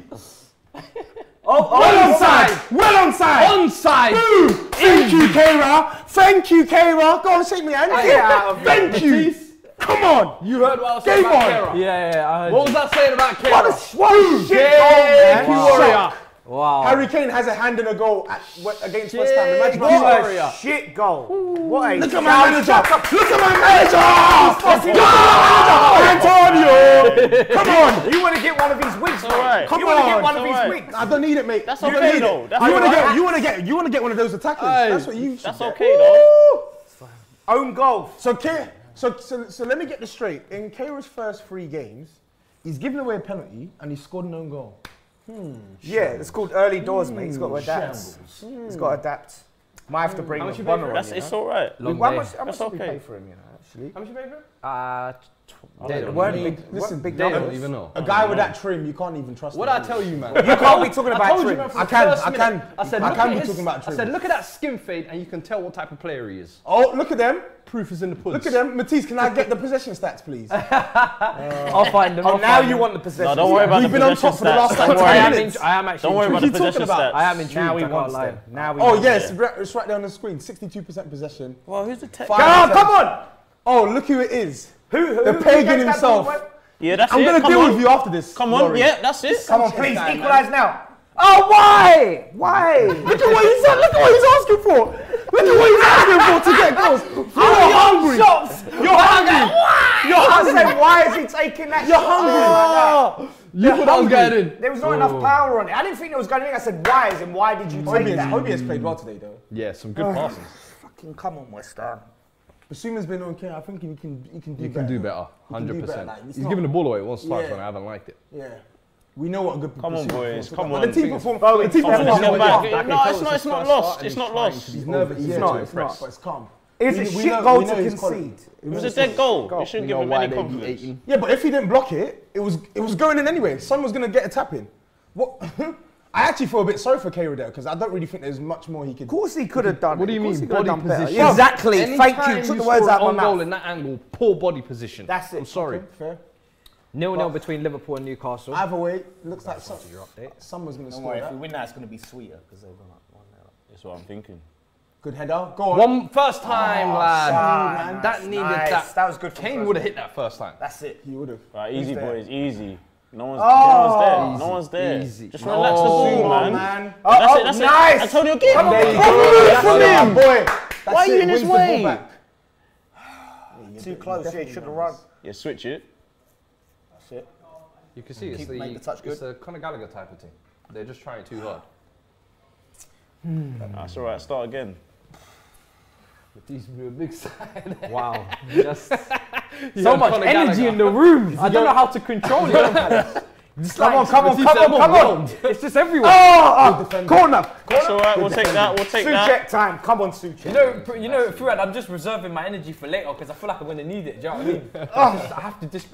Well onside! Well onside! Onside! Boom! Thank you, Keira! Thank you, Keira! Go on, shake me hand. Thank you! Come on! You heard what I was saying about Keira? Yeah, I heard. What was I saying about Keira? What a shit! Thank you, Warrior! Wow. Harry Kane has a hand in a goal against West Ham. Imagine what a shit goal. What a Look at my manager. Look at my manager. Antonio. Come on. You want to get one of these wigs, right? Come on. You want to get one of these wigs. I don't need it, mate. That's okay, though. You want to get one of those attackers. That's what you should. That's okay, though. Own goal. So let me get this straight. In Keira's first 3 games, he's given away a penalty and he scored an own goal. Yeah, it's called early doors, mate. It's got to adapt. It's got to adapt. Might have to bring a runner on. It's all right. How much did we pay for him, actually? How much did you pay for him? Listen, big numbers. Even know. A guy with that trim, you can't even trust him. What did I tell you, man? You can't be talking about trim. I can be talking about trim. I said, look at that skin fade and you can tell what type of player he is. Oh, look at them. Proof is in the pudding. Look at them. Matisse, can I get the possession stats, please? I'll find them. You want the possession. No, don't worry about the possession stats. We've been on top for the last 10 minutes. I am actually. Don't worry about the possession stats. I am intrigued. Now we want them. Oh, yes. It's right there on the screen. 62% possession. Well, who's the tech? Come on. Oh, look who it is. The pagan himself. Yeah, that's it. I'm going to deal with you after this. Come on, yeah, that's it. Come on, please, equalise now. Oh, why? Why? Look at what he's asking for. Look at what he's asking for to get goals. You're hungry. You're hungry. You're hungry. Why is he taking that? You're hungry. You put on getting. There was not enough power on it. I didn't think there was going to be. I said, why? And why did you take that? Hojbjerg's played well today, though. Yeah, some good passes. Fucking come on, West Ham. Bissouma's been okay. I think he can do better. 100%. Like, he's given the ball away once twice, and I haven't liked it. Yeah. We know what a good. Come on, boys. Come on. The team performed. No, it's not lost. It's not lost. He's nervous. He's not impressed. But it's calm. It's a shit goal to concede. It was a dead goal. You shouldn't give him any confidence. Yeah, but if he didn't block it, it was going in anyway. Son was going to get a tap in. What? I actually feel a bit sorry for Cairo there because I don't really think there's much more he could. Of course he could have done. What do you mean? Body position. Yeah. Exactly. Thank you. Took the words out of my mouth. In that angle, poor body position. That's it. I'm sorry. Okay, fair. 0-0 between Liverpool and Newcastle. Either way, looks like someone's going to score. If we win that, it's going to be sweeter because they've gone up 1-0. That's what I'm thinking. Good header. Go on. One first time, lad. That needed that. That was good. Kane would have hit that first time. That's it. He would have. Right, easy boys, easy. No one's there. Easy. Just relax the ball, man. That's it. Nice. Antonio, get him. Why are you in his way? Too close. Yeah, you should have run. Yeah, switch it. That's it. You can see it's the Conor Gallagher type of team. They're just trying too hard. That's all right. Start again. But these were a big side. Wow. Just so much energy in the room. I don't know how to control it. Come on. It's just everywhere. Oh, corner. It's all right. We'll take that. Soucek time. Come on, Soucek. You know, Fuad, I'm just reserving my energy for later because I feel like I'm going to need it. Do you know what I mean?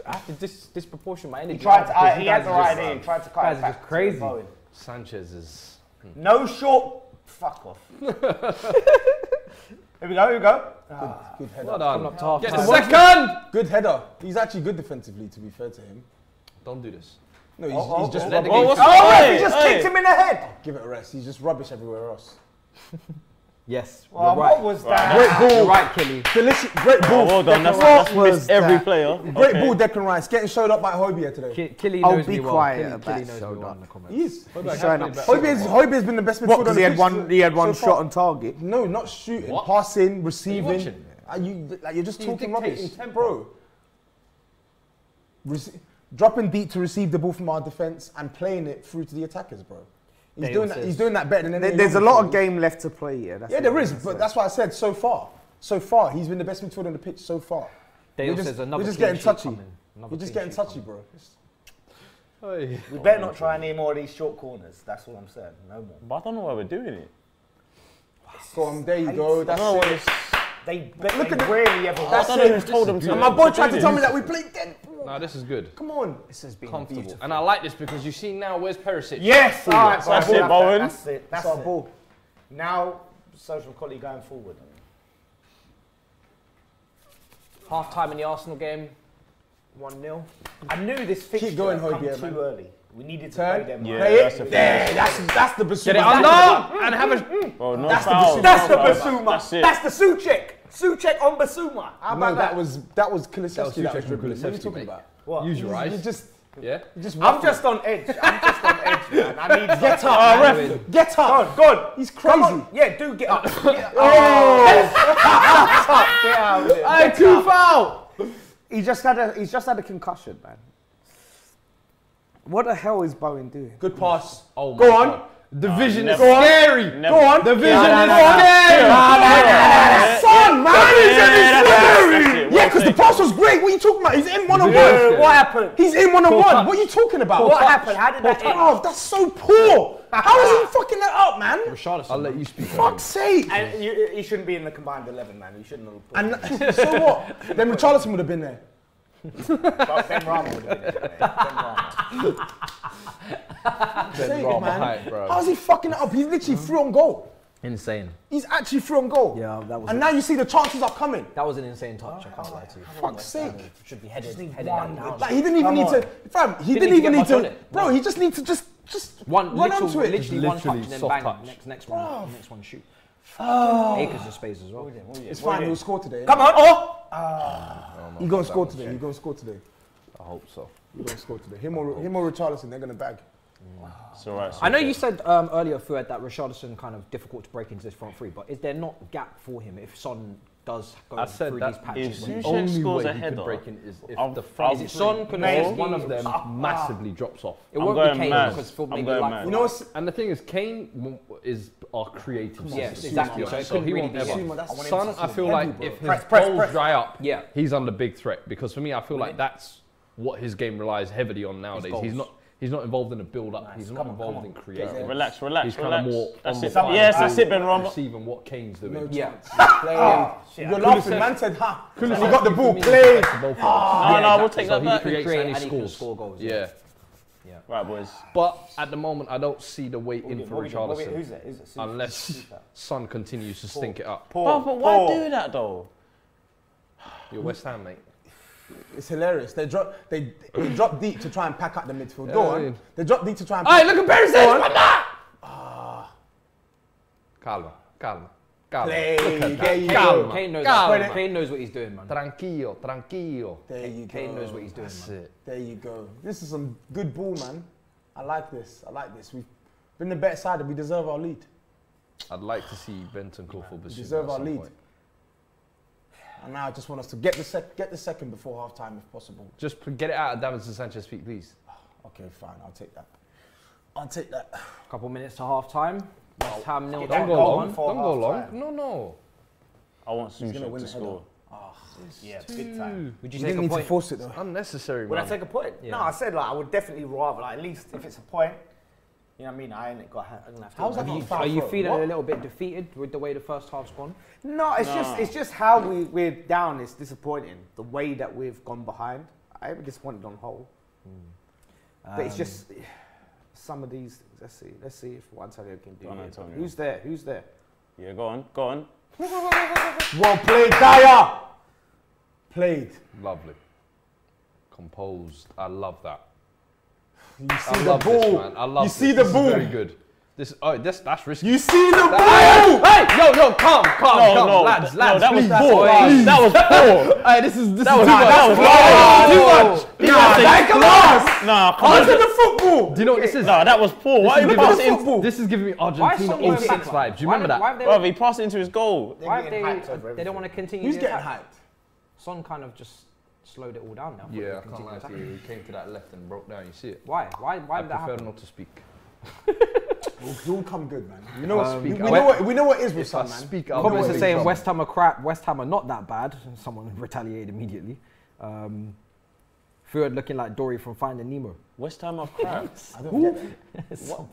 I have to disproportion my energy. He had the right in. Tried to cut it back. It's crazy. Sanchez is... No short... Fuck off. Here we go. Good header. Well done. Get the second! Good header. He's actually good defensively, to be fair to him. Don't do this. No, he's just letting it go. Oh, he just kicked him in the head. Oh, give it a rest. He's just rubbish everywhere else. Yes. Well, what was that? Great ball. Right, Kelly. Delicious. Great ball. Well done. That's missed every player. Great ball, Declan Rice. Getting showed up by Hojbjerg today. Kelly knows me well. I'll be quiet about showed up in the comments. He is. Hojbjerg's been the best midfielder on the pitch. Because he had one shot on target? No, not shooting. Passing, receiving. You're just talking rubbish. Bro. Dropping deep to receive the ball from our defence and playing it through to the attackers, bro. He's doing that better than anyone. There's a lot of game left to play here. Yeah, there is, but that's why I said so far. So far, he's been the best midfielder on the pitch so far. We're just getting touchy. We're just getting touchy, bro. We better not try any more of these short corners. That's all I'm saying. No more. But I don't know why we're doing it. So there you go. That's it. My boy tried to tell me that we played dead. No, this is good. Come on. This has been comfortable. Beautiful. And I like this because you see now, where's Perisic? Yes! All right, so that's it, Bowen. That's our ball. Now, social quality going forward. Half time in the Arsenal game, 1-0. I knew this fixture would come too early. We needed to play them. Yeah, that's the Bissouma. Get it under and have a... That's the Bissouma. That's the Soucek. Soucek on Bissouma. How about that? That was Kulusevski. What are you talking about? What? Use your eyes. I'm just on edge. Man. I need get up. Ref. Get up. God, he's crazy. Yeah, do get up. Oh! Get out. Too foul. He's just had a concussion, man. What the hell is Bowen doing? Good pass. Oh my God. The vision is scary. Go on. The vision is scary. Son, man, it's scary. Yeah, because the pass was great. What are you talking about? He's in one-on-one. What happened? He's in one-on-one. What are you talking about? What happened? How did that? Oh, that's so poor. How is he fucking that up, man? Richarlison, I'll let you speak. Fuck's sake. And he shouldn't be in the combined 11, man. He shouldn't have. And so what? Then Richarlison would have been there. Benrahma would have been there. Benrahma. How's he fucking up? He's literally through on goal. Insane. He's actually through on goal. Yeah, that was. And now you see the chances are coming. That was an insane touch. I can't lie to you. Fuck's sake. Should be headed down. Like he didn't even need to. Fam, he didn't even need to. Bro, he just needs to just one run onto it. Literally one touch and then bang. Next one shoot. Acres of space as well. It's fine. He'll score today. Come on! Oh! He's gonna score today. He's gonna score today. I hope so. He's gonna score today. Him or Richarlison, they're gonna bag. So, right, so I know you said earlier, Fuad, that Richarlison kind of difficult to break into this front three, but is there not gap for him if Son does go through these patches? If Soucek scores a header, if Son connects one of them, massively drops off. It won't be Kane because Phil maybe like. You know, and the thing is, Kane is our creative. Yes, exactly. So he won't ever. Son, I feel like if his balls dry up, he's under big threat because for me, I feel like that's what his game relies heavily on nowadays. He's not involved in a build-up. Nice. He's not involved in creating. Yeah. Relax. He's kind of more. That's it. Yes, that's it, Benrahma. Receiving what Kane's doing. No chance. You're laughing. Man said, "Ha! He got the ball. Play." No, we'll take that back. He creates and he scores. Goals. Yeah. Yeah. Right, boys. But at the moment, I don't see the way in for Richarlison. Who's it? Unless Son continues to stink it up. Paul, but why do that though? You're West Ham, mate. It's hilarious. They drop deep to try and pack up the midfield. Yeah, go on. Yeah. They drop deep to try and. All right, look at Perisic. Calma, calma, calma. There you go. Kane knows what he's doing, man. Tranquilo, tranquilo. There you go. Kane knows what he's doing, man. There you go. This is some good ball, man. I like this. I like this. We've been the better side, and we deserve our lead. I'd like to see Benton Crawford. We deserve our lead. And now I just want us to get the second before half-time if possible. Just get it out of Davinson Sanchez's feet, please. Okay, fine. I'll take that. I'll take that. Couple minutes to half-time. West Ham nil. Don't go long. No, no. I want Soucek to score. Oh, yeah, big time. Would you take a point? You didn't need to force it though. It's unnecessary. Would I take a point? Yeah. No, I said like I would definitely rather. Like at least if it's a point, you know what I mean. Are you feeling a little bit defeated with the way the first half's gone? No, it's just how we're down. It's disappointing the way that we've gone behind. I was disappointed on whole, but it's just. Some of these, let's see if Antonio can do it. Who's there? Yeah, go on. Well played, Dyer! Played. Lovely. Composed, I love that. You see the ball. Very good. That's risky. You see the ball! Hey, no, come. Lads, that was poor. That was poor. Hey, that was too much. Come on. The football. Do you know what this is? No, that was poor. Why did he pass it? This is giving me Argentina 06 vibes. Do you remember that? Bro, he passed it into his goal. They don't want to continue. Who's getting hyped? Son kind of just slowed it all down now. Yeah, I can't lie to you. He came to that left and broke down. You see it? Why did that happen? I prefer not to speak. It all come good, man. You know what? We know what is with Son, man. Comments are saying West Ham are crap. West Ham are not that bad. Someone retaliated immediately. Fuad looking like Dory from Finding Nemo. West Ham are crap. I don't get it. So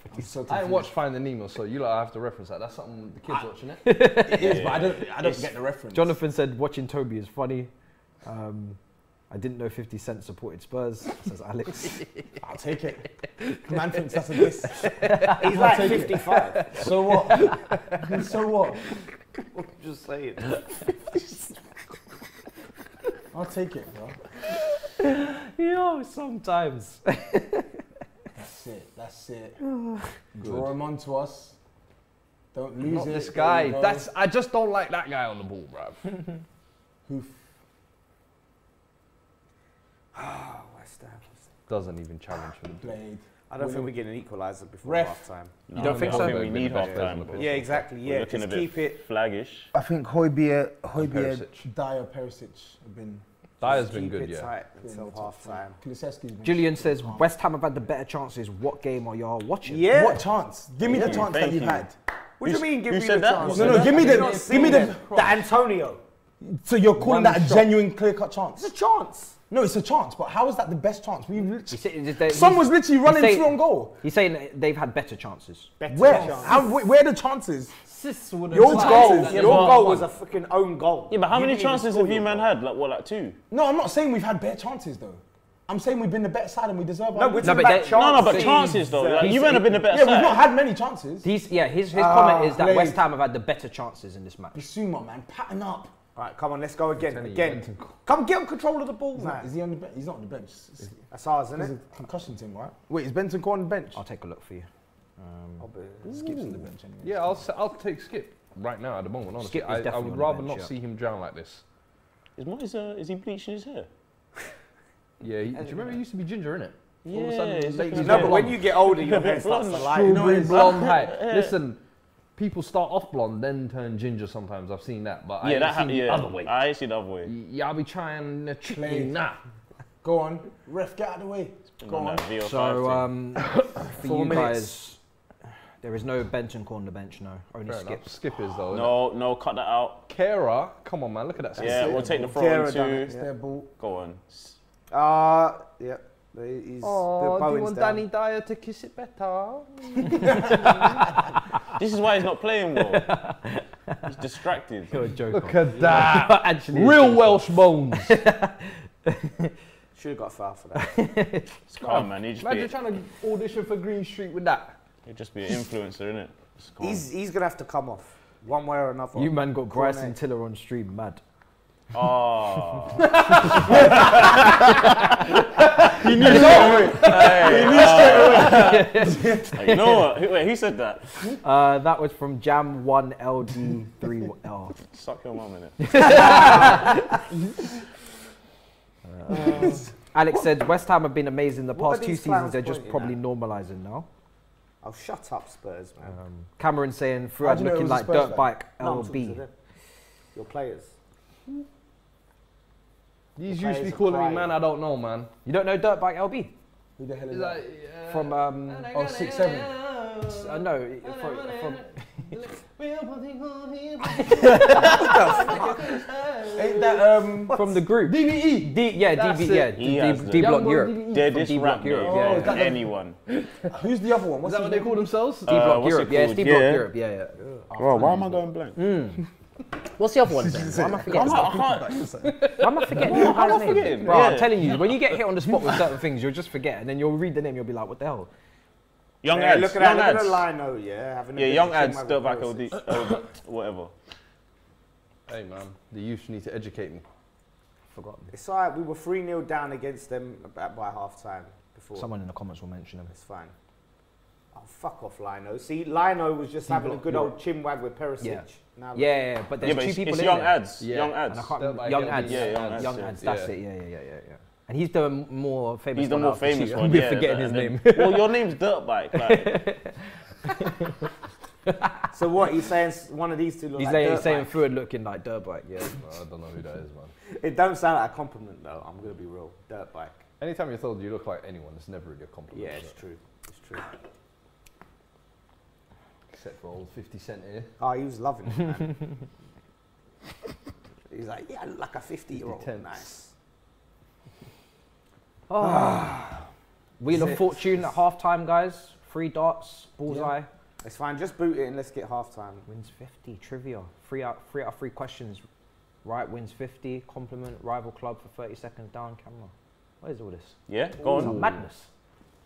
I didn't watch Finding Nemo, so you lot have to reference that. That's something the kids watching it. It is, but I don't get the reference. Jonathan said watching Toby is funny. I didn't know 50 Cent supported Spurs, says Alex. I'll take it. Man thinks that's a diss. He's like 55. So what? So what? I'm just saying. I'll take it, bro. Sometimes. That's it. Draw him onto us. Don't lose it. This guy. I just don't like that guy on the ball, bruv. Hoof. Ah, West Ham doesn't even challenge for the blade. I don't think we get an equaliser before half time. No, you don't think so? I think we need half time. Yeah, exactly. Yeah, just keep it flaggish. I think Hojbjerg, Dyer, Perisic have been. Dyer's been good, yeah. Until half time. Julian says West Ham have had the better chances. What game are y'all watching? Yeah. What chance? Give me the chance that you've had. What do you mean? Give me the chance? No, give me the Antonio. So you're calling that a genuine, clear-cut chance? It's a chance. No, it's a chance, but how is that the best chance? Son was literally running through on goal. He's saying they've had better chances. Where are the chances? Your goal was a fucking own goal. Yeah, but how many chances have you man had? Like two? No, I'm not saying we've had better chances though. I'm saying we've been the better side and we deserve our lead. But chances though. Like, you haven't been the better side. Yeah, we've not had many chances. His comment is that West Ham have had the better chances in this match. Bissouma, man, pattern up. All right, come on, let's go again. Come get on control of the ball, man. Is he on the bench? He's not on the bench. That's ours, isn't it? There's a concussion team, right? Wait, is Benton Corn on the bench? I'll take a look for you. Skip's on the bench anyway. Yeah, I'll take Skip right now at the moment, honestly. I would rather not see him drown like this. Is he bleaching his hair? Yeah, do you remember it used to be ginger, innit? Yeah. All of a sudden, no, but when you get older, your hair starts to light. Blonde hair. Listen. People start off blonde, then turn ginger sometimes. I've seen that, but I ain't seen the other way. Yeah, I'll be trying to train that. Go on, ref, get out of the way. Go on. So, for you guys, there is no Benton Corn on the bench, no. Only Skip. Skip is though. No, cut that out. Kera, come on, man, look at that. Yeah, we'll take the throw-in too. Yeah. Go on. Yeah. Do you want Danny Dyer to kiss it better? This is why he's not playing well. He's distracted. Look at that. Real Welsh moans. Should have got fouled for that. Come man, imagine trying to audition for Green Street with that. He'd just be an influencer, innit? He's gonna have to come off one way or another. You man got Bryson Tiller on stream, mad. Oh. He knew straight away. He knew straight away. Like, you know what? Wait, who said that? That was from Jam1LD3L. Suck your mum, innit? Alex said West Ham have been amazing the past two seasons. They're just probably normalising now. Oh, shut up, Spurs, man. Cameron saying Fuad looking like dirt bike LB. Your players. These used to be calling me man. I don't know, man. You don't know dirt bike LB? Who the hell is that? From 6-7. No, from. Ain't that from the group? DBE? D Block Europe. They're this rap Europe. Anyone. Who's the other one? Is that what they call themselves? D Block Europe. Yeah, it's D Block Europe. Yeah. Bro, why am I going blank? What's the other one then? Why am I forgetting? Why am I forgetting? Bro, I'm telling you, when you get hit on the spot with certain things, you'll just forget, and then you'll read the name, you'll be like, what the hell? Young Ads. Look at the line though, yeah, Young Ads, still back LD, whatever. Hey man, the youth need to educate me. Forgotten. It's alright, we were 3-0 down against them by half time before. Someone in the comments will mention them. It's fine. Oh, fuck off, Lino. See, Lino was just having a good old chin wag with Perisic. Yeah. Now, but there's two people in there. It's Young Ads. Young Ads. Young Ads, that's it. Yeah. And he's the more famous one. He's the more famous one. We're forgetting his name. Well, your name's Dirtbike. Like. So what? He's saying one of these two look like Dirtbike. He's saying Fuad looking like Dirtbike. Yeah, I don't know who that is, man. It don't sound like a compliment though. I'm gonna be real. Dirtbike. Anytime you're told you look like anyone, it's never really a compliment. Yeah, it's true. It's true. Except for old 50 Cent here. Oh, he was loving it, man. He's like, yeah, I look like a 50-year-old. Nice. Oh. Wheel of Fortune at halftime, guys. 3 darts, bullseye. Yeah. It's fine. Just boot it and let's get halftime. Wins 50 trivia. 3 out of 3 questions. Right wins 50. Compliment rival club for 30 seconds down camera. What is all this? Yeah, go on. Madness.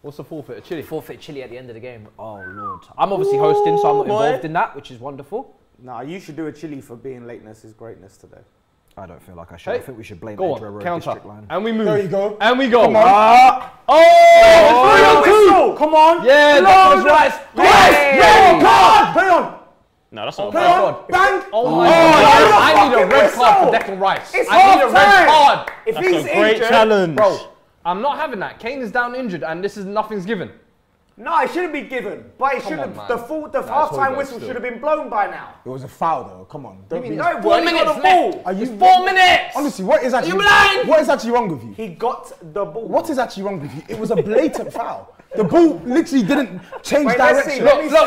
What's the forfeit? A chili. Forfeit chili at the end of the game. Oh lord. I'm obviously hosting, so I'm not involved in that, which is wonderful. Nah, you should do a chili for being lateness is greatness today. I don't feel like I should. I think we should blame Andrew Road District Line. And we move. There you go. And we go. Come on. Oh! 3-2! Come on! Yeah, that was Rice! Red card! Play on! No, that's not a red card. Oh my god. I need a red card for Declan Rice. I need a red card. If he's injured. Great challenge. Bro, I'm not having that. Kane is down injured and this is nothing's given. No, it shouldn't be given, but it should have. The half-time whistle should have been blown by now. It was a foul, though. Come on, don't be. No, 4 minutes left. Are you 4 minutes? Honestly, what is actually? Are you blind? What is actually wrong with you? He got the ball. What is actually wrong with you? It was a blatant foul. The ball literally didn't change direction. Look! No,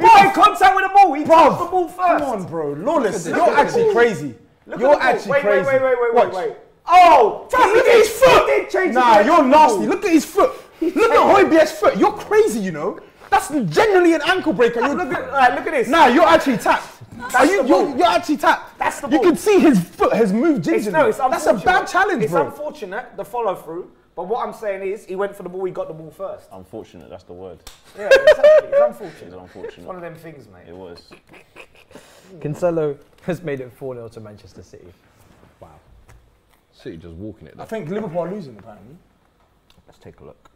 he made contact with the ball. He touched the ball first. Come on, bro, Lawless. You're actually crazy. You're actually crazy. Wait. Oh, look at his foot. Nah, you're nasty. Look at his foot. Look at Hojbjerg's foot. You're crazy, you know. That's generally an ankle breaker. Look at this. Nah, you're actually tapped. You're actually tapped. That's the ball. You can see his foot has moved gingerly. No, it's unfortunate. That's a bad challenge, bro. It's unfortunate, the follow-through. But what I'm saying is, he went for the ball, he got the ball first. Unfortunate, that's the word. Yeah, exactly. It's unfortunate. It's unfortunate. It's one of them things, mate. It was. Cancelo has made it 4-0 to Manchester City. Wow. City just walking it. I think Liverpool are losing, apparently. Let's take a look.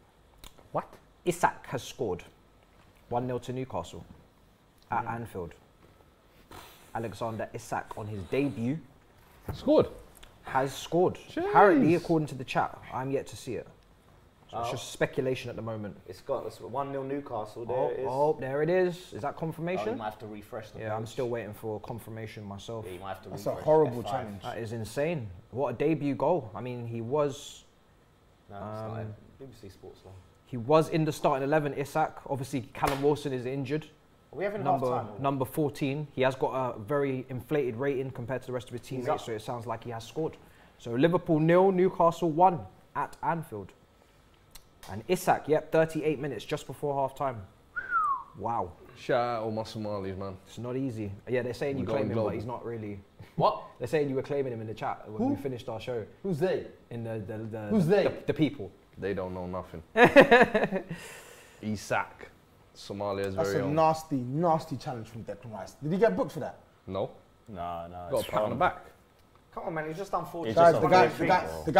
What? Isak has scored 1-0 to Newcastle at Anfield. Alexander Isak on his debut. Scored? Has scored. Jeez. Apparently, according to the chat, I'm yet to see it. So it's just speculation at the moment. It's got 1-0 Newcastle, there it is. Oh, there it is. Is that confirmation? Oh, you might have to refresh the page. I'm still waiting for confirmation myself. Yeah, you might have to refresh. That's a horrible challenge. That is insane. What a debut goal. I mean, he was... No, it's not BBC Sports Live. He was in the starting 11, Isak. Obviously, Callum Wilson is injured. Are we having half-time? Number 14. He has got a very inflated rating compared to the rest of his teammates, so it sounds like he has scored. So Liverpool 0, Newcastle 1 at Anfield. And Isak, yep, 38 minutes just before half-time. Wow. Shout out all my Somalis, man. It's not easy. Yeah, they're saying you claim him, but he's not really. What? They're saying you were claiming him in the chat when we finished our show. Who's they? In the Who's they? The people. They don't know nothing. Isak, Somalia's very own. That's a nasty, nasty challenge from Declan Rice. Did he get booked for that? No. No, no. Got a pat on the back. Come on, man. He's just unfortunate. Guys, the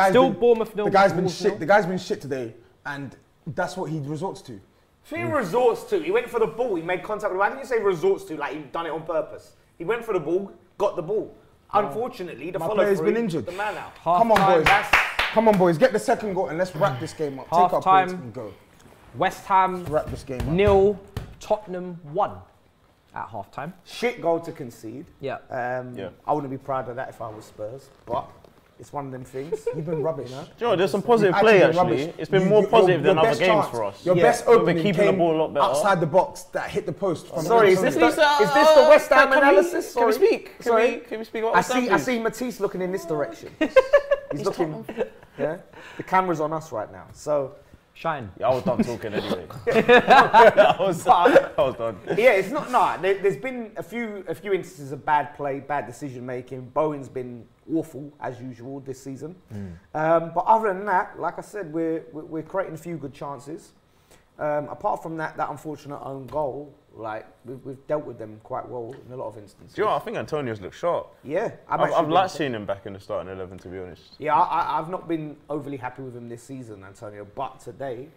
guy's been shit today, and that's what he resorts to. So he resorts to. He went for the ball. He made contact with him. Why didn't you say resorts to? Like he'd done it on purpose. He went for the ball, got the ball. Unfortunately, the follow-through. Been injured. The man out. Come on, boys. Come on, boys. Get the second goal and let's wrap this game up. Half Take our time. Points and go. West Ham wrap this game up. 0, Tottenham 1 at half time. Shit goal to concede. Yeah. I wouldn't be proud of that if I was Spurs, but. It's one of them things. You've been rubbish, huh? Joe, there's some positive play, actually. It's been more positive than other games for us. Your best opening came outside the box that hit the post. Sorry, is this the West Ham analysis? Can we speak? Sorry, can we speak about West Ham? I see Matisse looking in this direction. He's looking, yeah? The camera's on us right now, so. Shine. Yeah, I was done talking anyway. I was done. Yeah, it's not, nah, there's been a few instances of bad play, bad decision making. Bowen's been awful as usual this season. But other than that, like I said, we're creating a few good chances. Apart from that unfortunate own goal, like we've dealt with them quite well in a lot of instances. Do you know what? I think Antonio's looked sharp. Yeah, I've liked seeing him back in the starting 11, to be honest. Yeah, I've not been overly happy with him this season, Antonio. But today,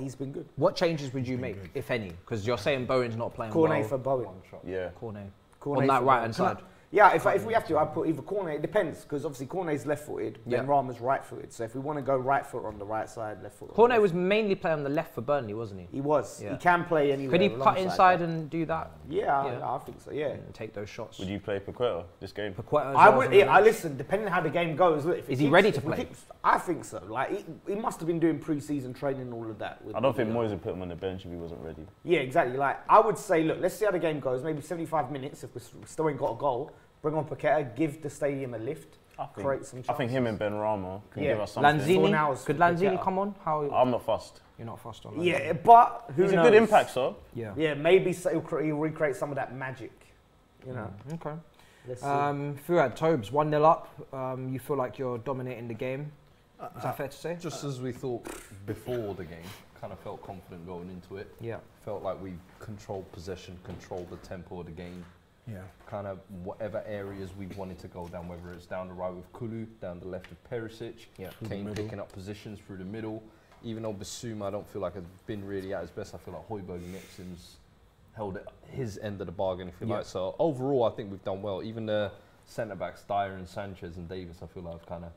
he's been good. What changes would you make, if any? Because you're saying Bowen's not playing well. Cornet for Bowen. Yeah, Cornet. On that right hand side. Yeah, if we have to, I'd put either Cornet. It depends, because obviously Cornet's left-footed, Benrahma's right-footed. So if we want to go right foot on the right side, left foot on Cornet was mainly playing on the left for Burnley, wasn't he? He was. Yeah. He can play anywhere. Could he cut inside and do that? Yeah, yeah. I think so, yeah. And take those shots. Would you play Paqueta this game? Paqueta as I would. Listen, depending on how the game goes. Look, if he ready to play? I think so. Like, he must have been doing pre-season training and all of that. I don't think Moyes would put him on the bench if he wasn't ready. Yeah, exactly. Like, I would say, look, let's see how the game goes. Maybe 75 minutes if we still ain't got a goal. Bring on Paqueta, give the stadium a lift, create some chances. I think him and Benrahma can give us something. Lanzini, could Lanzini come on? I'm not fussed. You're not fussed on that. Yeah, but who knows? He's a good impact, sir. Yeah, yeah, maybe he'll recreate some of that magic, you know. Okay. Fuad, Tobes, 1-0 up. You feel like you're dominating the game. Is that fair to say? Just as we thought before the game, kind of felt confident going into it. Yeah. Felt like we controlled possession, controlled the tempo of the game. Yeah, kind of whatever areas we wanted to go down, whether it's down the right with Kulu, down the left with Perisic, Kane picking up positions through the middle. Even though Bissouma, I don't feel like has been really at his best. I feel like Hojbjerg and Nixon's held his end of the bargain, if you like. So overall, I think we've done well. Even the centre-backs, Dyer and Sanchez and Davies, I feel like I've kind of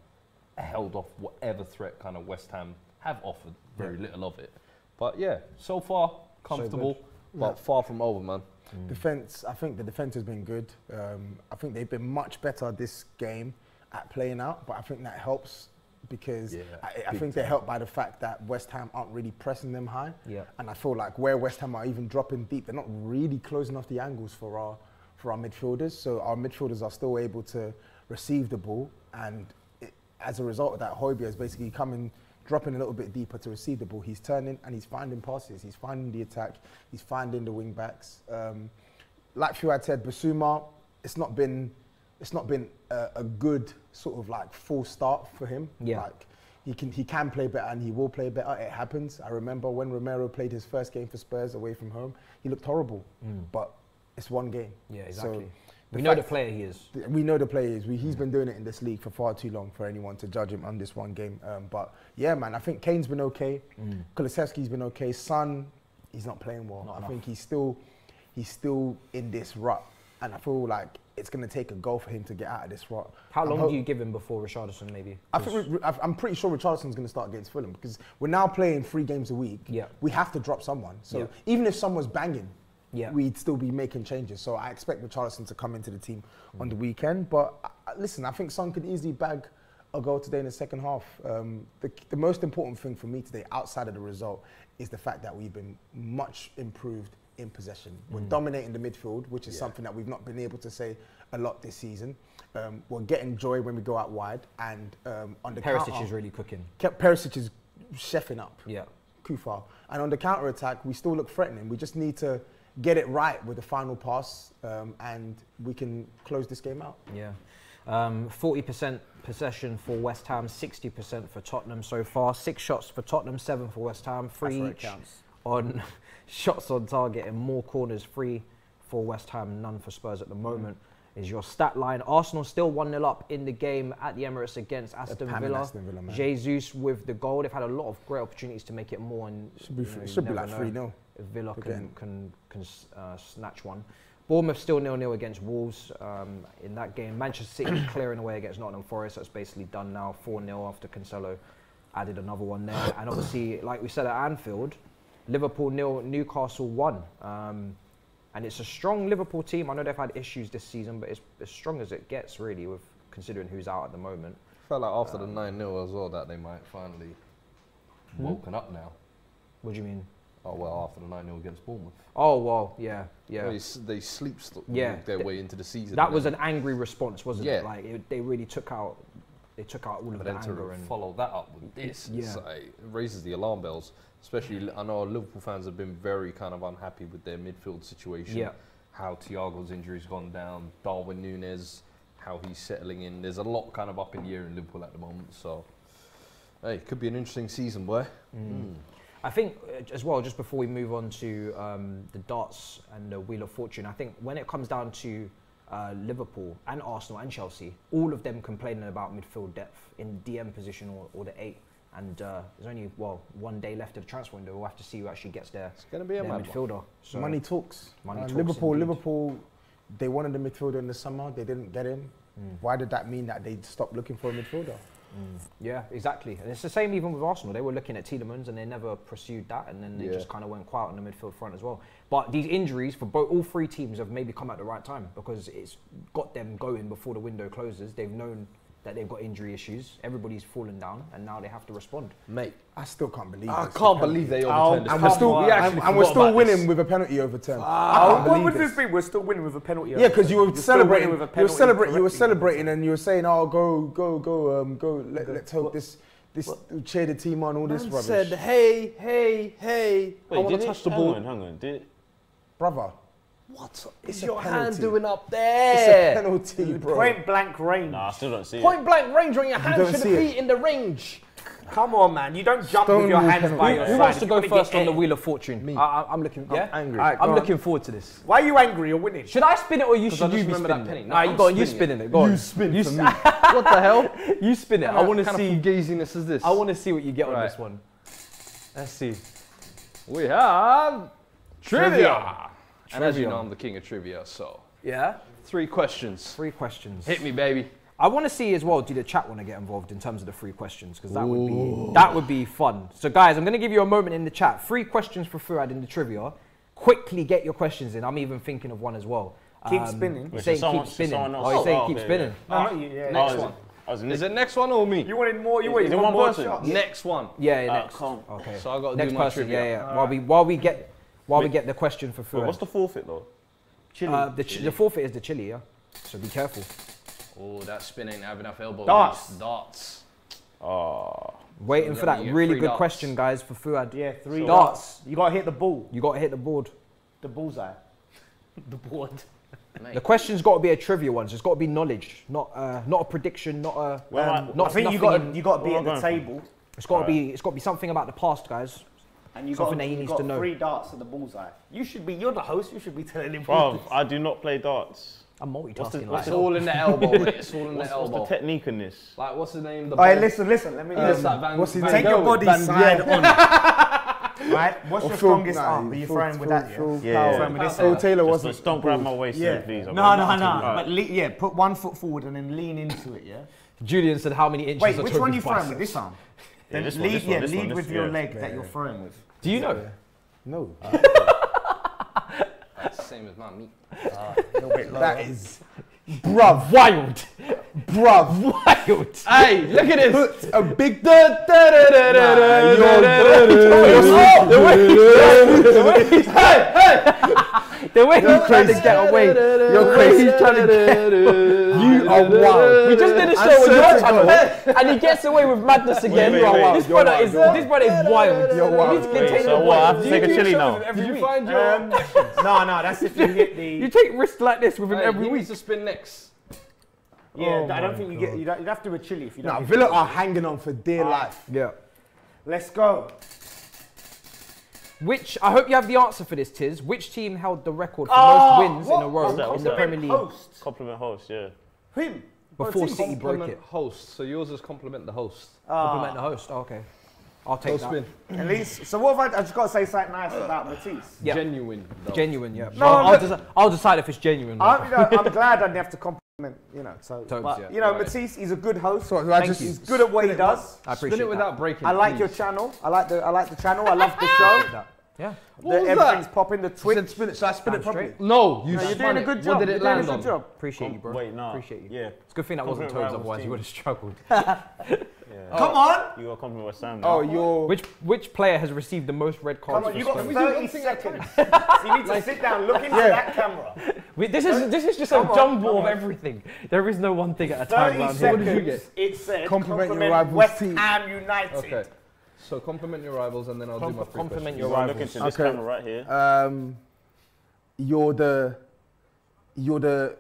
held off whatever threat kind of West Ham have offered. Very little of it. But yeah, so far, comfortable, but far from over, man. Defence, I think the defence has been good. I think they've been much better this game at playing out, but I think that helps because I think they're helped by the fact that West Ham aren't really pressing them high. Yeah. And I feel like where West Ham are even dropping deep, they're not really closing off the angles for our midfielders. So our midfielders are still able to receive the ball, and as a result of that, Hojbjerg is basically coming, dropping a little bit deeper to receive the ball. He's turning and he's finding passes. He's finding the attack. He's finding the wing backs. Like Fuad said, Bissouma, it's not been a good sort of like full start for him. Yeah. Like he can play better and he will play better. It happens. I remember when Romero played his first game for Spurs away from home, he looked horrible. But it's one game. Yeah, exactly. So we know the player he is. We know the player he is. He's been doing it in this league for far too long for anyone to judge him on this one game. But yeah, man, I think Kane's been okay. Kulusevski's been okay. Son, he's not playing well. Not enough. I think he's still in this rut. And I feel like it's going to take a goal for him to get out of this rut. How long do you give him before Richarlison, maybe? I'm pretty sure Richarlison's going to start against Fulham because we're now playing 3 games a week. Yeah. We have to drop someone. So even if someone's banging, we'd still be making changes. So I expect Richarlison to come into the team on the weekend. But listen, I think Son could easily bag a goal today in the second half. The most important thing for me today, outside of the result, is the fact that we've been much improved in possession. We're dominating the midfield, which is something that we've not been able to say a lot this season. We're getting joy when we go out wide. And on the counter... Perisic is really cooking. Perisic is chefing up. Yeah. Kufar. And on the counter-attack, we still look threatening. We just need to... get it right with the final pass, and we can close this game out. Yeah. 40% possession for West Ham, 60% for Tottenham so far. 6 shots for Tottenham, 7 for West Ham, 3 each on shots on target and more corners, 3 for West Ham, none for Spurs at the moment. Is your stat line. Arsenal still 1-0 up in the game at the Emirates against Aston Villa. Jesus with the goal. They've had a lot of great opportunities to make it more, and should be like 3-0. Villa can snatch one. Bournemouth still 0-0 against Wolves in that game. Manchester City clearing away against Nottingham Forest. That's basically done now. 4-0 after Cancelo added another one there. And obviously, like we said at Anfield, Liverpool 0, Newcastle 1. And it's a strong Liverpool team. I know they've had issues this season, but it's as strong as it gets, really, with considering who's out at the moment. Felt like after the 9-0 as well that they might finally woken up now. What do you mean? Oh, well, after the 9-0 against Bournemouth. Oh, well, yeah, yeah. Well, they sleep their way into the season. That was an angry response, wasn't it? Like, they really took out, all of the anger. But then to follow that up with this, it raises the alarm bells. Especially, I know Liverpool fans have been very kind of unhappy with their midfield situation. Yeah. How Thiago's injury's gone down, Darwin Núñez, how he's settling in. There's a lot kind of up in the air in Liverpool at the moment. So, hey, it could be an interesting season, boy. I think as well, just before we move on to the darts and the Wheel of Fortune, I think when it comes down to Liverpool and Arsenal and Chelsea, all of them complaining about midfield depth in the DM position or the 8. And there's only, well, one day left of the transfer window. We'll have to see who actually gets there. It's going to be a midfielder. So money talks. Money talks. Liverpool, they wanted a midfielder in the summer. They didn't get him. Why did that mean that they stopped looking for a midfielder? Yeah, exactly. And it's the same even with Arsenal. They were looking at Tielemans and they never pursued that, and then they just kind of went quiet on the midfield front as well. But these injuries for all three teams have maybe come at the right time, because it's got them going before the window closes. They've known that they've got injury issues. Everybody's fallen down, and now they have to respond. Mate, I still can't believe this. I can't believe they overturned this. And we're still winning with a penalty overturned. What would this be? We're still winning with a penalty overturned. Yeah, because you were celebrating with a penalty. You were celebrating and you were saying, oh, go, let's hope this cheer the team on, all this rubbish. Said, hey, hey, hey. Wait, did it touch the ball? Hang on, did it? Brother. What is your hand doing up there? It's a penalty, bro. Point blank range. Nah, I still don't see it. Point blank range when your hand should be in the range. Come on, man. You don't jump with your hands by your side. Who wants to go first on the Wheel of Fortune? Me. I'm looking angry. I'm looking forward to this. Why are you angry? You're winning. Should I spin it or you should remember that penny? No, you go on. You spinning it. Go on. You spin it for me. What the hell? You spin it. I want to see. What gaziness is this? I want to see what you get on this one. Let's see. We have trivia. And as you know, I'm the king of trivia, so... Yeah? 3 questions. 3 questions. Hit me, baby. I want to see as well, do the chat want to get involved in terms of the 3 questions? Because that would be fun. So guys, I'm going to give you a moment in the chat. 3 questions for Fuad in the trivia. Quickly get your questions in. I'm even thinking of one as well. Keep spinning. You're saying keep spinning. Oh, you're saying keep spinning. Next one. Is it next one or me? You wanted more. You wanted one more shot. Next one. Yeah, next. Okay. So I've got to do my trivia. Yeah. While we get... While we get the question for Fuad. What's the forfeit though? Chili. The forfeit is the chili, yeah. So be careful. Oh, that spin ain't have enough elbow. Darts. Oh. Waiting for that really good question, guys, for Fuad. Yeah, 3 darts. You gotta hit the ball. You gotta hit the board. The bullseye. The board. Mate. The question's got to be a trivia one, so it's got to be knowledge, not a prediction, not a. Well, I think you got to be at the table. It's got to be something about the past, guys. And you've got, you got 3 darts at the bullseye. You're the host, you should be telling him. Bro, I do not play darts. I'm multitasking. It's all in the elbow, mate. It's all in the elbow. What's the technique in this? Like, what's the name? Hey, listen, let me... take your body side on. Right? What's your strongest arm? Are you throwing with that? Yeah. Phil Taylor wasn't... Just don't grab my waist, please. No. But yeah, put one foot forward and then lean into it, yeah? Julian said how many inches are Toby's biceps? Wait, which one are you throwing with? This arm? Then lead with your leg that you're throwing with. Do you know? Yeah. No. That's the same as my meat. That is... Bruv, wild. Bruv, wild. Hey, look at this. Put a big... The way he's... Hey, hey! The way he's trying to get away. You're crazy. He's trying to get You are wild. We just did a show with your channel and he gets away with madness again. This brother is wild. You're wild. So what? I have to take a chilli now. No, that's if you get the... You take risks like this with him every week. He needs to spin next. Yeah, I don't think you get... You'd have to do a chilli if you don't... No, Villa are hanging on for dear life. Yeah. Let's go. Which, I hope you have the answer for this, Tiz. Which team held the record for most wins in a row in the Premier League? Compliment host, yeah. Him? Before City broke it. Host, so yours is compliment the host. Compliment the host, okay. I'll take that. At least, so what have I just got to say something nice about Matisse? Yep. Genuine, though. Genuine, yeah. No, I'll decide if it's genuine. I'm glad I didn't have to compliment, you know. So, Tobes, but, yeah, you know, right. Matisse, he's a good host. So he's good at what he does. I appreciate it without breaking. I like your channel. I like the channel. I love the show. Yeah. Everything's popping, the Twitch. So I spin it properly. No, you're doing a good job. You're doing a good job. Appreciate you, bro. Wait, no. Appreciate you. Yeah. It's a good thing that wasn't Tobes, otherwise you would have struggled. Yeah. Come on! You got a compliment with Sam. Oh, you're... Which player has received the most red cards? Come on, you got 30 seconds. So you need to sit down, look into that camera. This is just a jumble of everything. There is no one thing at a time. 30 seconds. What did you get? It said compliment West Ham United. Okay. So compliment your rivals, and then I'll do my free compliment your rivals. Look into this camera right here. You're the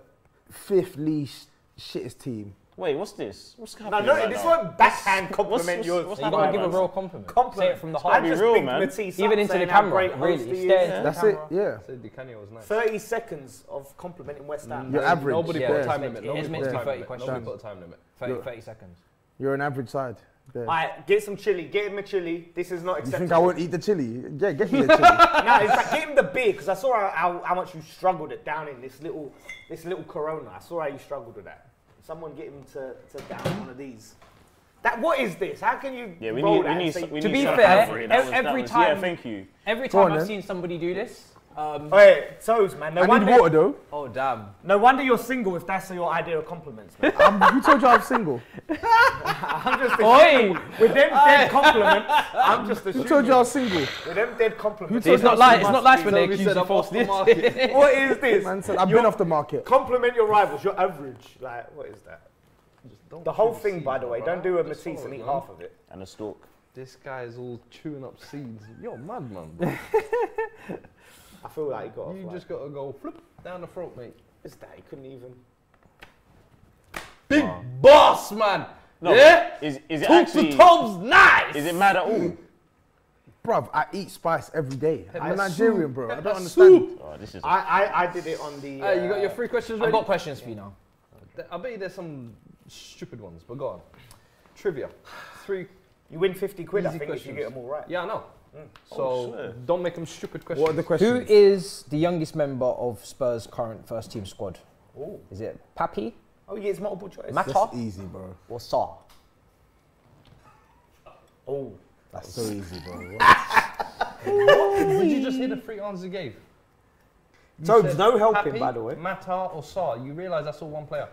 fifth least shittest team. Wait, what's this? What's happening? No, this won't backhand compliment yours. You gotta give a real compliment. Say it from the heart. I just think Matisse, even into the camera, really. That's it. Yeah. 30 seconds of complimenting West Ham. You're average. Nobody put a time limit. It is meant to be 30 questions. Nobody put a time limit. 30 seconds. You're an average side. Alright, get some chilli. Get him a chilli. This is not acceptable. You think I won't eat the chilli? Yeah, get me the chilli. No, it's like, get him the beer, because I saw how much you struggled at downing this little Corona. I saw how you struggled with that. Someone get him to down one of these. What is this? How can you roll that? To be fair, every time... Yeah, thank you. Every time I've seen somebody do this... Wait, Toes, man. I need water, though. Oh, damn. No wonder you're single if that's your idea of compliments, man. Who told you I'm single? I'm just assuming. With them dead compliments, I'm just assuming. Who told you I was single? With them dead compliments. It's not nice when they accuse you of off the market. What is this? Man said, I've been off the market. Compliment your rivals. You're average. Like, what is that? The whole thing, by the way. Don't do a Matisse and eat half of it. And a stalk. This guy is all chewing up seeds. You're mad, man. I feel like you got. You just got to go flip down the throat, mate. Is that he couldn't even? Big boss, man. No, yeah. Is it Talk actually? To Tobes, nice. Is it mad at all? Bruv, I eat spice every day. I'm Nigerian, bro. I don't understand. Oh, this is. I did it on the. You got your three questions ready? I've got questions for you now. I bet you there's some stupid ones, but go on. Trivia. Three. You win 50 quid, I think, questions. If you get them all right. Yeah, I know. So don't make them stupid questions. What are the questions? Who is the youngest member of Spurs' current first team squad? Ooh. Is it Papi? Oh yeah, it's multiple choice. That's easy, bro. Or Sa? Oh, that's so easy, bro. Did you just hear the three answers you gave? Tobes, no helping, Papi, by the way. Mata or Sa? You realise that's all one player?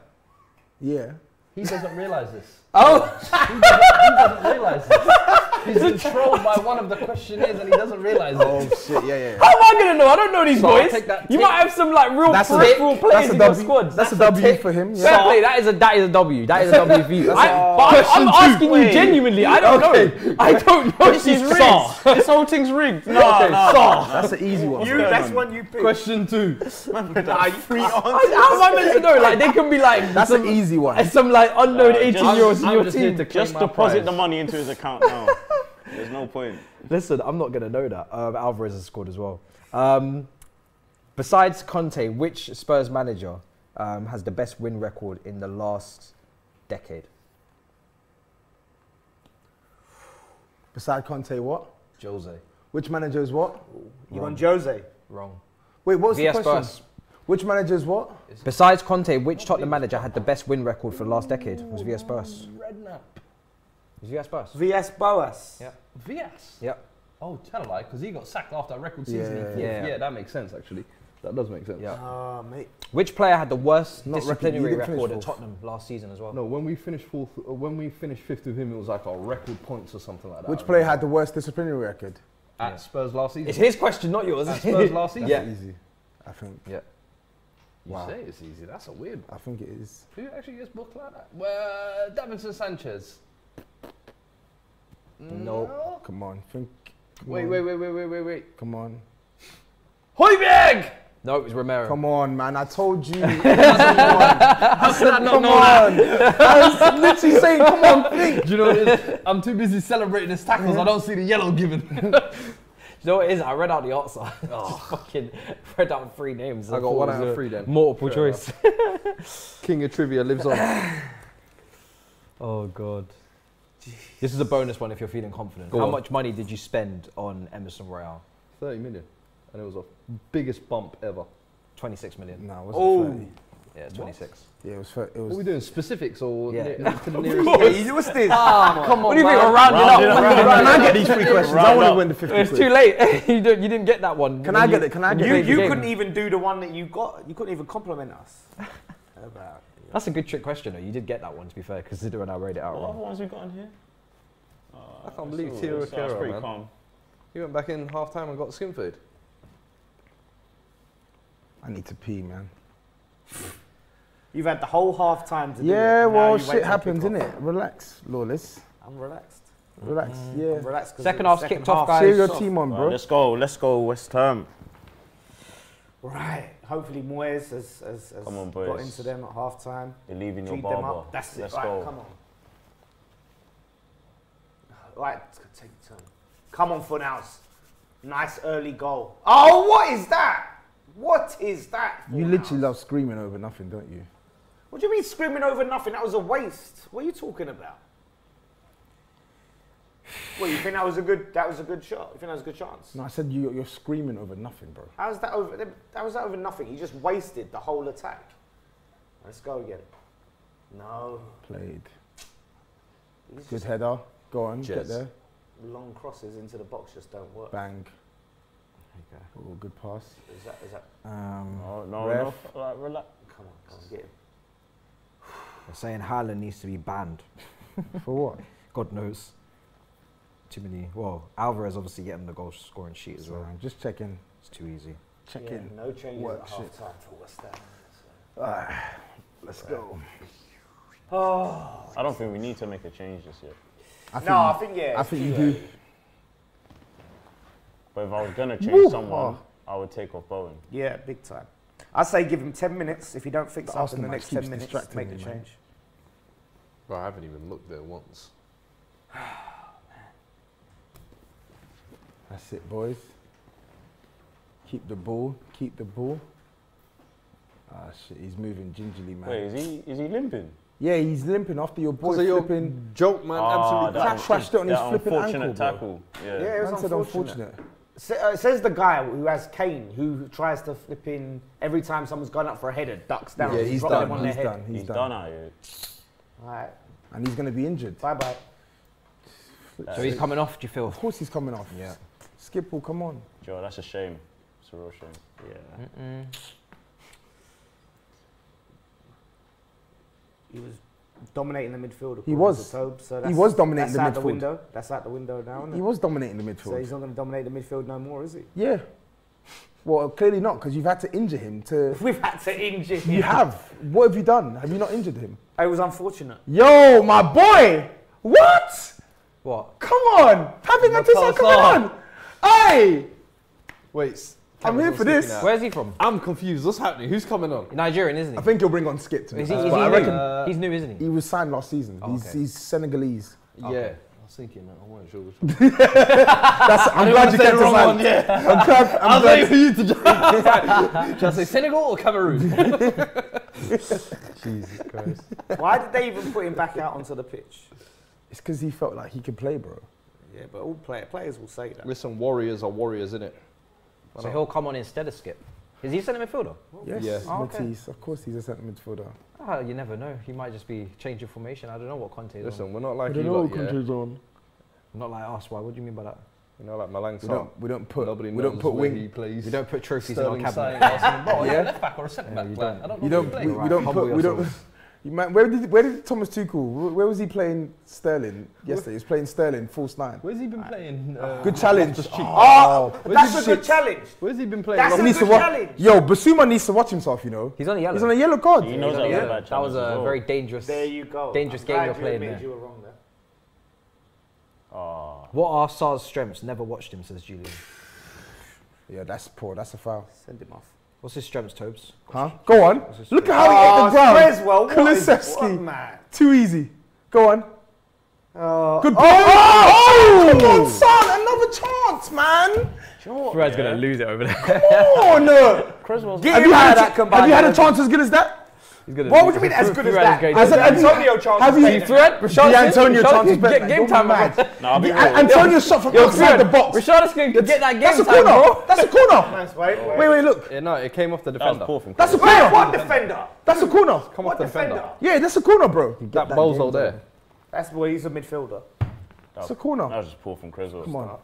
Yeah. He doesn't realise this. Oh! He doesn't realise this. He's been trolled by one of the questionnaires and he doesn't realise it. Oh shit, yeah. How am I going to know? I don't know these boys. You might have some like real peripheral players in your squad. That's a W for him. Yeah. Fair play, that is a W. That is a W for you. I'm asking you genuinely. I don't know. I don't know. This is rigged. This whole thing's rigged. No. That's an easy one. That's one you pick. Question two. Are you free on? How am I meant to know? Like they can be like. That's an easy one. Some like unknown 18-year-olds in your team. Just deposit the money into his account now. There's no point. Listen, I'm not going to know that. Alvarez has scored as well. Besides Conte, which Spurs manager has the best win record in the last decade? Besides Conte, what? Jose. Which manager is what? You want Jose? Wrong. Wait, what was the question? Spurs. Which manager is what? Besides Conte, which Tottenham manager had the best win record for the last decade? Was VS Spurs. Redknapp. VS Boas. Yeah. VS? Yeah. Oh, tell a lie, because he got sacked after a record season. Yeah, that makes sense, actually. That does make sense. Yeah. Oh, mate. Which player had the worst disciplinary record at Tottenham last season as well? No, when we finished fourth, when we finished fifth with him, it was like our record points or something like that. Which player had the worst disciplinary record? At Spurs last season. It's his question, not yours. At Spurs last season. Yeah. Easy. I think. Yeah. You say it's easy. That's a weird. I think it is. Who actually gets booked like that? Well, Davinson Sanchez. No. Come on. Think. Wait. Come on. Hojbjerg! No, it was Romero. Come on, man. I told you. It wasn't one. I said, come on. I was literally saying, come on, think. Do you know what it is? I'm too busy celebrating his tackles. I don't see the yellow given. You know what it is? I read out the answer. Oh. Just fucking read out three names. I got 1 out of 3 then. Multiple choice. King of trivia lives on. Oh, God. Jeez. This is a bonus one if you're feeling confident. Go on. How much money did you spend on Emerson Royale? 30 million. And it was the biggest bump ever. 26 million. No, it wasn't 30. Yeah, it was 26. Yeah, it was 30. What are we doing? Specifics or to the nearest? What's this? Ah, come on. What do you think? Round it up. Can I get these 3 questions? I want to win the 50 quid. It's too late. You didn't get that one. Can I get it? Can I get it? You couldn't even do the one that you got. You couldn't even compliment us. That's a good trick question, though. You did get that one, to be fair, because Zidane and I read it out wrong. What other ones we got in here? I can't believe Tio Akero, man. He went back in half time and got skin food. I need to pee, man. You've had the whole half time to do it. Well, shit happens, innit? Relax, Lawless. I'm relaxed. Relax, yeah. I'm relaxed. Second half kicked off, guys. Cheer your team on, bro. Let's go, West Ham. Right. Hopefully Moyes has got into them at half time. You're leaving your barber. That's it. Let's go. Come on. Right, take your turn. Come on, Fornals. Nice early goal. Oh, what is that? What is that? You literally love screaming over nothing, don't you? What do you mean screaming over nothing? That was a waste. What are you talking about? Well, you think that was a good shot? You think that was a good chance? No, I said you're screaming over nothing, bro. How's that over? How was that over nothing? You just wasted the whole attack. Let's go again. No. Played. Good header. Go on, get there. Long crosses into the box just don't work. Bang. Okay. Oh, good pass. Is that? No. Like, relax. Come on, get him. They're saying Haaland needs to be banned. For what? God knows. Too many. Well, Alvarez obviously getting the goal scoring sheet as well. Right. Just checking. It's too easy. Checking. Yeah, no changes at half time for West Ham. So. Let's go. Oh. I don't think we need to make a change just yet. I think you do. But if I was going to change someone, I would take off Bowen. Yeah, big time. I say give him 10 minutes. If you don't fix up in the next 10 minutes, make the change. Bro, I haven't even looked there once. Oh, man. That's it, boys. Keep the ball. Keep the ball. Ah, shit, he's moving gingerly, man. Wait, is he limping? Yeah, he's limping after your boy flipping joke, man. Absolutely crashed it on his flipping ankle. Tackle. Yeah, it was unfortunate. Says the guy who has Kane, who tries to flip in every time someone's gone up for a header, ducks down. Yeah, he's done. He's done out here. All right. And he's going to be injured. Bye-bye. So he's coming off, do you feel? Of course he's coming off. Yeah. Skipple, come on. Joe, that's a shame. It's a real shame. Yeah. He was dominating the midfield. He was. He was dominating the midfield. That's out the window. That's out the window now. Isn't it? He was dominating the midfield. So he's not going to dominate the midfield no more, is he? Yeah. Well, clearly not, because you've had to injure him to... We've had to injure him. You have. What have you done? Have you not injured him? It was unfortunate. Yo, my boy! What? What? Come on! Having a discount, come on! Hey! Wait. I'm here for this. Where's he from? I'm confused. What's happening? Who's coming on? Nigerian, isn't he? I think he'll bring on Skip to me. He's new, isn't he? He was signed last season. Oh, he's Senegalese. Okay. Yeah. I was thinking, I wasn't sure which one. I'm glad you kept on. Yeah. I'm glad for you to join. Shall I say Senegal or Cameroon? Jesus Christ. Why did they even put him back out onto the pitch? It's because he felt like he could play, bro. Yeah, but all players will say that. Listen, warriors are warriors, innit? So he'll come on instead of Skip. Is he a centre midfielder? Yes, Matisse. Of course he's a centre midfielder. Oh, you never know. He might just be changing formation. I don't know what Conte's on. Listen, we're not like you lot. Not like us. Why? What do you mean by that? You know, like Malang. We don't put trophies in our cabinet. Yeah, left back or a centre back. I don't know. We don't. You might, where did Thomas Tuchel, where was he playing Sterling yesterday? He was playing Sterling, false nine. Where's he been playing? Good challenge. That's a good challenge. Where's he been playing? That's a good challenge. Yo, Bissouma needs to watch himself, you know. He's on a yellow. He's on a yellow card. He knows that was a very dangerous game you're playing there. You were wrong there. Oh. What are Sar's strengths? Never watched him, says Julian. Yeah, that's poor. That's a foul. Send him off. What's his strengths, Tobes? Huh? Go on. Look at how he hit the ground. Creswell, Kulusevski. Man. Too easy. Go on. Good ball. Come on, Son. Another chance, man. Fred's going to lose it over there. Come on. Creswell's not Have you had a chance as good as that? What would you mean as good as that? As Antonio chance. Have you threat? The Antonio chance is better. Game time, man. Antonio shot from outside the box. Richarlison can get that game time. That's a corner. That's a corner. Wait, look. Yeah, no, it came off the defender. That's a corner. What defender? That's a corner. Come off the defender. Yeah, that's a corner, bro. That ball's all there. That's where he's a midfielder. That's a corner. That was just poor from Creswell. Come on.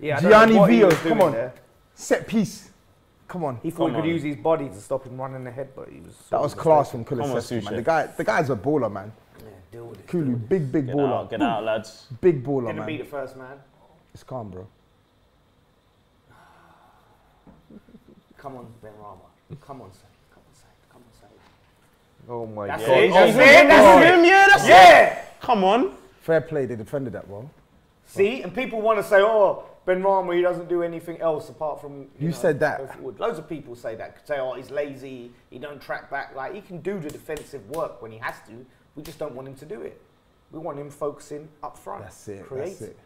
Gianni Vio. Come on. Set piece. Come on. He thought he could use his body to stop him running ahead, but he was... That was class from Kulusevski, man. The guy's a baller, man. Yeah, deal with it. Kulu, big baller. Out, get out, lads. Big baller, man. Gonna be the first man. It's calm, bro. Come on, Benrahma. Come on, Sam. Oh, my God. That's him, yeah, that's it. Come on. Fair play, they defended that well. See, and people want to say, oh... Benrahma, he doesn't do anything else apart from... You said that. Loads of people say that. Say, oh, he's lazy, he don't track back. Like, he can do the defensive work when he has to. We just don't want him to do it. We want him focusing up front. That's it, that's it.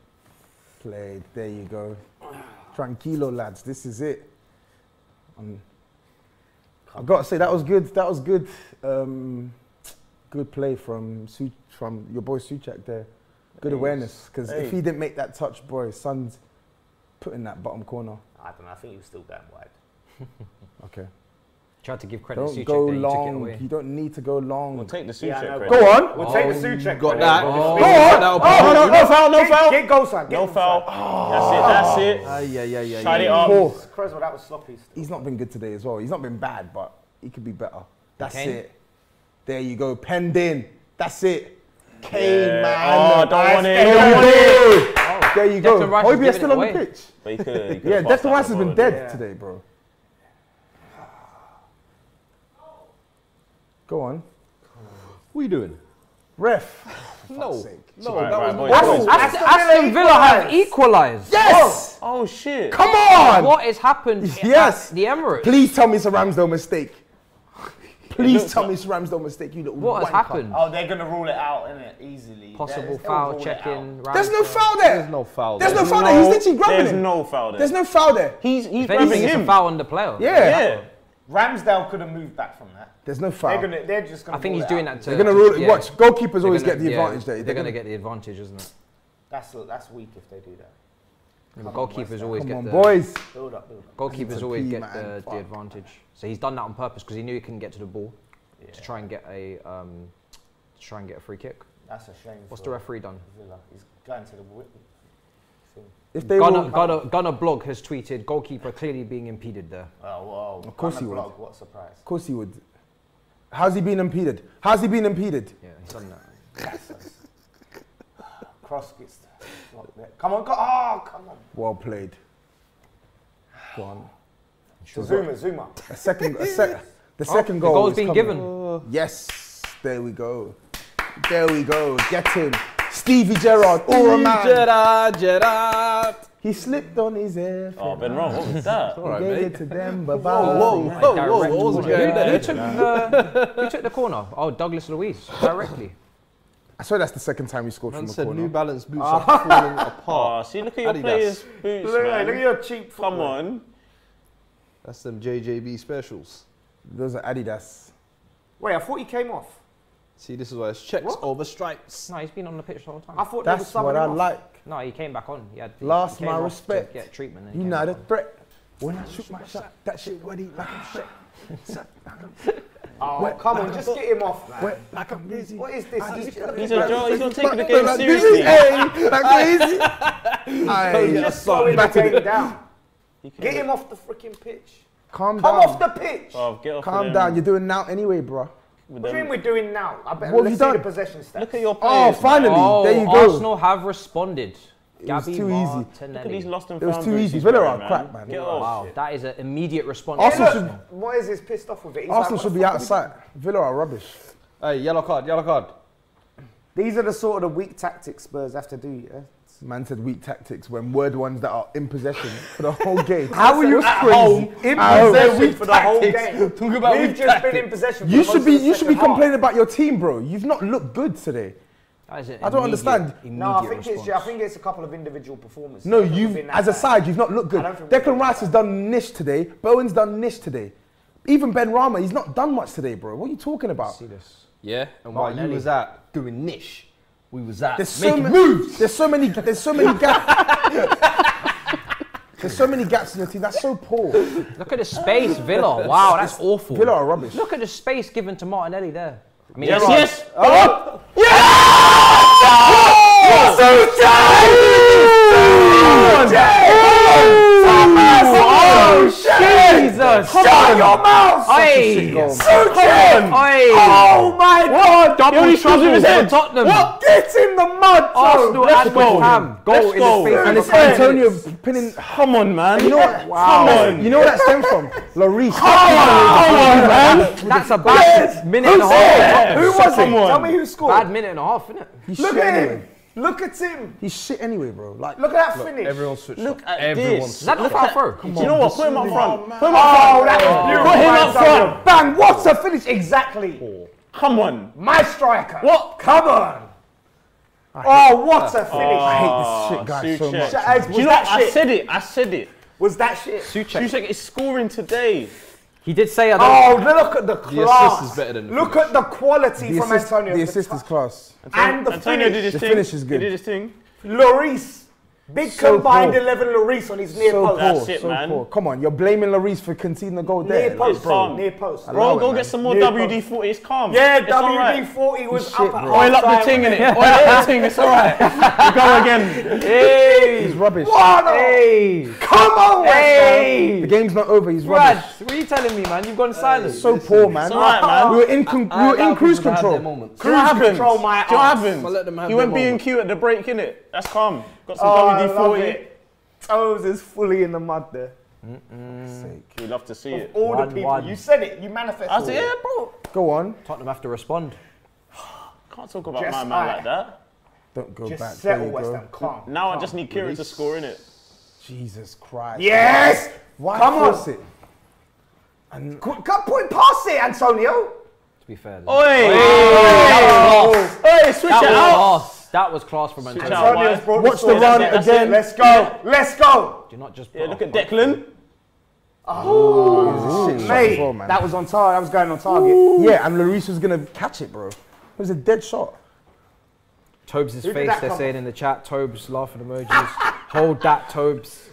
Play, there you go. Tranquilo, lads, this is it. I've got to say, that was good. That was good. Good play from your boy Soucek there. Good awareness, because if he didn't make that touch, boy, Son's... Put in that bottom corner. I don't know. I think he was still going wide. Okay. Tried to give credit to Soucek. Don't go long. You don't need to go long. We'll take the Soucek credit. Go on. We'll take the Soucek. Got that. Go on. No foul. No foul. Get goal sign. No foul. That's it. That's it. Yeah. Shut it up. Creswell, that was sloppy. He's not been good today as well. He's not been bad, but he could be better. That's it. There you go. Penned in. That's it. Kane, man. Oh, don't want it. There you go. Hojbjerg still on the pitch. Yeah, Declan Rice has been dead today, bro. Go on. What are you doing? Ref. No, that was... Aston Villa have equalised. Yes! Oh, shit. Come on! What has happened at the Emirates? Please tell me it's a Ramsdale mistake. Please tell me it's Ramsdale mistake, you little What has happened? Oh, they're going to rule it out, innit? Easily. Possible foul, check-in. There's no foul there. There's no foul there. There's no foul there. He's literally grabbing him. There's no foul there. There's no foul there. He's grabbing him. If anything, it's a foul on the player. Yeah. Ramsdale could have moved back from that. There's no foul. They're just going to rule it out. I think he's doing that too. They're going to rule it. Watch, goalkeepers always get the advantage there. They're going to get the advantage, isn't it? That's weak if they do that. Goalkeepers always get the advantage. So he's done that on purpose because he knew he couldn't get to the ball to try and get a free kick. That's a shame. What's the referee done? Villa. He's going to the whip. If they Gunnar Blog has tweeted goalkeeper clearly being impeded there. Oh, wow. Of course he would. What surprise? Of course he would. How's he been impeded? How's he been impeded? Yeah, he's done that. Cross gets come on, come on. Well played. Go on. Zouma. The second goal. The goal's been given. Yes. There we go. There we go. Get him. Stevie Gerrard. All man. Gerrard. He slipped on his air. Oh, Benrahma, what was that? All right, gave it to them. Who took the corner? Oh, Douglas Luiz directly. I swear that's the second time we scored from the corner. Said New Balance boots are falling apart. See, look at your players' boots, man. Look at your cheap football. Come on. That's them JJB specials. Those are Adidas. Wait, I thought he came off. See, this is why it's checks over stripes. No, he's been on the pitch the whole time. I thought that's what I like. No, he came back on. He had last my respect. Get treatment. You know the threat. When I shoot my shot, that shit would eat like a shit. Oh, come on, just get him off, man. Like I'm busy. What is this? He's not taking the game seriously. He's just slowing the game down. Get him off the freaking pitch. Calm down. Come off the pitch. Calm down, you're doing now anyway, bro. What do you mean we're doing now? Let's see the possession stats. Look at your players. Oh, finally. Oh, there you go. Arsenal have responded. It was too easy. Look at these lost and found. It was too easy. Villarreal are crap, man. Wow, that is an immediate response. Arsenal should. Why is this pissed off with it? Arsenal should be outside. Villarreal are rubbish. Hey, yellow card, yellow card. These are the sort of weak tactics Spurs have to do, yeah? Man said weak tactics when we're the ones that are in possession for the whole game. How are you at home in possession for the whole game? Talk about we've just been in possession. You should be complaining about your team, bro. You've not looked good today. I don't understand. No, I think it's a couple of individual performances. No, you as a side, you've not looked good. Declan Rice has done niche today. Bowen's done niche today. Even Benrahma, he's not done much today, bro. What are you talking about? See this? Yeah, and while you was out doing niche, we was out making moves. There's so many gaps. There's so many gaps in the team. That's so poor. Look at the space, Villa. Wow, that's awful. Villa are rubbish. Look at the space given to Martinelli there. I mean, yes. Oh, yes! Jesus! Shut your mouth! Hey! Soucek! Oh my God! Double trouble with Tottenham! What? Get in the mud! Arsenal and West Ham. Goal in the face. And it's Antonio pinning. Come on, man! You know what? Wow! You know where that stems from? Lloris. Come on, man! That's a bad minute and a half. Who was it? Tell me who scored. Bad minute and a half, innit? Look at him! Look at him. He's shit anyway, bro. Like, look at that finish. Everyone switched. Look at this. Look at that throw. You know what? Put him up front. Put him up front. Put him up front. Bang! What a finish! Exactly. Oh. Come on, my striker. What? Come on. Oh, what a finish! I hate this shit, guys, so much. Do you know what? I said it. Was that shit? Soucek is scoring today. He did say I don't. Oh, look at the class. The assist is better than the finish. At the quality from Antonio. The assist is class. And Antonio did his thing. The finish is good. He did his thing. Lloris. Big combined 11 Lloris on his near post. That's it, man. Poor. Come on, you're blaming Lloris for conceding the goal there. Near post, bro. Near post. Bro, go get some more WD-40. It's calm. Yeah, WD-40 was up at half. Oil up the ting, innit? Oil up the ting. It's all right. We go again. Hey. He's rubbish. Hey. Come on, hey. The game's not over. He's rubbish. Raj, what are you telling me, man? You've gone silent. So poor, man. It's all right, man. We were in cruise control. Cruise control, my ass. You went B&Q at the break, innit? That's calm. Got some WD-40. Tobes is fully in the mud there. We'd love to see it. All the people, you said it, you manifested it. I said, yeah, bro. Go on. Tottenham have to respond. Can't talk about my man like that. Don't go back. Just settle West Ham. Calm. Now I just need Kieran to score, innit? Jesus Christ. Yes! Why force it? Can't point past it, Antonio. To be fair, though. Oi! Switch it out! That was class from Antonio. Watch the run again. Let's go. Let's go. Do not just. Yeah, look at Declan. Oh, shit shot as well, man. That was on target. That was going on target. Ooh. Yeah, and Lloris was gonna catch it, bro. It was a dead shot. Tobes' face. They're saying in the chat. Tobes laughing emojis. Hold that, Tobes.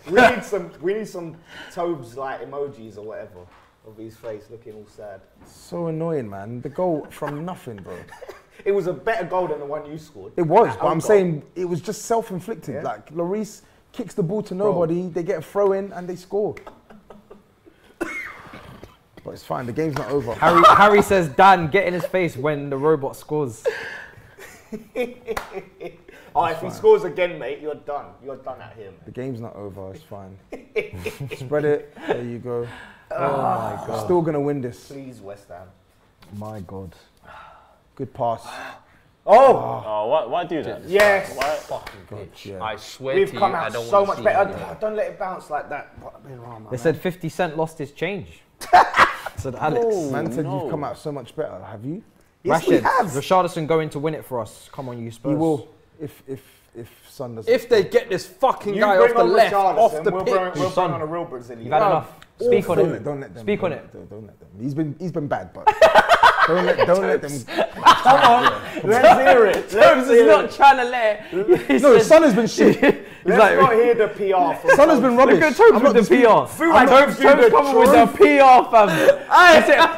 We need some Tobes like emojis or whatever of his face looking all sad. So annoying, man. The goal from nothing, bro. It was a better goal than the one you scored. It was, but I'm saying it was just self-inflicted. Yeah. Like, Lloris kicks the ball to nobody, they get a throw-in, and they score. But it's fine, the game's not over. Harry says, Dan, get in his face when the robot scores. Oh, if he scores again, mate, you're done. You're done at him. The game's not over, it's fine. Spread it, there you go. Oh my God. Still going to win this. Please, West Ham. My God. Good pass. Why do that? Yes. Why? Fucking bitch. Yeah. I swear to you, I don't want to see. We've come out so much better. Don't let it bounce like that. They said 50 Cent lost his change. Said Alex. Man said you've come out so much better. Have you? Yes, we have. Richarlison going to win it for us. Come on, you Spurs. He will. If Son doesn't. If they get this fucking guy off the left, off the pitch. We'll bring on a real Brazilian. You've had enough. Speak on it. Don't let them. Speak on it. Don't let them. He's been bad, but. Don't let them. Come on, let's hear it. Tobes is not trying to let it. No, Son has been shit. Let's not hear the PR. Son has been rubbish. Look at Tobes with the PR. Tobes coming with the PR, fam.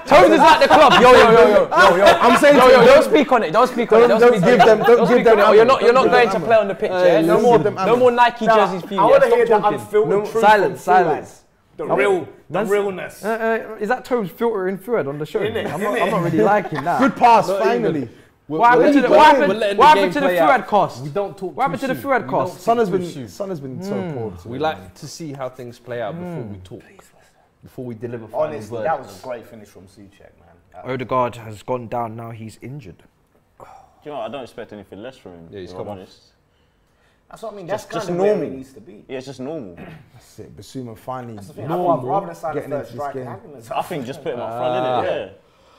Tobes is at the club. Yo. I'm saying to you, don't speak on it. Don't speak on it. Don't give them. You're not going to play on the pitch. No more Nike jerseys for you. I want to hear that unfiltered truth. Silence. The realness. Is that Tobes filtering Fuad on the show? I'm not really liking that. Good pass, finally. What happened to the Fuad cast? We don't talk. What happened to the Fuad cast? Son has been so poor. We like to see how things play out before we talk. Before we deliver. Honestly, that was a great finish from Soucek, man. Odegaard has gone down now. He's injured. Do you know what? I don't expect anything less from him. Yeah, he's come on. That's what I mean. That's kind of normal. Where it needs to be. Yeah, it's just normal. That's it. Bissouma finally. That's the thing. Rather than signing a striker, I think just put him up front, innit?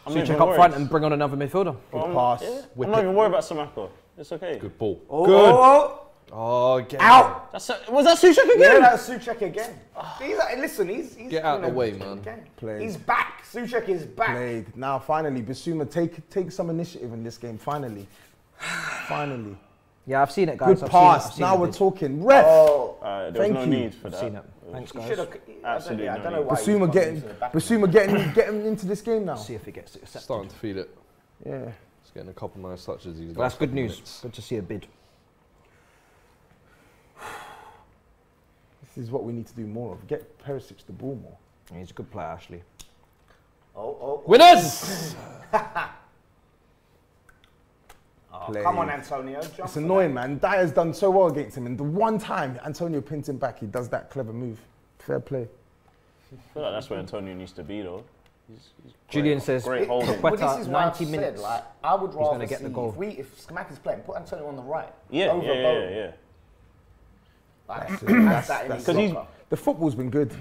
Yeah. So you check up front and bring on another midfielder. Good pass. Yeah. I'm not even worried about Samako. It's okay. Good ball. Oh, good. Oh, get out. Was that Soucek again? Yeah, that was Soucek again. Listen, he's get out of the way, man. He's back. Soucek is back. Played. Now, finally, Bissouma, take some initiative in this game. Finally. Yeah, I've seen it, guys. Good pass. Now we're talking. Ref. Oh, there's no need for that. I've seen it. Thanks, guys. Absolutely. I don't know why. Bissouma getting into this game now. See if he gets it. Starting to feel it. Yeah. He's getting a couple nice touches. That's good news. Good to see a bid. This is what we need to do more of. Get Perisic the ball more. Yeah, he's a good player, actually. Oh. Winners! Play. Come on, Antonio. It's annoying, man. Dyer's done so well against him, and the one time Antonio pins him back, he does that clever move. Fair play. I feel like that's where Antonio needs to be, though. He's Julian says, great holding. Well, this is 90 minutes. Like, I would rather get the goal. If Smack is playing, put Antonio on the right. Yeah, over Bowen. Yeah. Because the football's been good.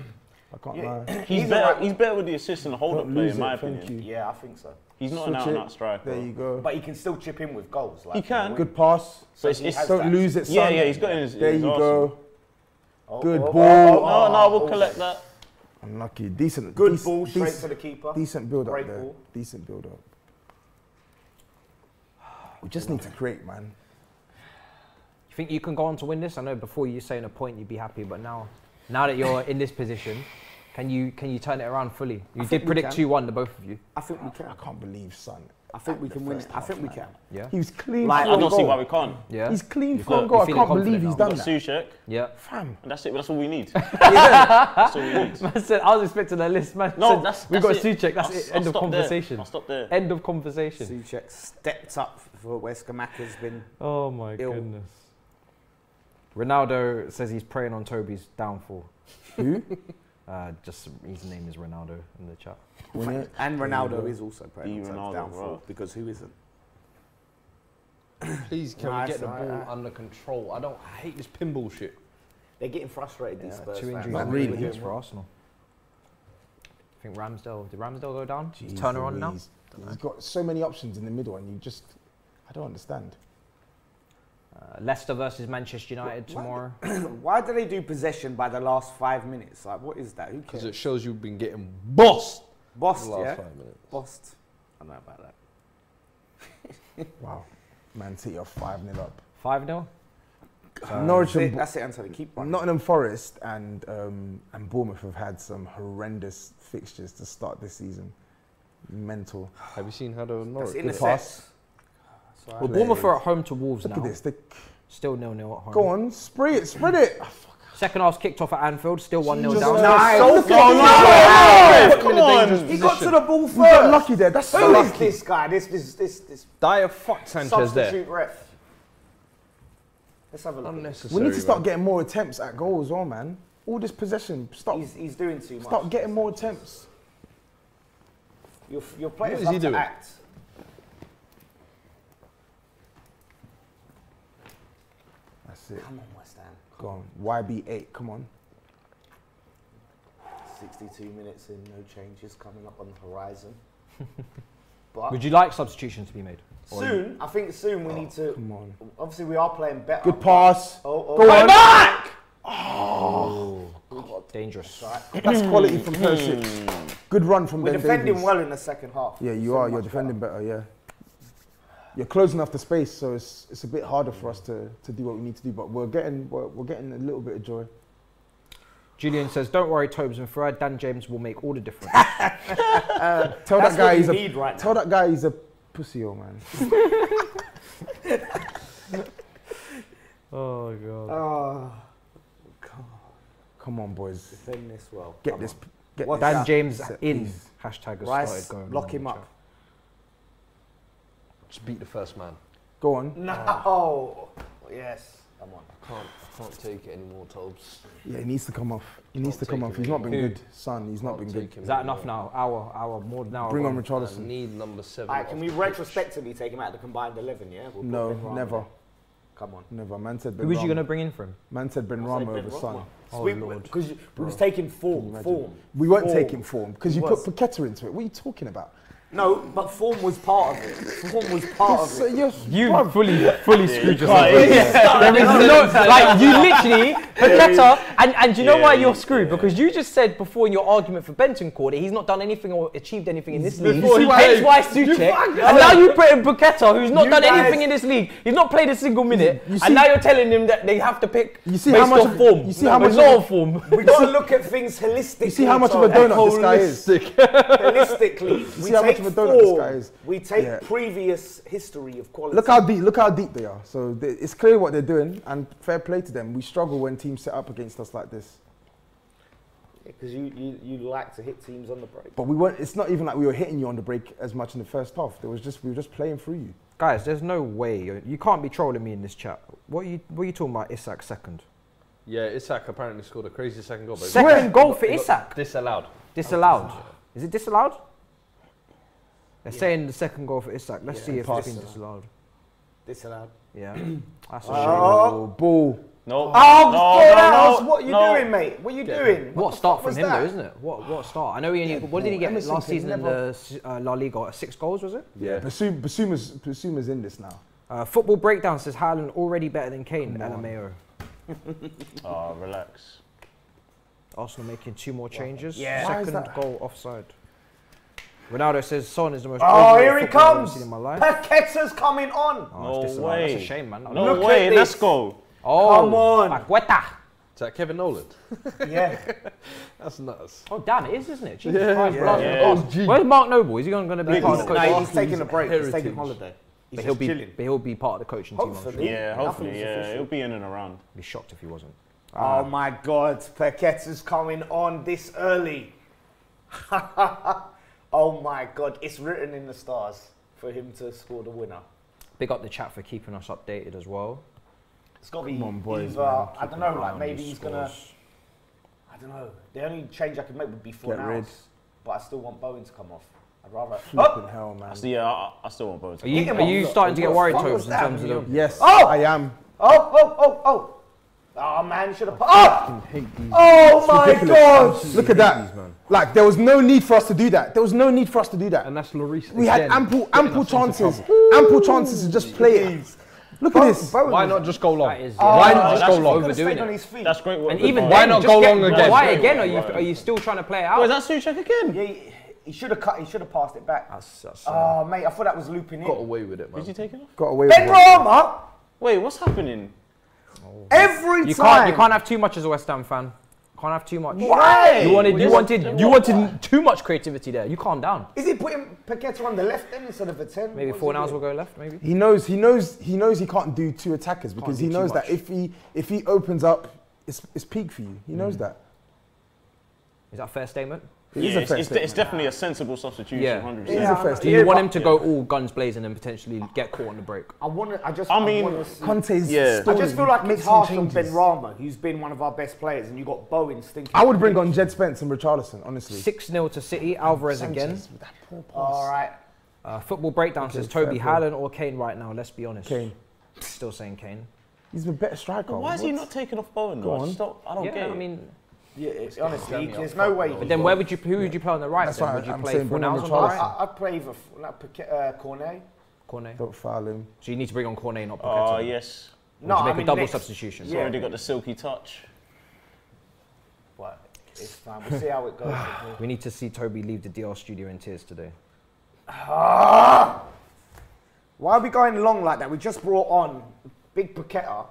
I can't lie. He's better with the assist and the hold-up play, in my opinion. Yeah, I think so. He's not an out-and-out striker. There you go. But he can still chip in with goals. Like, he can. Good pass. So don't lose it, son. Yeah, he's got in his. There you go. Good ball. No, we'll collect that. Unlucky. Decent. Good ball straight to the keeper. Decent build-up there. Decent build-up. We just need to create, man. You think you can go on to win this? I know before you were saying a point, you'd be happy, but now that you're in this position, can you turn it around fully? You did predict 2-1, the both of you. I think we can. I can't believe, son. I think we can win it. I think we can. Yeah. He was clean. Like, I don't see why we can't. Yeah. He's clean from goal. I can't believe he's done that. Soucek. Yeah. Fam. And that's it. That's all we need. That's all we need. Man said, I was expecting a list. Man no, said, that's we got Soucek. That's it. End of conversation. I'll stop there. End of conversation. Soucek stepped up for where Skamaka's been. Oh my goodness. Ronaldo says he's preying on Toby's downfall. Who? Just his name is Ronaldo in the chat. And Ronaldo is also preying on Toby's downfall, right? Because who isn't? Please, we get the ball under control? I hate this pinball shit. They're getting frustrated. These Spurs fans. Not really. It's for Arsenal. I think Ramsdale. Did Ramsdale go down? Jeez, Turner on now. He's got so many options in the middle, and you just, I don't understand. Leicester versus Manchester United tomorrow. Why do they do possession by the last 5 minutes? Like, what is that? Who cares? Because it shows you've been getting bossed. Bossed, yeah? 5 minutes. Bossed. I know about that. Wow. Man City are 5-0 up. 5-0? Norwich. That's it, Anthony. Keep running. Nottingham Forest and Bournemouth have had some horrendous fixtures to start this season. Mental. Have you seen how the Norwich pass? Well, Bournemouth are at home to Wolves now. Look at this. Still 0-0 at home. Go on, spread it. Second half's kicked off at Anfield, still 1-0 down. Nice. So come on. He got to the ball first. Got lucky there. That's so lucky. Who is this guy? This Dyer fucked Sanchez there. Substitute ref. Let's have a look. Unnecessary. We need to start getting more attempts at goals as well, man. All this possession. Stop. He's doing too much. Start getting more attempts. Your players have to act. It. Come on, West Ham. Go on, YB8, come on. 62 minutes in, no changes coming up on the horizon. But would you like substitutions to be made? Soon, I think soon we need to. Come on. Obviously, we are playing better. Good pass. Go on. Back! Oh, dangerous. That's quality from Perisic. Good run from Davies. We're defending well in the second half. Yeah, you are. You're defending better, yeah. You're closing off the space, so it's a bit harder for us to do what we need to do, but we're getting a little bit of joy. Julian says, "Don't worry, Tobes and Fuad. Dan James will make all the difference." Tell that guy he's a pussy, old man. Oh god. Oh god. Come on, boys. Defend this well. Get this. Get Dan James in. Hashtag has started going. Lock him up. Just beat the first man. Go on. No. Yes. Come on. I can't take it anymore, Tobes. Yeah, he needs to come off. He needs to come off. He's not been good. Son, he's not been good. Is that enough now? Hour, more than an hour. Bring on Richarlison. I need number 7. All right, can we retrospectively take him out of the combined 11, yeah? No, never. Come on. Never. Man said Benrahma. Who was you going to bring in for him? Man said Benrahma over Son. Oh, Lord. Because we was taking form. We weren't taking form because you put Paqueta into it. What are you talking about? No, but form was part of it. Form was part of it. You fully screwed yourself. There is no, like, you literally, Paqueta, and you know why you're screwed? Because you just said before in your argument for Bentancourt that he's not done anything or achieved anything in this league. Hence why Soucek. And now you put in Paqueta, who's not done anything in this league. He's not played a single minute. And now you're telling him that they have to pick based on form. You see how much of form. We've got to look at things holistically. You see how much of a donut this guy is. Holistically. We take previous history of quality. Look how deep they are. So it's clear what they're doing, and fair play to them. We struggle when teams set up against us like this. Because you like to hit teams on the break. But we weren't. It's not even like we were hitting you on the break as much in the first half. We were just playing through you. Guys, there's no way you can't be trolling me in this chat. What are you talking about? Isak second. Yeah, Isak apparently scored a crazy second goal. Second goal for Isak. Disallowed. Is it disallowed? They're saying the second goal for Isak. Let's see if it's been disallowed. Disallowed. Yeah. That's a shame. Oh, ball. No. Oh, no, what are you doing, mate? What are you doing? What start from him, though, isn't it? What start? I know he only. What did he get last season in the La Liga? 6 goals, was it? Yeah. Bissouma's in this now. Football breakdown says Haaland already better than Kane. LMAO. Oh, relax. Arsenal making 2 more changes. Yeah. Second goal offside. Ronaldo says Son is the most. Oh, here he comes! Paqueta's coming on. Oh, no way! That's a shame, man. No way! Let's go! Oh, come on! Paqueta. Is that Kevin Noland? Yeah. That's nuts. Oh, damn! It is, isn't it? Jesus Christ! Yeah. Where's Mark Noble? Is he going to be part of the coaching? No, he's taking a break. He's taking holiday. But he'll be. But he'll be part of the coaching team. Yeah, hopefully. Yeah, he'll be in and around. Be shocked if he wasn't. Oh my God! Paqueta's coming on this early. Oh my God, it's written in the stars for him to score the winner. Big up the chat for keeping us updated as well. It's got to be either, I don't know, like maybe he's going to, I don't know. The only change I could make would be Fornals, but I still want Bowen to come off. I'd rather... Flipping hell, man. I still want Bowen to come off. Are you starting to get worried, Tobes, in terms of the... Yes, I am. Oh man, should have. Oh my God! Look at that! Like there was no need for us to do that. There was no need for us to do that. And that's Lloris. We had ample chances. Ample chances to just play it. Look at this. Why not just go long? Why not just go long? Overdoing it. That's great. And even why not go long again? Why again? Are you still trying to play it out? Is that Soucek again? He should have cut. He should have passed it back. Oh mate, I thought that was looping in. Got away with it, man. Did you take it off? Got away with it. Benrahma. Wait, what's happening? Every time you can't have too much as a West Ham fan. Can't have too much. Why? You wanted too much creativity there. You calm down. Is he putting Paqueta on the left end instead of a 10? Maybe 4 hours will go left. Maybe he knows he can't do 2 attackers because he knows that if he opens up, it's peak for you. He knows that. Is that a fair statement? It's definitely a sensible substitution. Yeah. 100%. Do you want him to go all guns blazing and potentially get caught on the break? I just feel like it's harsh on Benrahma, who's been one of our best players, and you got Bowen stinking. I would bring on Jed Spence and Richarlison, honestly. 6-0 to City. Alvarez Sanchez again. All right. Football breakdown says Toby Haaland or Kane right now. Let's be honest. Kane. Still saying Kane. He's the better striker. Why is he not taking off Bowen? I don't get it. I mean. Yeah, it's honestly, there's no way. But then, who would you play on the right? That's why I'm saying Fornals on the right. I'd play either Cornet. Cornet. Don't foul him. So you need to bring on Cornet, not Paqueta. Oh yes. No, I mean a double substitution. Yeah, already got the silky touch. But it's fine. We'll see how it goes. We need to see Toby leave the DR studio in tears today. Why are we going long like that? We just brought on big Paqueta,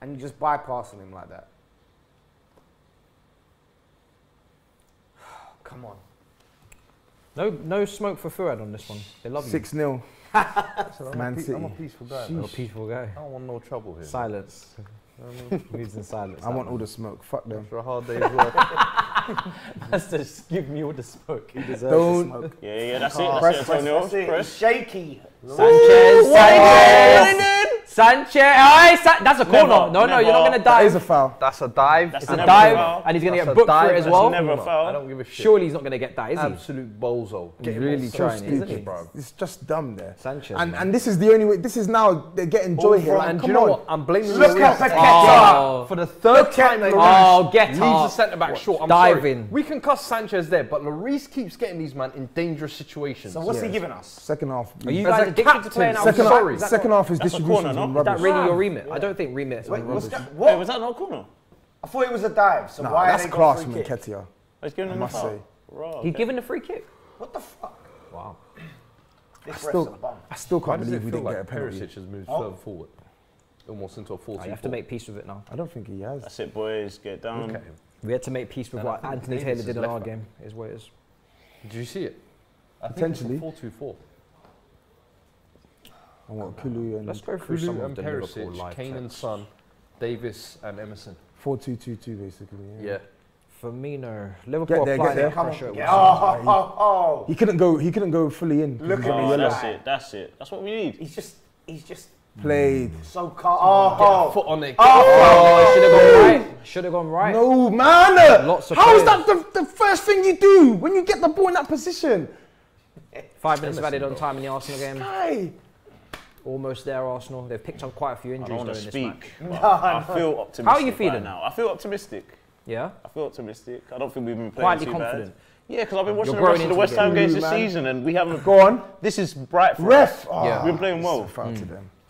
and you're just bypassing him like that. Come on. No smoke for Fuad on this one. They love you. 6-0. Man City. I'm a peaceful guy. I don't want no trouble here. Silence. Leaves in silence. I want all the smoke. Fuck them. After a hard day's work. That's just give me all the smoke. He deserves the smoke. Yeah, yeah, that's it. That's it, Antonio. Press. Shaky. Sanchez. Sanchez. That's a corner. No, no, you're not going to dive. That is a foul. That's a dive. It's a dive. And he's going to get booked for it as well. Never a foul. I don't give a shit. Surely he's not going to get that, is he? Absolute bozo. Really trying, isn't he? It's just dumb there. Sanchez. And this is the only way. This is now they're getting joy here. And do you know what? I'm blaming Lloris. Look at Paqueta. For the third time, Lloris leaves the centre-back short. Diving. We can cuss Sanchez there, but Lloris keeps getting these men in dangerous situations. So what's he giving us? Second half. Are you guys addicted to playing out? Sorry. Second half is distribution. Is that really your remit? Yeah. I don't think remit is rubbish. Wait, was that not a corner? I thought it was a dive, so why that's class from Nketiah. He's giving him a foul. He's giving the free kick. What the fuck? Wow. I still can't believe we didn't get a penalty. Perisic has moved further forward. Almost into a 40. You have to make peace with it now. I don't think he has. That's it, boys. Get down. Look at him. We had to make peace with what Anthony Taylor did in our game, is what it is. Did you see it? Potentially. 4-2-4. Let's go through some of the Liverpool live Kane and Son, Davies and Emerson. 4-2-2-2 basically. Yeah. Firmino. Liverpool applying their pressure. He couldn't go. He couldn't go fully in. Look at me. That's it. That's it. That's what we need. He's just played. So calm. Get a foot on it. Should have gone right. Should have gone right. No man. Lots of. How is that the first thing you do when you get the ball in that position? 5 minutes of added on time in the Arsenal game. Almost there, Arsenal. They've picked up quite a few injuries during this match. I feel optimistic. How are you feeling now? I feel optimistic. Yeah? I feel optimistic. I don't think we've been playing too bad. Yeah, because I've been watching the rest of the West Ham games this season and we haven't... Go on. This is bright for us. We've been playing well.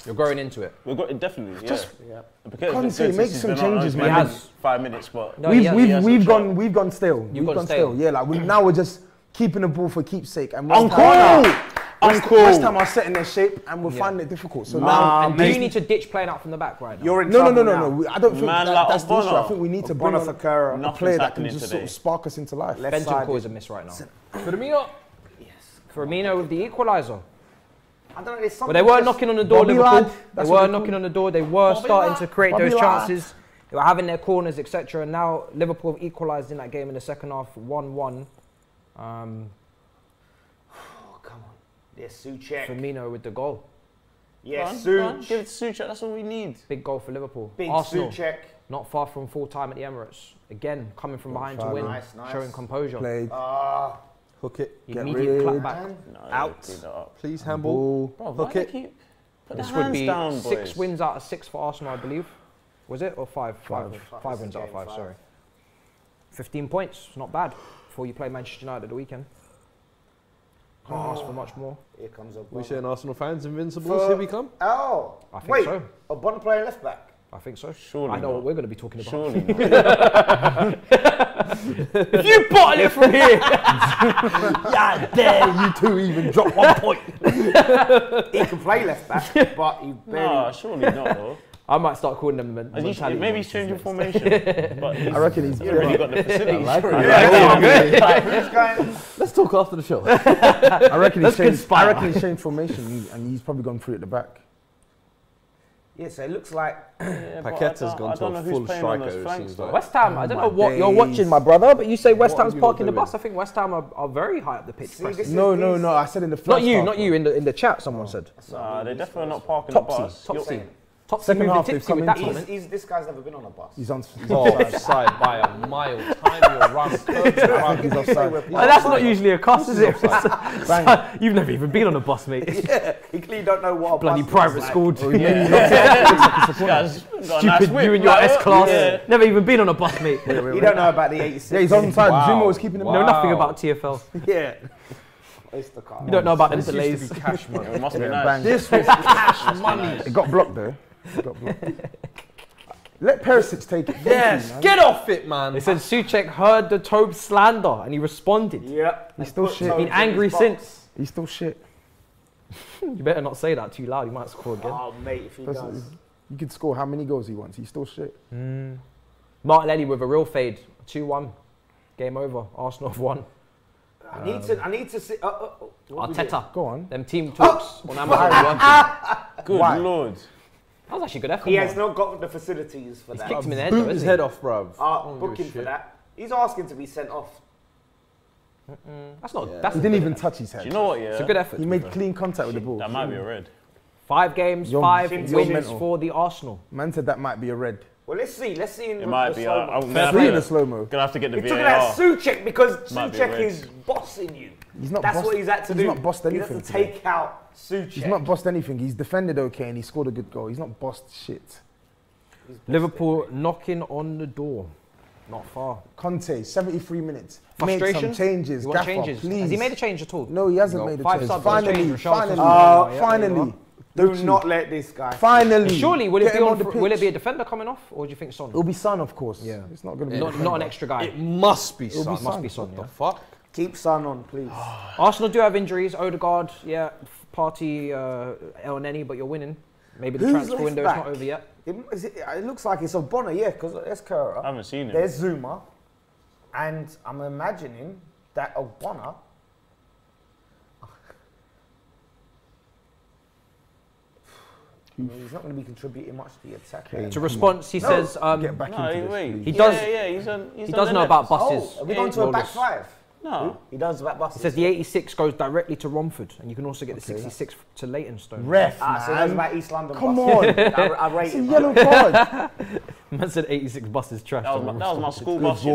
You're growing into it. We've got definitely, yeah. Conte makes some changes, man. He has 5 minutes, but... We've gone stale. You've gone stale. Yeah, like now we're just keeping the ball for keepsake. Uncle! Last time I was setting their shape and we're finding it difficult. So now, and do you need to ditch playing out from the back right now? You're in trouble. No. I don't think that's the issue. I think we need to bring on a player that can just sort of spark us into life. Bentancur is a miss right now. Firmino. Yes. Firmino with the equaliser. I don't know. It's something. But they were knocking on the door, Liverpool. They were knocking on the door. They were starting to create those chances. They were having their corners, etc. And now Liverpool have equalised in that game in the second half, 1-1. Yes, Soucek. Firmino with the goal. Yes, Soucek. Give it to Soucek, that's all we need. Big goal for Liverpool. Big Soucek. Not far from full time at the Emirates. Again, coming from behind to win. Nice. Showing composure. Played. Hook it. Immediate clap back. No, out. Please handball. Bro, hook it. Put this would be down, 6 wins out of 6 for Arsenal, I believe. Was it? Or 5? 5 wins out of 5, sorry. 15 points. Not bad. Before you play Manchester United at the weekend. Can't ask for much more. Here comes a bomb. We saying Arsenal fans invincible. Here we come. Oh, I think so. A Bonn player left back. I think so. Surely. I know what we're going to be talking about. Surely. You bottle it from here. Yeah, dare you two even drop 1 point. He can play left back, but he barely. No, surely not. Though. I might start calling them maybe he's changing formation. But I reckon he's already got the facilities. Let's talk after the show. I reckon he's changed formation and he's probably gone through at the back. Yeah, so it looks like Paqueta's gone to a full striker. Like. West Ham, I don't know what you're watching, my brother, but you say West Ham's parking the bus. I think West Ham are very high up the pitch. No, I said in the first. Not you. In the chat, someone said. They're definitely not parking the bus. Topsy. Second half, they've come in. This guy's never been on a bus. He's offside by a mile. Tiny run. He's offside. That's not usually a cuss, is it? You've never even been on a bus, mate. Yeah, you clearly don't know what a bloody private school. Stupid, you and your S-class. Never even been on a bus, mate. You don't know about the 86. Yeah, he's onside. Zuma was keeping him. Know nothing about TFL. Yeah. You don't know about the delays. Cash money. It must be nice. This was cash money. It got blocked though. Let Perisic take it. Yes, get off it, man. They said Soucek heard the Tobes slander and he responded. Yeah, he's still shit. He's been angry since. He's still shit. You better not say that too loud. You might score again. Oh, mate, if he does, you could score how many goals he wants. He's still shit. Martinelli with a real fade. 2-1. Game over. Arsenal have won. I need to see. Arteta, go on. Them team talks on Amazon. Good lord. That was actually a good effort. He has not got the facilities for that. He's kicked him in the head, hasn't he? His head off, bruv. Book him for that. He's asking to be sent off. That's not. Yeah. That's he didn't even touch his head. Do you know what? Yeah, it's a good effort. He made clean contact with the ball. That might be a red. 5 games, 5 wins for the Arsenal. Man said that might be a red. Well, let's see. Let's see. It might be. Let's see in the slow mo. Gonna have to get the VAR. You're talking about Soucek because Soucek is bossing you. He's not. That's what he's had to do. He's not bossed anything. He has to take out Soucek. He's not bossed anything. He's defended okay and he scored a good goal. He's not bossed shit. Liverpool knocking on the door. Not far. Conte, 73 minutes. Frustration? Made some changes. Gaffer, changes? Please. Has he made a change at all? No, he hasn't made a change. Finally. Do not let this guy. Finally. Surely, will it be a defender coming off, or do you think Son? It'll be Son, of course. Yeah. It's not going to be not an extra guy. It must be Son. It must be Son. What the fuck? Keep Son on, please. Arsenal do have injuries. Odegaard, yeah. Party, El Neni, but you're winning. Maybe the transfer window is not over yet. It looks like it's Obonna, yeah, because there's Kura. I haven't seen him. There's Zouma. And I'm imagining that Obonna. I mean, he's not going to be contributing much to the attack. Okay, to response, he says... He does know about buses. Are we going to a back five? No. He does about buses. He says the 86 goes directly to Romford, and you can also get the 66 to Leytonstone. Ref, man. So that's about East London buses. Come on. I rate it. It's a yellow card. Man said 86 buses trash. That was my school bus.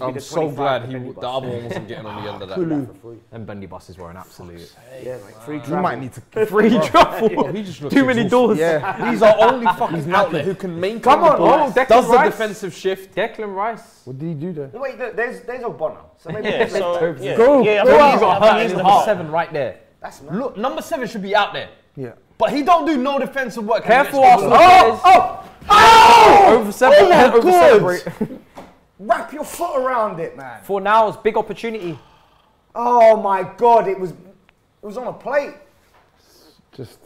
I'm so glad the other one wasn't getting on the end of that. And Bendy buses were an absolute... Yeah, like free travel. You might need to... Free travel. Too many doors. These are only fucking outlets who can maintain the ball. Does the defensive shift. Declan Rice. What did he do there? Wait, there's Obonna. So maybe... So, yeah. Go! Yeah, he's number 7 right there. That's nice. Look, number 7 should be out there. Yeah. But he don't do no defensive work. Careful, Arsenal. Over separate. Wrap your foot around it, man. Fornals, big opportunity. Oh my God, it was on a plate. Just,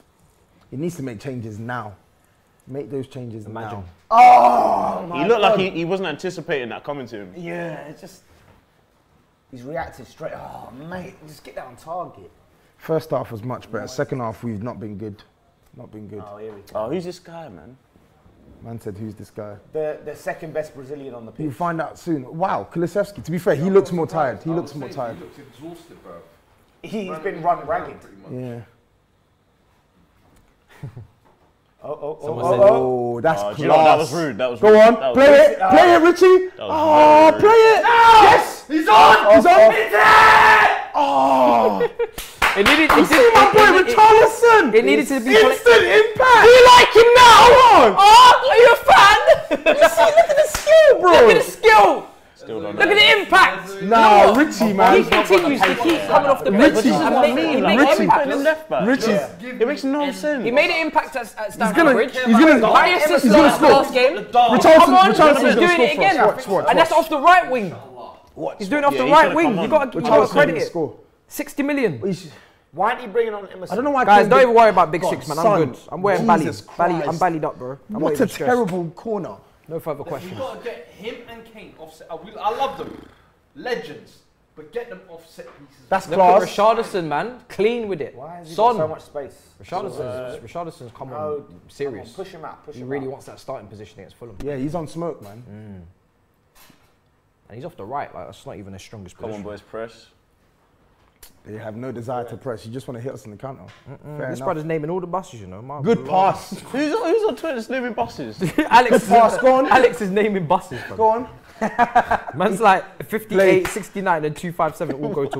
he needs to make changes now. Make those changes now. Oh my God. He looked like he wasn't anticipating that coming to him. Yeah, it's just... He's reacted straight. Oh, mate, just get that on target. First half was much better. Second half, we've not been good. Not been good. Oh, here we go. Oh, who's this guy, man? Man said, who's this guy? The second best Brazilian on the pitch. You'll find out soon. Wow, Kulusevski. To be fair, he looks more tired. He looks more tired. He looks exhausted, bro. He's been run ragged. Yeah. Oh, that's class. You know, that was rude. That was rude. Go on, play it, Richie. Oh, play it. No! Yes, he's on. He's on. He's there. Oh, you see my boy Richarlison. It needed to be instant impact. Do you like him now? Come on. Oh, are you a fan? You see, look at the skill, bro. Look at the skill. Look at the impact! No, Richie, man. He continues to keep coming off the bench. Richie, it makes no sense. He made an impact at Stamford Bridge. He's gonna score. Last game. Richarlison's doing it again. And that's off the right wing. He's doing it off the right wing. You've got to credit it. 60 million. Why aren't you bringing on Emerson? I don't know why. Guys, don't even worry about big six, man. I'm good. I'm wearing ballys. I'm ballied up, bro. What a terrible corner. No further questions. You've got to get him and Kane offset. I love them. Legends. But get them offset pieces. That's class. Richarlison, man. Clean with it. Why has he got so much space? Richarlison's come on serious. Push him out. He really wants that starting position against Fulham. Yeah, he's on smoke, man. And he's off the right. Like, that's not even his strongest position. Come on, boys. Press. They have no desire to press. You just want to hit us in the counter. This brother's naming all the buses, you know. Good pass. Who's on Twitter that's naming buses? Alex is pass. Go on. Alex is naming buses. Brother. Go on. Man's like 58, 69, and 257 all go to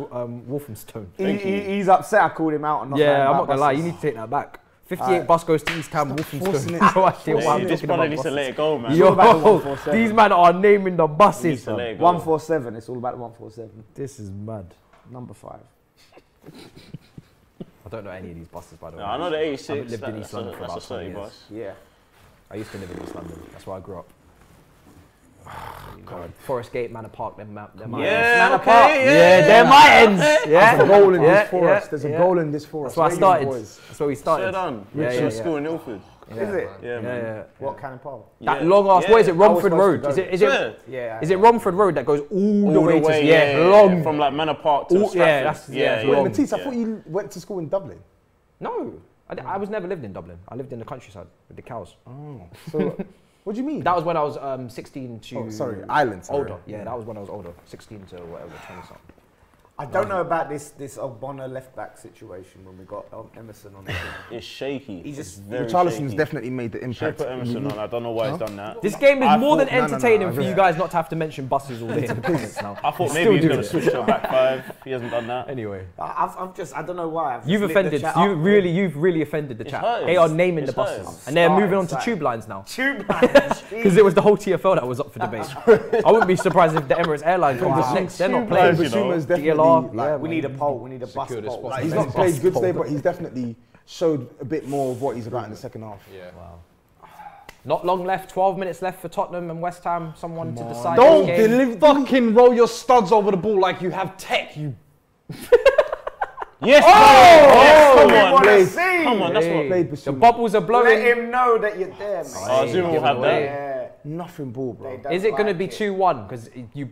Walthamstow. He's upset I called him out. And not yeah, I'm not going to lie. You need to take that back. 58 bus goes to East Ham, Walthamstow. No idea what I'm talking about. This brother needs to let it go, man. Yo, these men are naming the buses. 147. It's all about 147. This is mad. Number 5. I don't know any of these buses, by the way. No, I know the 86. I haven't lived in East London for about 20 years. Yeah. I used to live in East London. That's where I grew up. Oh, God. Forest Gate, Manor Park, they're my ends. Manor Park. Yeah, they're my ends. There's a goal in this forest. There's a goal in this forest. That's where I started. That's where we started. Richard School in Ilford. Is it? Yeah, man. What Cannon Park? That long ass. What is it? Romford Road. Is it Romford Road that goes all the way to? Yeah, long from like Manor Park to Stratford. Matisse, I thought you went to school in Dublin. No. I was never lived in Dublin. I lived in the countryside with the cows. Oh, so what do you mean? That was when I was 16 to... Oh, sorry, islands. Older, sorry. Yeah, that was when I was older. 16 to whatever, 20-something. I don't know about this Ogbonna left-back situation when we got Emerson on the team. It's shaky. He's just Richarlison's definitely made the impact. Put Emerson on, I don't know why he's done that. This game is more than entertaining for you guys not to have to mention buses all day in the comments now. I thought maybe he was going to switch to a back five. He hasn't done that. Anyway. I've just, I don't know why. You've really offended the chat. They are naming the buses. And they're moving on to tube lines now. Tube lines? Because it was the whole TFL that was up for debate. I wouldn't be surprised if the Emirates Airlines was next. They're not playing. We need a poll. We need a bus poll. Like, he's not played good today, but he's definitely showed a bit more of what he's about in the second half. Yeah. Wow. Not long left. 12 minutes left for Tottenham and West Ham. Someone to decide. Don't fucking roll your studs over the ball like you have tech. You. Yes. Oh, yes. Come on. That's what played Bissouma. The bubbles are blowing. Let him know that you're there, mate. Oh, Zouma will have that. Nothing ball, bro. Is it going to be 2-1? Because you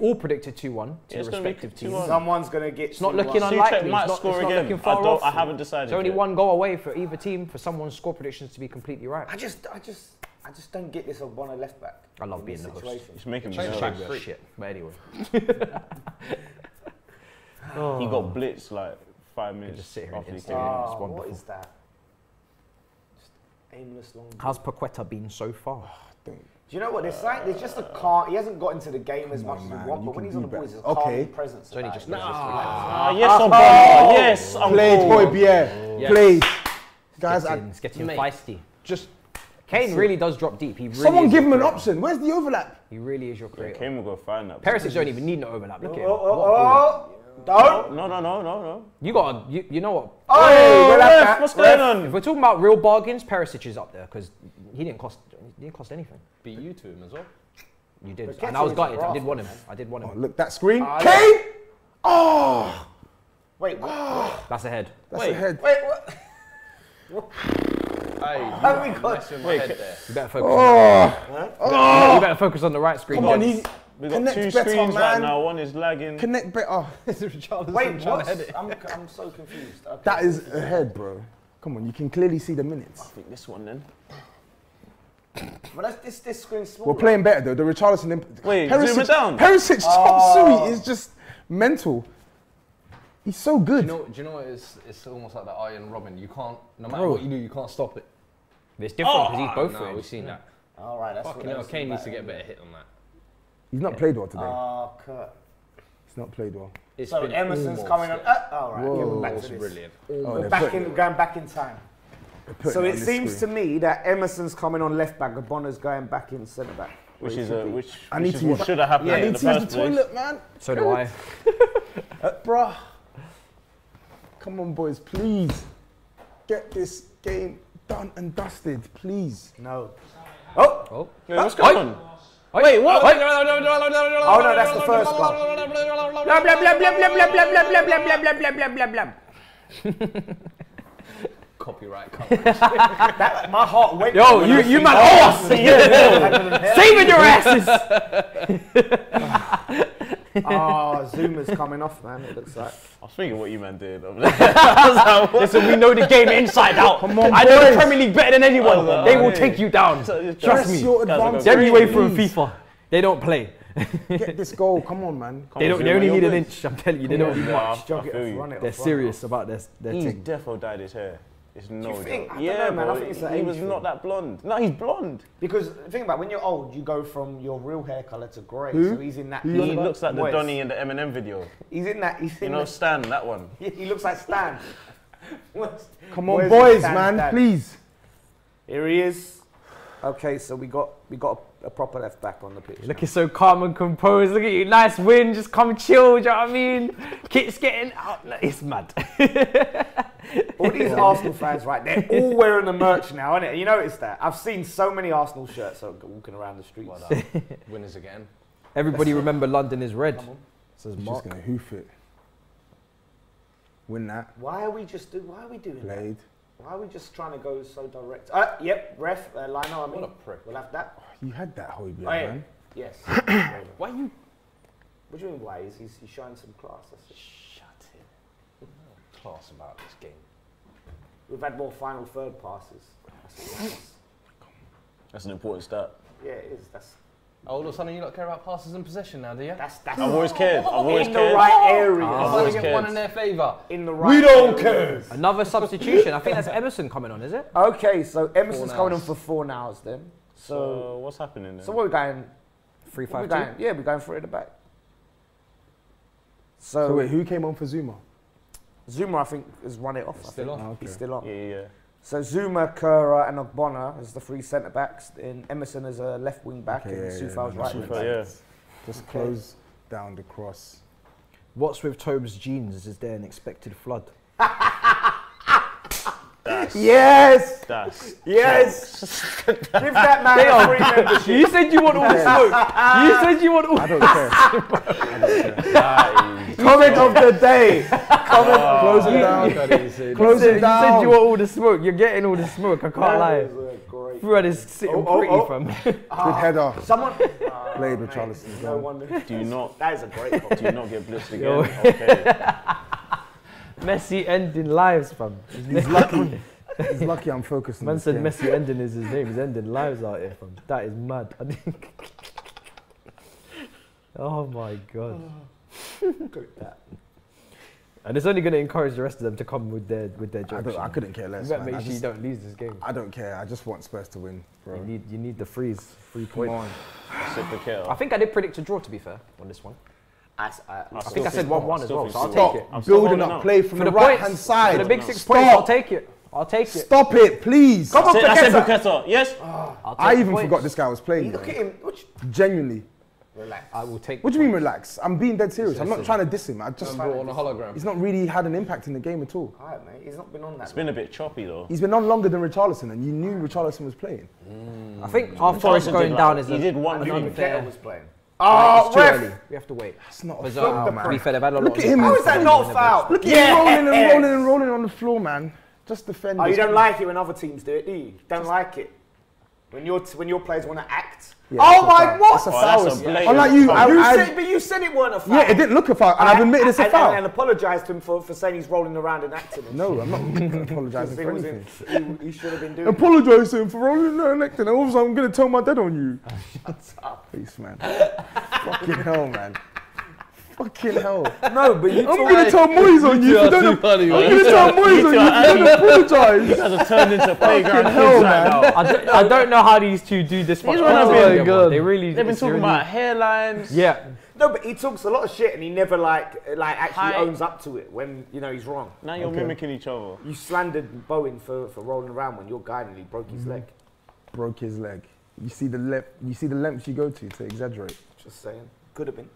all predicted 2-1 to your respective teams. Someone's going to get. It's not looking unlikely. I haven't decided. There's only one goal away for either team for someone's score predictions to be completely right. I just don't get this Ogbonna left back. I love being the host. It's making me nervous. Shit. But anyway, he got blitzed like 5 minutes. Just sit here and what is that? Just aimless long. How's Paqueta been so far? Do you know what? There's just a calm. He hasn't got into the game as much as we want, but when he's on the ball, he's a calm presence. So he just yes, I'm played, Hojbjerg. Played. Guys, it's getting feisty. Just Kane really does drop deep. He really Someone give him an option. Where's the overlap? He really is your creator. Kane will go find that. Perisic don't even need no overlap. Look at him. Don't. No. You know what? Ref, what's going on? If we're talking about real bargains, Perisic is up there because he didn't cost anything. Beat you to him as well. You did. And I was gutted. I did want him. Look, that screen. Kane! Oh! Wait, what? That's a head. Wait, what? Hey, you got your head there. You better focus you better focus on the right screen. Come on, we've got two screens right now, one is lagging. Connect better. Wait, what? I'm so confused. Okay. That is a head, bro. Come on, you can clearly see the minutes. I think this one then. But that's this screen's smaller. We're playing better though, the Richarlison... Wait, zoom it down. Perisic Top Sui is just mental. He's so good. Do you know what, it's almost like that Iron Robin. You can't, no matter what you do, you can't stop it. It's different because he's both for it. We've seen that. All right, that's what Fucking hell, Kane needs to get a better hit on that. He's not played well today. He's not played well. So Emerson's coming on. All right, that's brilliant. Going back in time. So it seems to me that Emerson's coming on left back, Ogbonna's going back in centre back. Which should have happened in the first place. I need to use the toilet, man. So do I. Bruh. Come on, boys, please. Get this game done and dusted, please. No. Oh. What's going on? Wait, what? Oh no, that's the first one. Blah blah blah blah blah blah blah blah blah blah blah blah blah blah. Copyright coverage. My heart went. Yo, you man ass! Saving your asses! Zoomer's coming off, man, it looks like. I was thinking what you man did. Listen, we know the game inside out. Come on, I know the Premier League better than anyone. They will take you down. Trust me. They're away from FIFA. They don't play. Get this goal, come on, man. They only need an inch, I'm telling you. They don't need much. They're serious about their team. He's defo dyed his hair. It's no joke. Yeah, man, I think it's he was not that blonde. No, he's blonde. Because think about it, when you're old, you go from your real hair color to grey. So he's in that. He looks like the Donnie in the Eminem video. He's in that. Stan, that one. He looks like Stan. Come on, boys, man, please. Here he is. Okay, so we got a proper left back on the pitch. Looking so calm and composed. Look at you, nice win. Just come chill. Do you know what I mean? Kit's getting out. It's mad. All these Arsenal fans, right? They're all wearing the merch now, aren't it? You notice that? I've seen so many Arsenal shirts walking around the streets. Well winners again. Everybody remember London is red. Says Mark. Just gonna hoof it. Win that. Why are we doing Blade. That? Why are we just trying to go so direct? Yep, ref, Lino, I mean. What a prick. We'll have that. Oh, you had that, Hojbjerg, man. Yes. Why you? What do you mean, why? He's showing some class. Shut it. Class about this game. We've had more final third passes. That's an important stat. Yeah, it is. That's. Oh, all of a sudden you don't care about passes and possession now, do you? That's I've always cared. I've always in cared. The right area. I've always get one in their favour. In the right. We don't care. Another substitution. I think that's Emerson coming on, is it? Okay, so Emerson's coming on for Fornals then. So what's happening then? So we're going 3-5-2. Yeah, we're going 3 in the back. So wait, who came on for Zouma? Zouma, I think, has run it off. He's still on. Oh, okay. He's still on. Yeah. So Zouma, Kura, and Ogbonna as the 3 centre backs, and Emerson as a left wing back, okay, and Soufal's right wing back. Yeah. Just close down the cross. What's with Tobes' jeans? Is there an expected flood? Yes! Yes! Give that man a free membership. You said you want all the smoke. You said you want all the smoke. I don't care. Comment of the day. Comment. Closing down. You said you want all the smoke. You're getting all the smoke. I can't lie. Fuad is sitting pretty from me. Good header. Someone played with Richarlison. No wonder. Do you not? That is a great call. Do you not get blitzed again? Okay. Messi ending lives, fam. He's lucky. He's lucky I'm focused on this. Man said Messi ending is his name. He's ending lives out here, fam. That is mad. I think. Oh my god. And it's only going to encourage the rest of them to come with their jokes. I couldn't care less. You better make sure you don't lose this game. I don't care. I just want Spurs to win, bro. You need the freeze. 3 points. I think I did predict a draw, to be fair, on this one. I think I said 1-1 as well, so I'll take it. I'm building up play from the right-hand side. For the big 6 points, I'll take it. I'll take it. Stop it, please. Come on, Paqueta. I said Paqueta, yes. I even forgot this guy was playing. Look at him. Genuinely. Relax. I will take. What do you mean relax? I'm being dead serious. I'm not trying to diss him. I just on a hologram. He's not really had an impact in the game at all. All right, mate. He's not been on that. It's been a bit choppy though. He's been on longer than Richarlison, and you knew Richarlison was playing. I think after us going down, he did one thing. Paqueta was playing. Oh, ref! We have to wait. That's not a foul, man. Look at him. How is that not a foul? Look at him rolling and rolling and rolling on the floor, man. Just defend. Oh, you don't like it when other teams do it, do you? Don't like it when your players want to act. Yeah, oh my! What? Unlike you, but you said it weren't a foul. Yeah, it didn't look a fowl, and I've admitted it's a foul. And apologised to him for saying he's rolling around and acting. No, I'm not apologising for anything. He should have been doing. Apologise to him for rolling around and acting. And also, I'm going to tell my dad on you. Shut up, peace, man. Fucking hell, man. Fucking hell. No, but you. I'm going to tell Moyes on you. You guys have turned into a playground. Hell, man. I don't know how these two do this much. They've been talking about hairlines. Yeah. No, but he talks a lot of shit and he never like actually owns up to it when you know he's wrong. Now you're mimicking each other. You slandered Bowen for rolling around when your guy nearly broke his leg. Broke his leg. You see the lengths you go to exaggerate. Just saying. Could have been.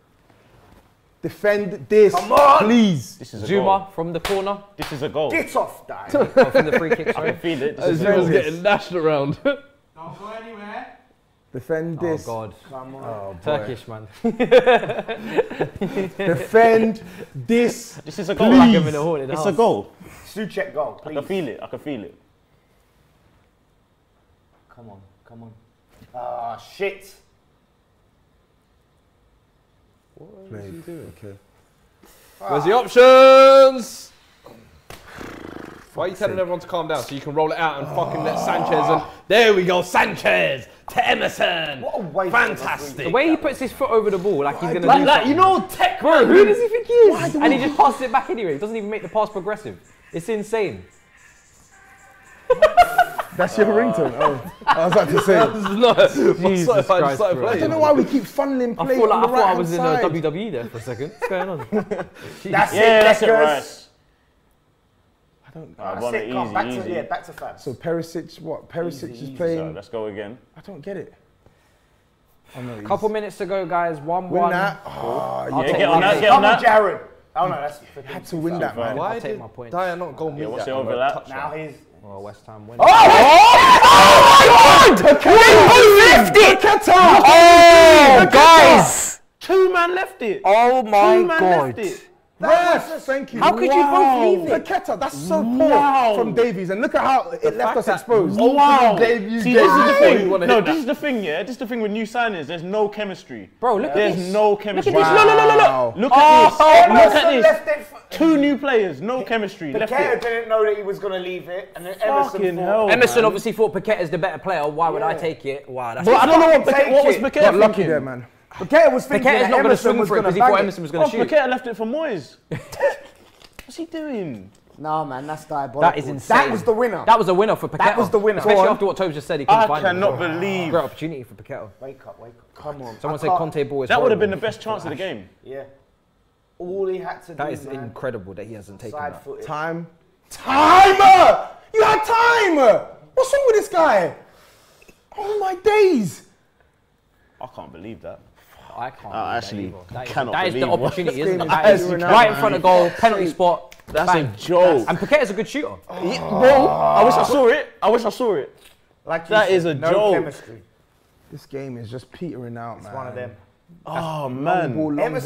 Defend this, come on, please. This is Zouma from the corner. This is a goal. Get off, Dan. Oh, from the free kick, sorry. I can feel it. Zouma's getting gnashed around. Don't go anywhere. Defend this. Oh, God. Come on. Oh, Turkish, man. Defend this, this is a goal. Like him in the horn, it's a goal. Soucek goal, please. I can feel it. I can feel it. Come on. Come on. Ah, shit. What is he doing? Okay. Where's the options? Why are you telling everyone to calm down so you can roll it out and fucking let Sanchez and there we go, Sanchez to Emerson. What a waste! Fantastic. The way he puts his foot over the ball, like he's gonna do that. You know, tech bro. Who does he think he is? And he just passes it back anyway. He doesn't even make the pass progressive. It's insane. That's your ringtone. Oh, I was about to say. I don't know why we keep funneling play. I thought I was side. In a WWE there for a second. What's going on? That's it, Rice. I don't know. Back to facts. So Perisic, what? Perisic is playing. So let's go again. I don't get it. A couple minutes to go, guys. 1-1. Win that. Get on that. Jared. Oh no, that's. Had to win that, man. Why did Dyer not go mid? What's the overlap? Now he's. Well, West Ham win. Oh, oh my God! Who left it? Paqueta. Oh, guys! Two man left it. Oh my God! Yes, thank you. How could you both leave it? Paqueta, that's so poor from Davies. And look at how it left us exposed. Wow. Davies, see, this is the thing. No, this is the thing, yeah. This is the thing with new signings. There's no chemistry. Bro, look at this. There's no chemistry. Look at this. No. Look at this. Two new players, no chemistry. Paqueta didn't know that he was going to leave it. And then Emerson obviously thought Paqueta's the better player. Why would I take it? Wow, that's I don't know what was Paqueta thinking. Lucky there, man. Paqueta was thinking that Emerson was going to bang it. Emerson was going to shoot. Paqueta left it for Moyes. What's he doing? Nah, man, that's diabolical. That is insane. That was the winner. That was a winner for Paqueta. That was the winner. Especially after what Tobes just said, he couldn't find it. I cannot believe. Great opportunity for Paqueta. Wake up, wake up. Come on. Someone said Conte ball is horrible. That would have been the best chance of the game. Yeah. All he had to do, that is incredible that he hasn't taken that. Time. Timer! You had time! What's wrong with this guy? Oh, my days. I can't believe that. I can't. Actually, I cannot believe that. That is the opportunity, isn't it? Right in front of goal, penalty spot. That's a joke. And Paqueta's a good shooter. Oh. Bro, I wish I saw it. I wish I saw it. Like that is a joke. No chemistry. This game is just petering out, man. It's one of them. Oh, man. Long ball.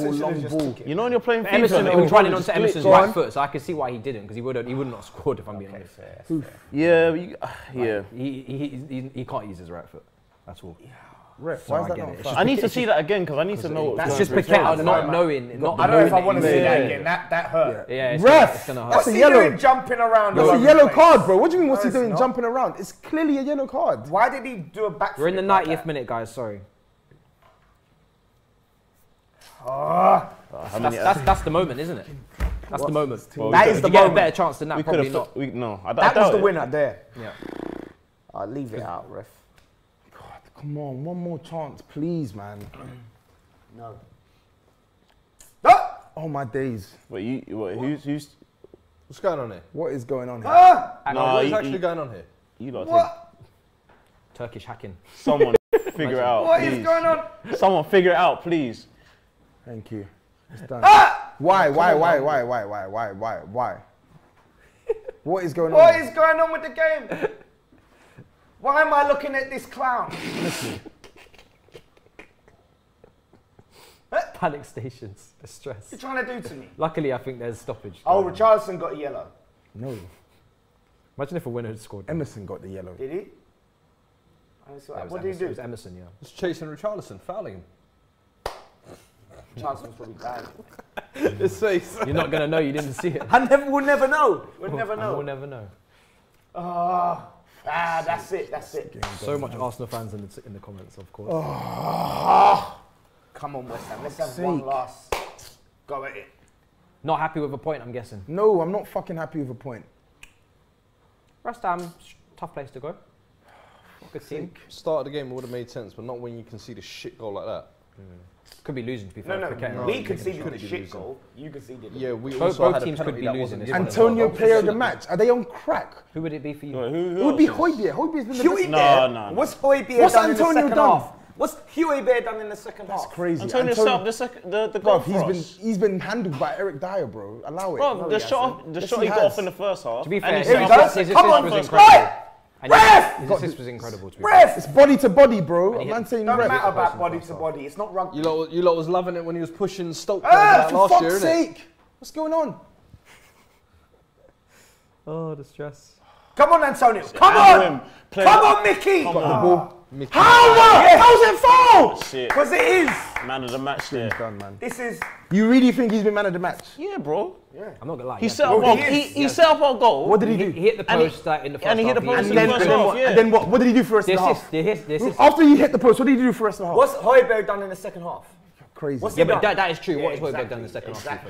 You know when you're playing FIFA? Emerson, he was running onto Emerson's right foot, so I can see why he didn't, because he would not have scored, if I'm being honest. Yeah. He can't use his right foot. That's all. Riff, so why is that not I need to see that again because I need to know what's going on. That's just Paqueta not knowing. I don't know if I want to see that again. That hurt. Yeah, ref, that's a yellow. Jumping around. That's a yellow card, bro. What do you mean? What's he doing jumping around? It's clearly a yellow card. Why did he do a backflip? We're in the 90th minute, guys. Sorry. That's the moment, isn't it? That's the moment. That is the moment. You get a better chance than that, probably not. No, I doubt it. That was the winner there. Yeah. I'll leave it out, ref. Come on, one more chance, please, man. No. Ah! Oh my days. Wait, who's what's going on here? What is going on here? Ah! What's actually going on here? You lot Turkish hacking. Someone figure it out. What is going on? Someone figure it out, please. Thank you. It's done. Ah! Why? What is going on? What is going on with the game? Why am I looking at this clown? Listen. Panic stations, the stress. What are you trying to do to me? Luckily, I think there's stoppage. Oh, Richarlison got a yellow. No. Imagine if a winner had scored. Emerson got the yellow. Did he? What did he do? It was Emerson, yeah. Just chasing Richarlison, fouling him. Richarlison was probably bad. You're not going to know you didn't see it. We'll never know. We'll never know. Ah. Ah, that's it. So much Arsenal fans in the comments, of course. Oh. Come on, West Ham. Let's have one last go at it. Not happy with a point, I'm guessing. No, I'm not fucking happy with a point. West Ham, tough place to go. Good team. Start of the game would have made sense, but not when you can see the shit goal like that. Mm. Could be losing, to be fair. No, we conceded the shit goal. You conceded it. Yeah, both teams could be losing. Antonio, player of the match. Are they on crack? Who would it be for you? It would be Hojbjerg. Hojbjerg's been the best. No. What's Hojbjerg done in the second half? What's Hojbjerg done in the second half? That's crazy. Antonio set the second, the goal for us. He's been handled by Eric Dier, bro. Allow it. Bro, the shot he got off in the first half. To be fair, come on, first half. Ref! This was incredible. Ref! It's body to body, bro. I'm not saying ref. It doesn't matter about body to body. It's not rugby. You lot was loving it when he was pushing Stoke last year, innit? For fuck's sake! What's going on? Oh, the stress. Come on, Antonio. Come on, Mickey! Come on. Mickey. How's it foul? Because it is. Man of the match there. Done, man. This is. You really think he's been man of the match? Yeah, bro. Yeah. I'm not gonna lie. He set up our goal. What did he do? He hit the post in the first half. And he hit the post in the first half. And then what? What did he do for us in the half? After you hit the post, what did he do for us in the half? What's Hojbjerg done in the second half? Crazy. Yeah, but that is true. What has Hojbjerg done in the second half?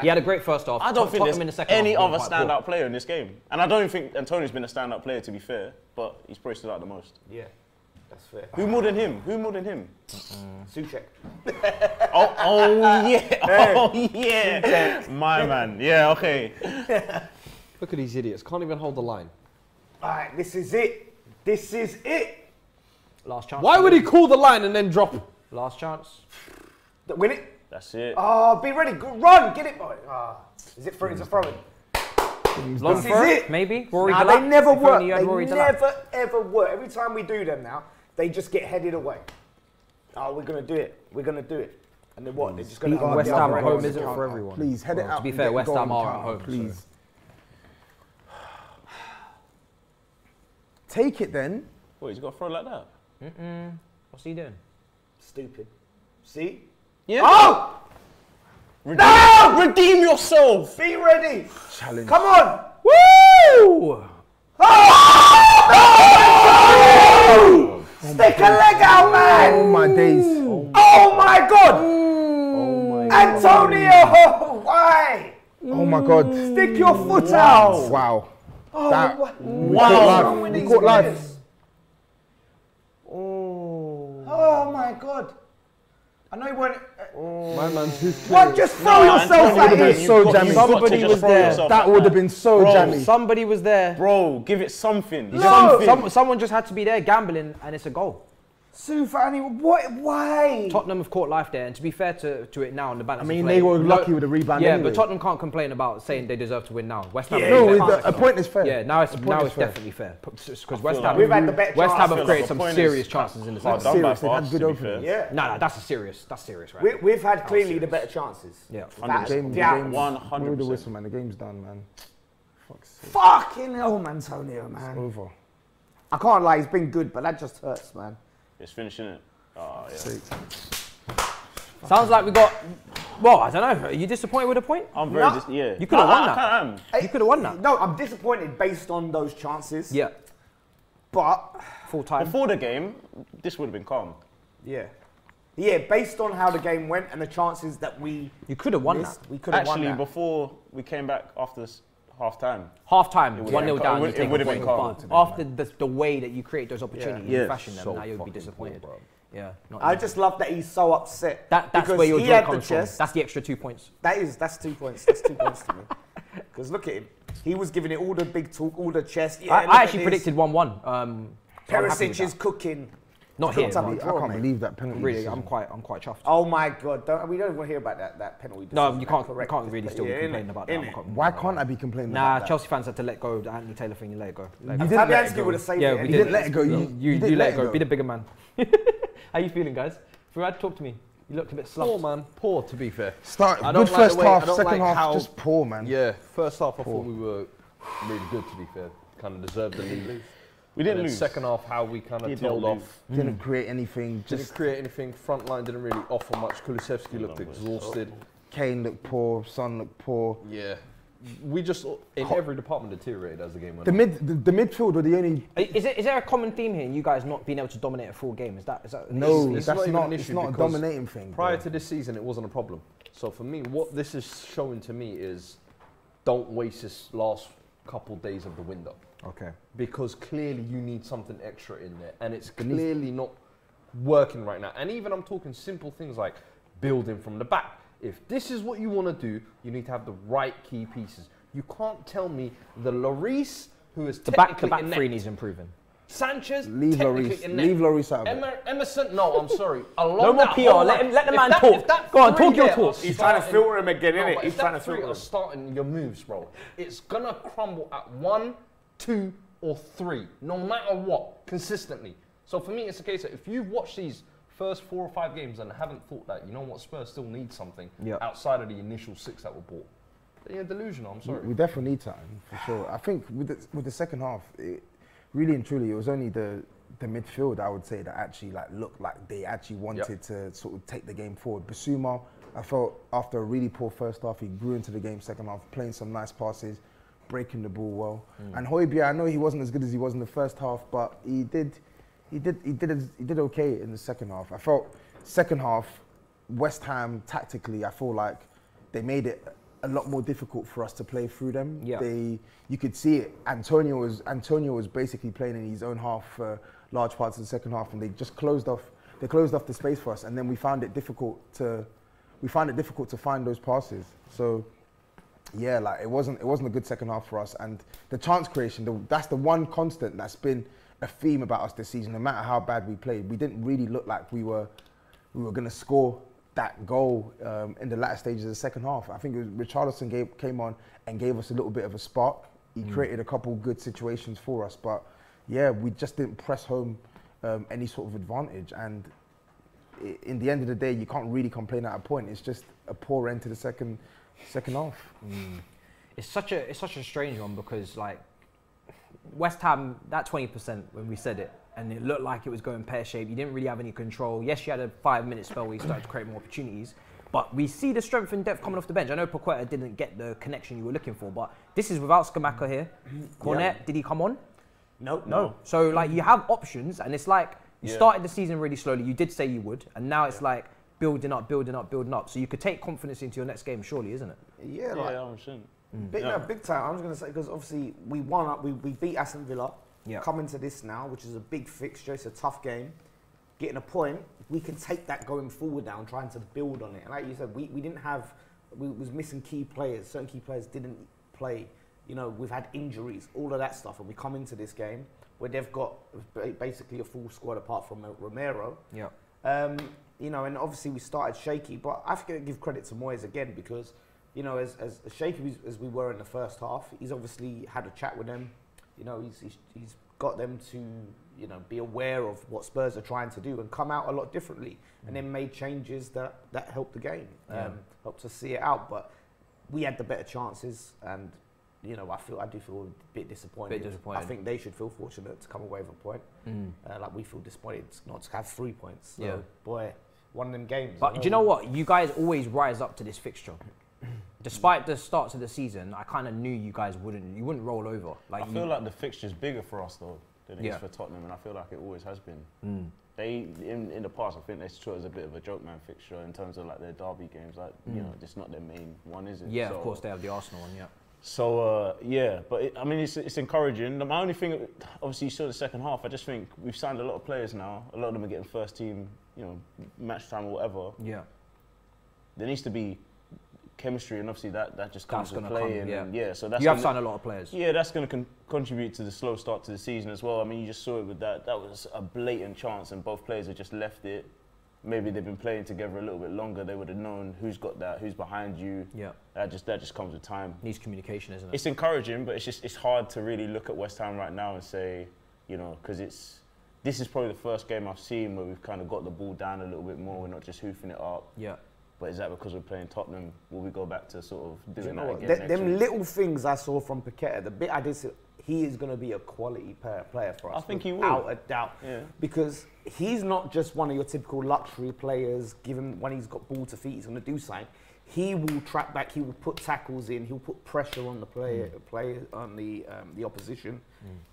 He had a great first half. I don't think there's any other standout player in this game, and I don't think Antonio's been a standout player, to be fair, but he's probably stood out the most. Yeah. That's fair. Who more than him? Soucek. Oh yeah. Soucek. My man. Yeah. Okay. Look at these idiots. Can't even hold the line. All right. This is it. Last chance. Why would he call the line and then drop? Last chance. Win it. That's it. Oh, be ready. Run. Get it, boy. Is it through? It's a throw-in. This is it. Maybe. Nah, they never work. They never ever work. Every time we do them now. They just get headed away. Oh, we're going to do it. And then what? They're just going to West Ham at home isn't for everyone. Please head it out. To be fair, West Ham are at home. Please take it then. What, he's got to throw like that? Mm-mm. What's he doing? Stupid. See? Yeah. Oh! Redeem. No! Redeem yourself! Be ready! Challenge. Come on! Woo! Oh! Oh! No! Stick a leg out, man! Oh my days. Oh my God! Oh my Antonio! Why? Oh my God. Stick your foot out! Wow. Oh, that, wow. We caught life. Oh my God. I know you weren't. My man, who's what? Just throw yourself at him. So jammy. Somebody was there. That would have been so jammy. Somebody was there. Bro, give it something. No. Something. Someone just had to be there gambling, and it's a goal. Soufani, what? Why? Tottenham have caught life there, and to be fair to it now, on the balance. I mean, they were lucky with a rebound. Yeah, anyway. But Tottenham can't complain about saying they deserve to win now. West Ham. Yeah, no, a point is fair. Yeah, now it's definitely fair because West Ham have created some serious chances in the second half. Serious, they've had good openings. Yeah, no, that's serious, right? We've had clearly the better chances. Yeah, 100%. The whistle, man. The game's done, man. Fucking hell, Antonio, man. It's over. I can't lie, he's been good, but that just hurts, man. It's finishing it. Oh, yeah. Sweet. Sounds like we got. Well, I don't know. Are you disappointed with a point? I'm very disappointed. Yeah. You could have won that. I am. You could have won that. No, I'm disappointed based on those chances. Yeah. But full time. Before the game, this would have been calm. Yeah. Yeah, based on how the game went and the chances that we. You could have won that. We could have won that. Actually, before we came back after this. Half time, 1-0 down. It would have been calm. After the way that you create those opportunities, you fashion them, now you'll be disappointed. Bro. Yeah. I just love that he's so upset. That's where your joy comes from. That's the extra 2 points. That's 2 points. That's 2 points to me. Because look at him. He was giving it all the big talk, all the chest. Yeah, I actually predicted 1-1. Perisic is cooking. Not here. I can't believe that penalty. Really, I'm quite chuffed. Oh my God! We don't want to hear about that penalty. No, you can't really still be complaining about that. Why can't I be complaining about that? Nah, Chelsea fans had to let go of the Anthony Taylor thing. You let it go. Fabianski would have saved it. Yeah, we didn't let it go. You let it go. Be the bigger man. How you feeling, guys? Fuad, talk to me. You looked a bit slumped. Poor, man. Poor, to be fair. Good first half, second half, just poor, man. Yeah, first half I thought we were really good, to be fair. Kind of deserved the lead. We didn't lose. Second half, how we kind of told off. Didn't create anything. Didn't create anything. Front line didn't really offer much. Kulusevski looked exhausted. Kane looked poor. Son looked poor. Yeah. We just, in every department, deteriorated as the game went on. The midfield were the only... Is there a common theme here, you guys not being able to dominate a full game? Is that no, that's not an issue. It's not a dominating thing. Prior to this season, it wasn't a problem. So for me, what this is showing to me is don't waste this last couple days of the window. Okay. Because clearly you need something extra in there, and it's clearly not working right now. And even I'm talking simple things like building from the back. If this is what you want to do, you need to have the right key pieces. You can't tell me the Lloris, who is the back three needs improving. Sanchez, leave Lloris out of it. Emerson, no, I'm sorry. No more PR. Let the man talk. Go on, talk your talk. He's trying to filter him again, isn't it? He's trying to filter him. Starting your moves, bro. It's gonna crumble at 1, 2, or 3, no matter what, consistently. So for me, it's a case that if you've watched these first 4 or 5 games and haven't thought that, you know what, Spurs still need something outside of the initial 6 that were bought. They're delusional, I'm sorry. We definitely need time, for sure. I think with the second half, it, really and truly, it was only the midfield, I would say, that actually looked like they actually wanted to sort of take the game forward. Bissouma, I felt after a really poor first half, he grew into the game second half, playing some nice passes, breaking the ball well, and Hojbjerg, I know he wasn't as good as he was in the first half, but he did okay in the second half. I felt second half, West Ham tactically, I feel like they made it a lot more difficult for us to play through them. Yeah. You could see it. Antonio was basically playing in his own half for large parts of the second half, and they just closed off the space for us, and then we found it difficult to find those passes. So. Yeah, it wasn't a good second half for us, and the chance creation, that's the one constant that's been a theme about us this season. No matter how bad we played, we didn't really look like we were going to score that goal in the latter stages of the second half. I think Richarlison came on and gave us a little bit of a spark. He created a couple good situations for us, but yeah, we just didn't press home any sort of advantage, and in the end of the day, you can't really complain at a point. It's just a poor end to the second half. Mm. It's such a strange one, because like West Ham, that 20% when we said it, and it looked like it was going pear-shaped. You didn't really have any control. Yes, you had a 5-minute spell where you started to create more opportunities, but we see the strength and depth coming off the bench. I know Paqueta didn't get the connection you were looking for, but this is without Scamacca here. Cornet, yeah. Did he come on? Nope, no. So like you have options, and it's like you started the season really slowly. You did say you would, and now it's like building up, building up, building up. So you could take confidence into your next game, surely, isn't it? Yeah, like, yeah, big time. I was going to say, because obviously we won up, we beat Aston Villa. Yep. Come into this now, which is a big fixture. It's a tough game. Getting a point, we can take that going forward now and trying to build on it. And like you said, we didn't have, we was missing key players. Certain key players didn't play. You know, we've had injuries, all of that stuff, and we come into this game where they've got basically a full squad apart from Romero. Yeah. You know, and obviously we started shaky, but I have to give credit to Moyes again, because you know, as shaky as we were in the first half, he's obviously had a chat with them. You know, he's got them to, you know, be aware of what Spurs are trying to do and come out a lot differently, and then made changes that helped the game, helped us see it out. But we had the better chances, and you know, I do feel a bit disappointed. I think they should feel fortunate to come away with a point. Like we feel disappointed not to have 3 points. So, boy, one of them games. But do you know what? You guys always rise up to this fixture. Despite the starts of the season, I kind of knew you guys wouldn't roll over. Like, I feel like the fixture's bigger for us though than it is for Tottenham, and I feel like it always has been. They in the past, I think they saw it as a bit of a joke man fixture in terms of like their derby games. Like you know, it's not their main one, is it? Yeah, so, of course they have the Arsenal one. Yeah. So yeah, but I mean it's encouraging. My only thing, obviously, you saw the second half. I just think we've signed a lot of players now. A lot of them are getting first team, you know, match time or whatever. Yeah. There needs to be chemistry, and obviously that just comes into play. So that's, you have signed a lot of players. Yeah, that's going to contribute to the slow start to the season as well. I mean, you just saw it with that. That was a blatant chance, and both players have just left it. Maybe they've been playing together a little bit longer. They would have known who's got that, who's behind you. Yeah, that just comes with time. Needs communication, isn't it? It's encouraging, but it's hard to really look at West Ham right now and say, you know, because this is probably the first game I've seen where we've kind of got the ball down a little bit more. We're not just hoofing it up. Yeah. But is that because we're playing Tottenham? Will we go back to sort of doing that again? Them little things I saw from Paqueta, the bit I did see, he is going to be a quality player for us. I think he will. Without a doubt. Yeah. Because he's not just one of your typical luxury players, given when he's got ball to feet, he's going to do something. He will track back, he will put tackles in, he'll put pressure on the opposition.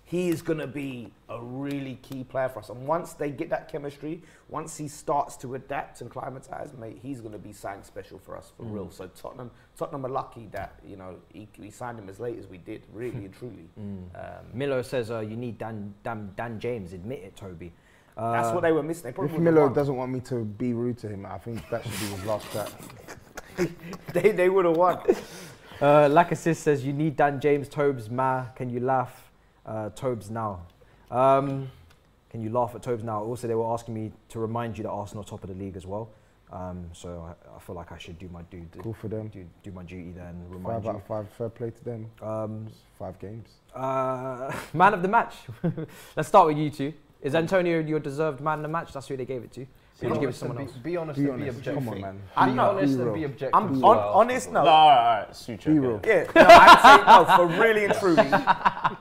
He is going to be a really key player for us. And once they get that chemistry, once he starts to adapt and climatise, mate, he's going to be something special for us, for real. So Tottenham are lucky that, you know, we signed him as late as we did, really and truly. Milo says you need Dan James. Admit it, Toby. That's what they were missing. If Milo doesn't want me to be rude to him, I think that should be his last chat. They would have won. Lacassette says, you need Dan James, Tobes, Ma, can you laugh? Tobes now. Can you laugh at Tobes now? Also, they were asking me to remind you that Arsenal are top of the league as well. So I feel like I should do my duty. Cool for them. Do my duty there and remind you. 5 out of 5, fair play to them. 5 games. Man of the match. Let's start with you two. Is Antonio your deserved man of the match? That's who they gave it to. Or give it to someone else? Be honest and be objective. Come on, man. Be honest and be objective. I'm honest, no. No, alright, Soucek. Yeah, no, I'd say no, for really and truly.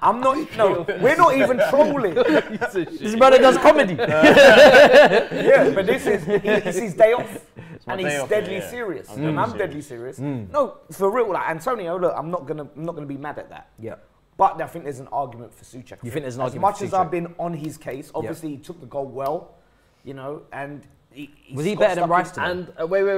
I'm not, no, we're not even trolling. This man that does comedy. Yeah, but this is, it's his day off. And he's deadly serious. And I'm deadly serious. No, for real, like Antonio, look, I'm not gonna be mad at that. Yeah. But I think there's an argument for Soucek. You think there's an argument for Soucek? As much as I've been on his case, obviously he took the goal well, you know, and he was he better than Rice? And wait.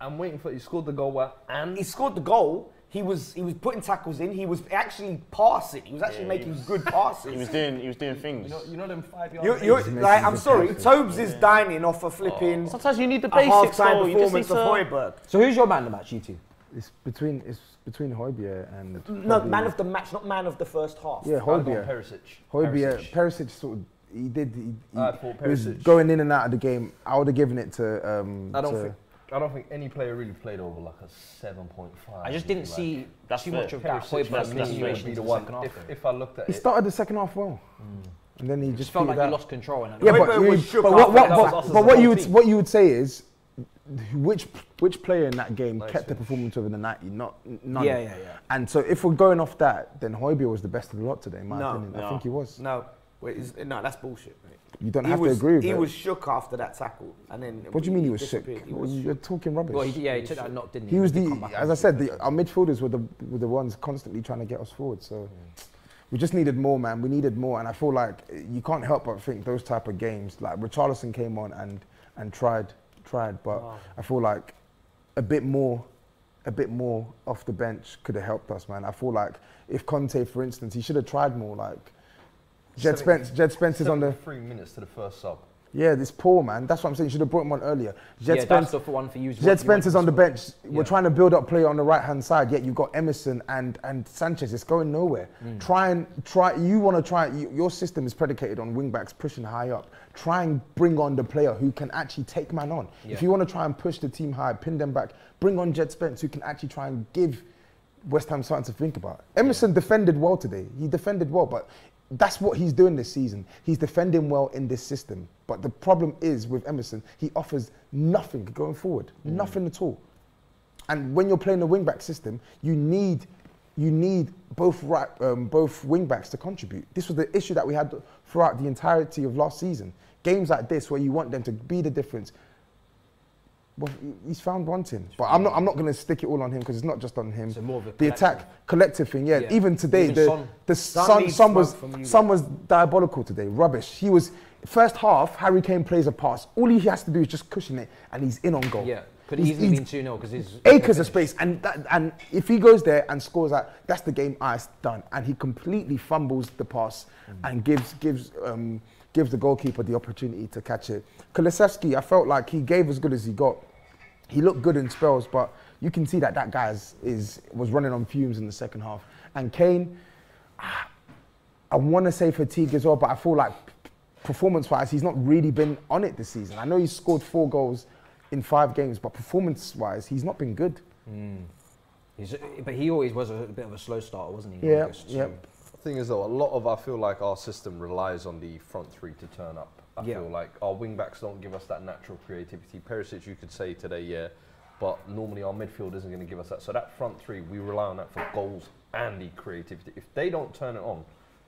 I'm waiting for you. Scored the goal well, and he scored the goal. He was putting tackles in. He was actually passing. He was actually making good passes. he was doing things. You know them 5 yards. Like, I'm sorry, Tobes is dining off a flipping. Sometimes you need the basics. Half-time performance of Hojbjerg. So who's your man of the match, you two? It's between Hojbjerg and man of the match, not man of the first half. Yeah, Hojbjerg. Perisic sort of. He was going in and out of the game. I would have given it to. I don't think any player really played over like a 7.5. I just didn't see too much of that. Hojbjerg would be the one. If I looked at it, he started the second half well. And then he just felt like he lost control. Yeah, but what you would say is, which player in that game kept the performance over the 90? Not none. Yeah, yeah, yeah. And so if we're going off that, then Hojbjerg was the best of the lot today, in my opinion. No. I think he was. No, no, that's bullshit, mate. You don't have to agree with that. He was shook after that tackle, and then. What do you mean he was shook? You're talking rubbish. Well, yeah, he took that knock, didn't he? He was the, as I said, our midfielders were the ones constantly trying to get us forward. So we just needed more, man. We needed more, and I feel like you can't help but think those type of games. Like Richarlison came on and tried, but I feel like a bit more off the bench could have helped us, man. I feel like if Conte, for instance, he should have tried more, like. Jed Spence is on the 3 minutes to the first sub. Yeah, this poor man. That's what I'm saying. You should have brought him on earlier. Jed Spence is on the bench. We're trying to build up play on the right-hand side. Yet you've got Emerson and Sanchez. It's going nowhere. Your system is predicated on wing backs pushing high up. Try and bring on the player who can actually take man on. Yeah. If you want to try and push the team high, pin them back. Bring on Jed Spence, who can actually try and give West Ham something to think about. Emerson defended well today. He defended well, but. That's what he's doing this season. He's defending well in this system. But the problem is with Emerson, he offers nothing going forward. Nothing at all. And when you're playing a wing-back system, you need both wing-backs to contribute. This was the issue that we had throughout the entirety of last season. Games like this where you want them to be the difference. Well, he's found wanting, but I'm not going to stick it all on him because it's not just on him. So more of the attack collective thing, yeah. Even today, Son was diabolical today. Rubbish. He was first half. Harry Kane plays a pass. All he has to do is just cushion it, and he's in on goal. Yeah, could easily been 2-0 because he's acres of space, and if he goes there and scores that, that's the game. It's done, and he completely fumbles the pass and gives the goalkeeper the opportunity to catch it. Kulusevski, I felt like he gave as good as he got. He looked good in spells, but you can see that guy was running on fumes in the second half. And Kane, I want to say fatigue as well, but I feel like performance-wise, he's not really been on it this season. I know he's scored 4 goals in 5 games, but performance-wise, he's not been good. But he always was a bit of a slow starter, wasn't he? Yeah, yeah. Thing is though, a lot of I feel like our system relies on the front three to turn up. I feel like our wing backs don't give us that natural creativity. Perisic, you could say today, yeah, but normally our midfield isn't going to give us that. So that front three, we rely on that for goals and the creativity. If they don't turn it on,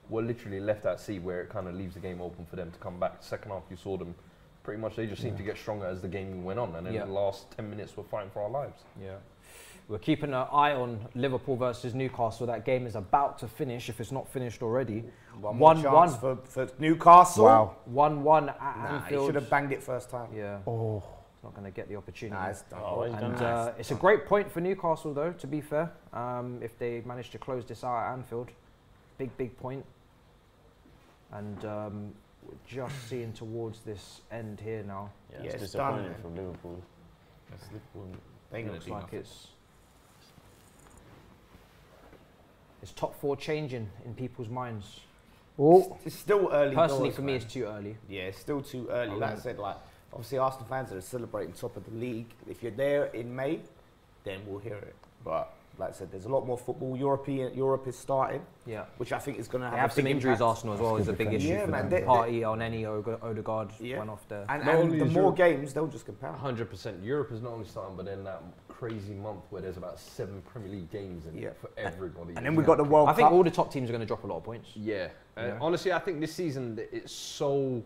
we're literally left at sea where it kind of leaves the game open for them to come back. Second half, you saw them pretty much, they just seemed to get stronger as the game went on, and then the last 10 minutes we're fighting for our lives. Yeah. We're keeping an eye on Liverpool versus Newcastle. That game is about to finish, if it's not finished already. One chance for Newcastle. Wow. 1-1 at Anfield. He should have banged it first time. Yeah. Oh. He's not going to get the opportunity. It's a great point for Newcastle, though, to be fair. If they manage to close this out at Anfield. Big point. And we're just seeing towards this end here now. Yeah, it's disappointing from Liverpool. That's Liverpool. It looks like it's top 4 changing in people's minds. Oh. It's still early. Personally, for me, it's too early. Yeah, it's still too early. Like I said, obviously Arsenal fans are celebrating top of the league. If you're there in May, then we'll hear it. But like I said, there's a lot more football. Europe is starting. Yeah, which I think is going to have some injuries. Arsenal as well is a big issue. Yeah, man. Partey, Elneny, Odegaard went off there. And the more games, they'll just compound. 100%. Europe is not only starting, but then that crazy month where there's about 7 Premier League games in it for everybody. And then we got the World Cup. I think all the top teams are going to drop a lot of points. Yeah. Honestly, I think this season it's so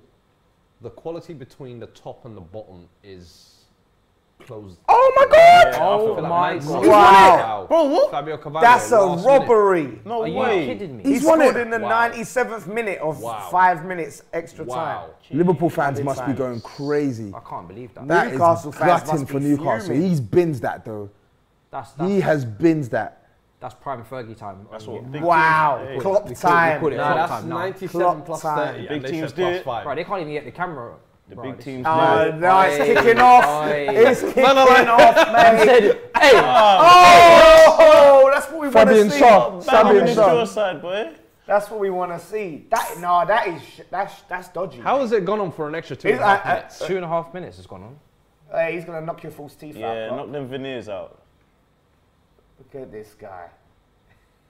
the quality between the top and the bottom is. Closed. Oh my God! Yeah, oh my God! Wow! Bro, what? That's a robbery! Minute. No way! Are you kidding me? He's scored in the 97th minute of 5 minutes extra time. Jeez. Liverpool fans must be going crazy. I can't believe that. That Newcastle is glutton for Newcastle. Fuming. He's bins that though. He has bins that. That's prime Fergie time. That's what. Big wow! Teams, Klopp time. That's 97 plus 30. Big teams do. Right, they can't even get the camera. The big teams. Oh, no, it's kicking off. It's kicking off, man. Hey! Oh, that's what we want to see. Fabian Shaw. Boy. That's what we want to see. That's dodgy. How has it gone on for an extra 2.5 minutes? 2.5 minutes has gone on. Hey, he's going to knock your false teeth out. Yeah, knock them veneers out. Look at this guy.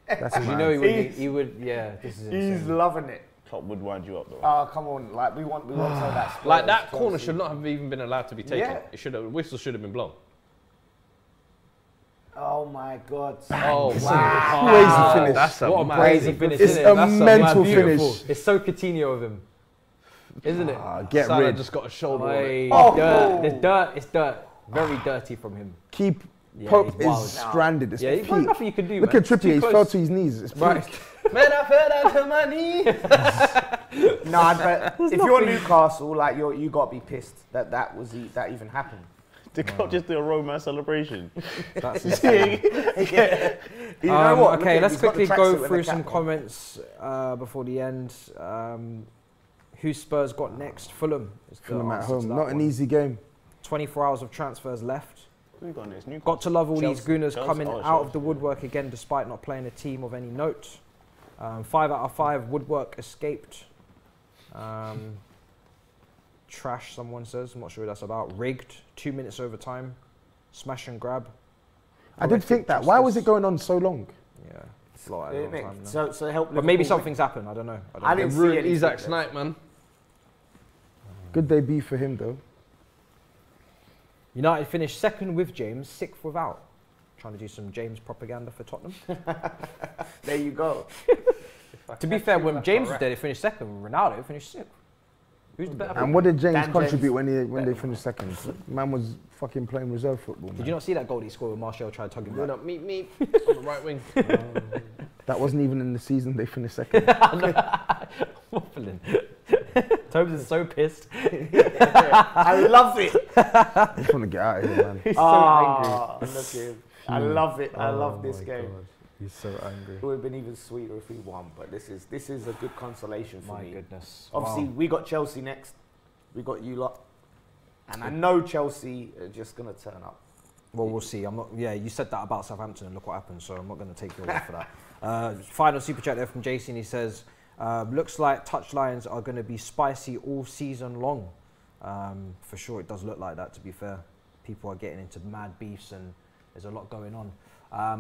That's you know he would, yeah. This is insane. He's loving it. Klopp would wind you up though. Oh, come on. Like, we want some of that Spurs. Like, that corner should not have even been allowed to be taken. Yeah. It should have, whistle should have been blown. Oh my God! Bang. Oh wow! Crazy finish. That's a crazy finish. It's a mental finish. It's so Coutinho of him, isn't it? Get Salah rid. Just got a shoulder. Oh, dirt. There's dirt. It's dirt. Very dirty from him. Keep. Yeah, Pope is stranded. It's yeah, there's nothing you can do. Look at Trippier. He's fell to his knees. It's right. Man, I fell down to my knees. Nah, but if you're Newcastle, like you got to be pissed that that even happened. Did Klopp just do a Roma celebration? That's insane. Yeah. You know what? Okay, let's quickly go through some comments before the end. Who Spurs got next? Fulham. Fulham at home. Not an easy game. 24 hours of transfers left. Who got next? Got to love all these gooners coming out of the woodwork again, despite not playing a team of any note. 5 out of 5 woodwork escaped. Trash, someone says. I'm not sure what that's about. Rigged. 2 minutes overtime. Smash and grab. I did think that. Why was it going on so long? Yeah. It's a lot of time now. So help Liverpool. But maybe something's happened. I don't know. I didn't see it. Isak's night, man. Good day be for him, though. United finished second with James, sixth without. Trying to do some James propaganda for Tottenham. There you go. To be fair, when James was there, they finished second. Ronaldo finished sixth. Who's the better player? What did James contribute when they finished second? Man was fucking playing reserve football. Man. Did you not see that goal he scored when Martial tried to tug him back? Not meet me on the right wing. That wasn't even in the season they finished second. Waffling. Tobes is so pissed. I love it. I just want to get out of here, man. He's so angry. Look at him. I love it. I love this game. God. He's so angry. It would have been even sweeter if we won, but this is a good consolation for me. My goodness. Obviously, we got Chelsea next. We got you lot. And I know Chelsea are just going to turn up. Well, we'll see. I'm not. Yeah, you said that about Southampton and look what happened, so I'm not going to take your word for that. Final super chat there from JC, and he says, looks like touchlines are going to be spicy all season long. For sure, it does look like that, to be fair. People are getting into mad beefs and there's a lot going on.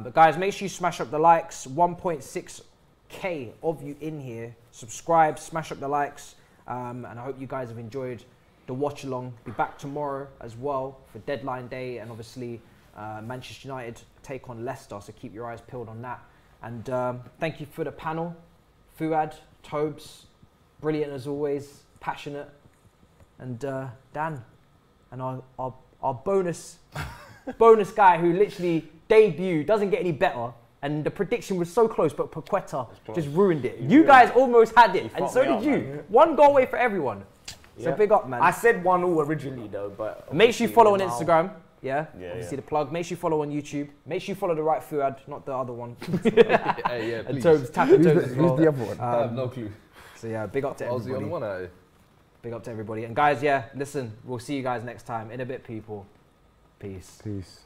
But guys, make sure you smash up the likes. 1.6k of you in here. Subscribe, smash up the likes. And I hope you guys have enjoyed the watch along. Be back tomorrow as well for deadline day. And obviously, Manchester United take on Leicester. So keep your eyes peeled on that. And thank you for the panel. Fuad, Tobes, brilliant as always, passionate. And Dan, and our bonus guy who literally debuted, doesn't get any better, and the prediction was so close, but Paqueta just ruined it. You guys almost had it, and so did you. Man. One goal away for everyone. So big up, man. I said 1-1 originally, though, but... Make sure you follow on Instagram. Obviously the plug. Make sure you follow on YouTube. Make sure you follow the right Fuad, not the other one. And Tobes, who's the other one? I have no clue. So yeah, big up to everybody. I was the other one. Big up to everybody. And guys, listen, we'll see you guys next time. In a bit, people. Peace. Peace.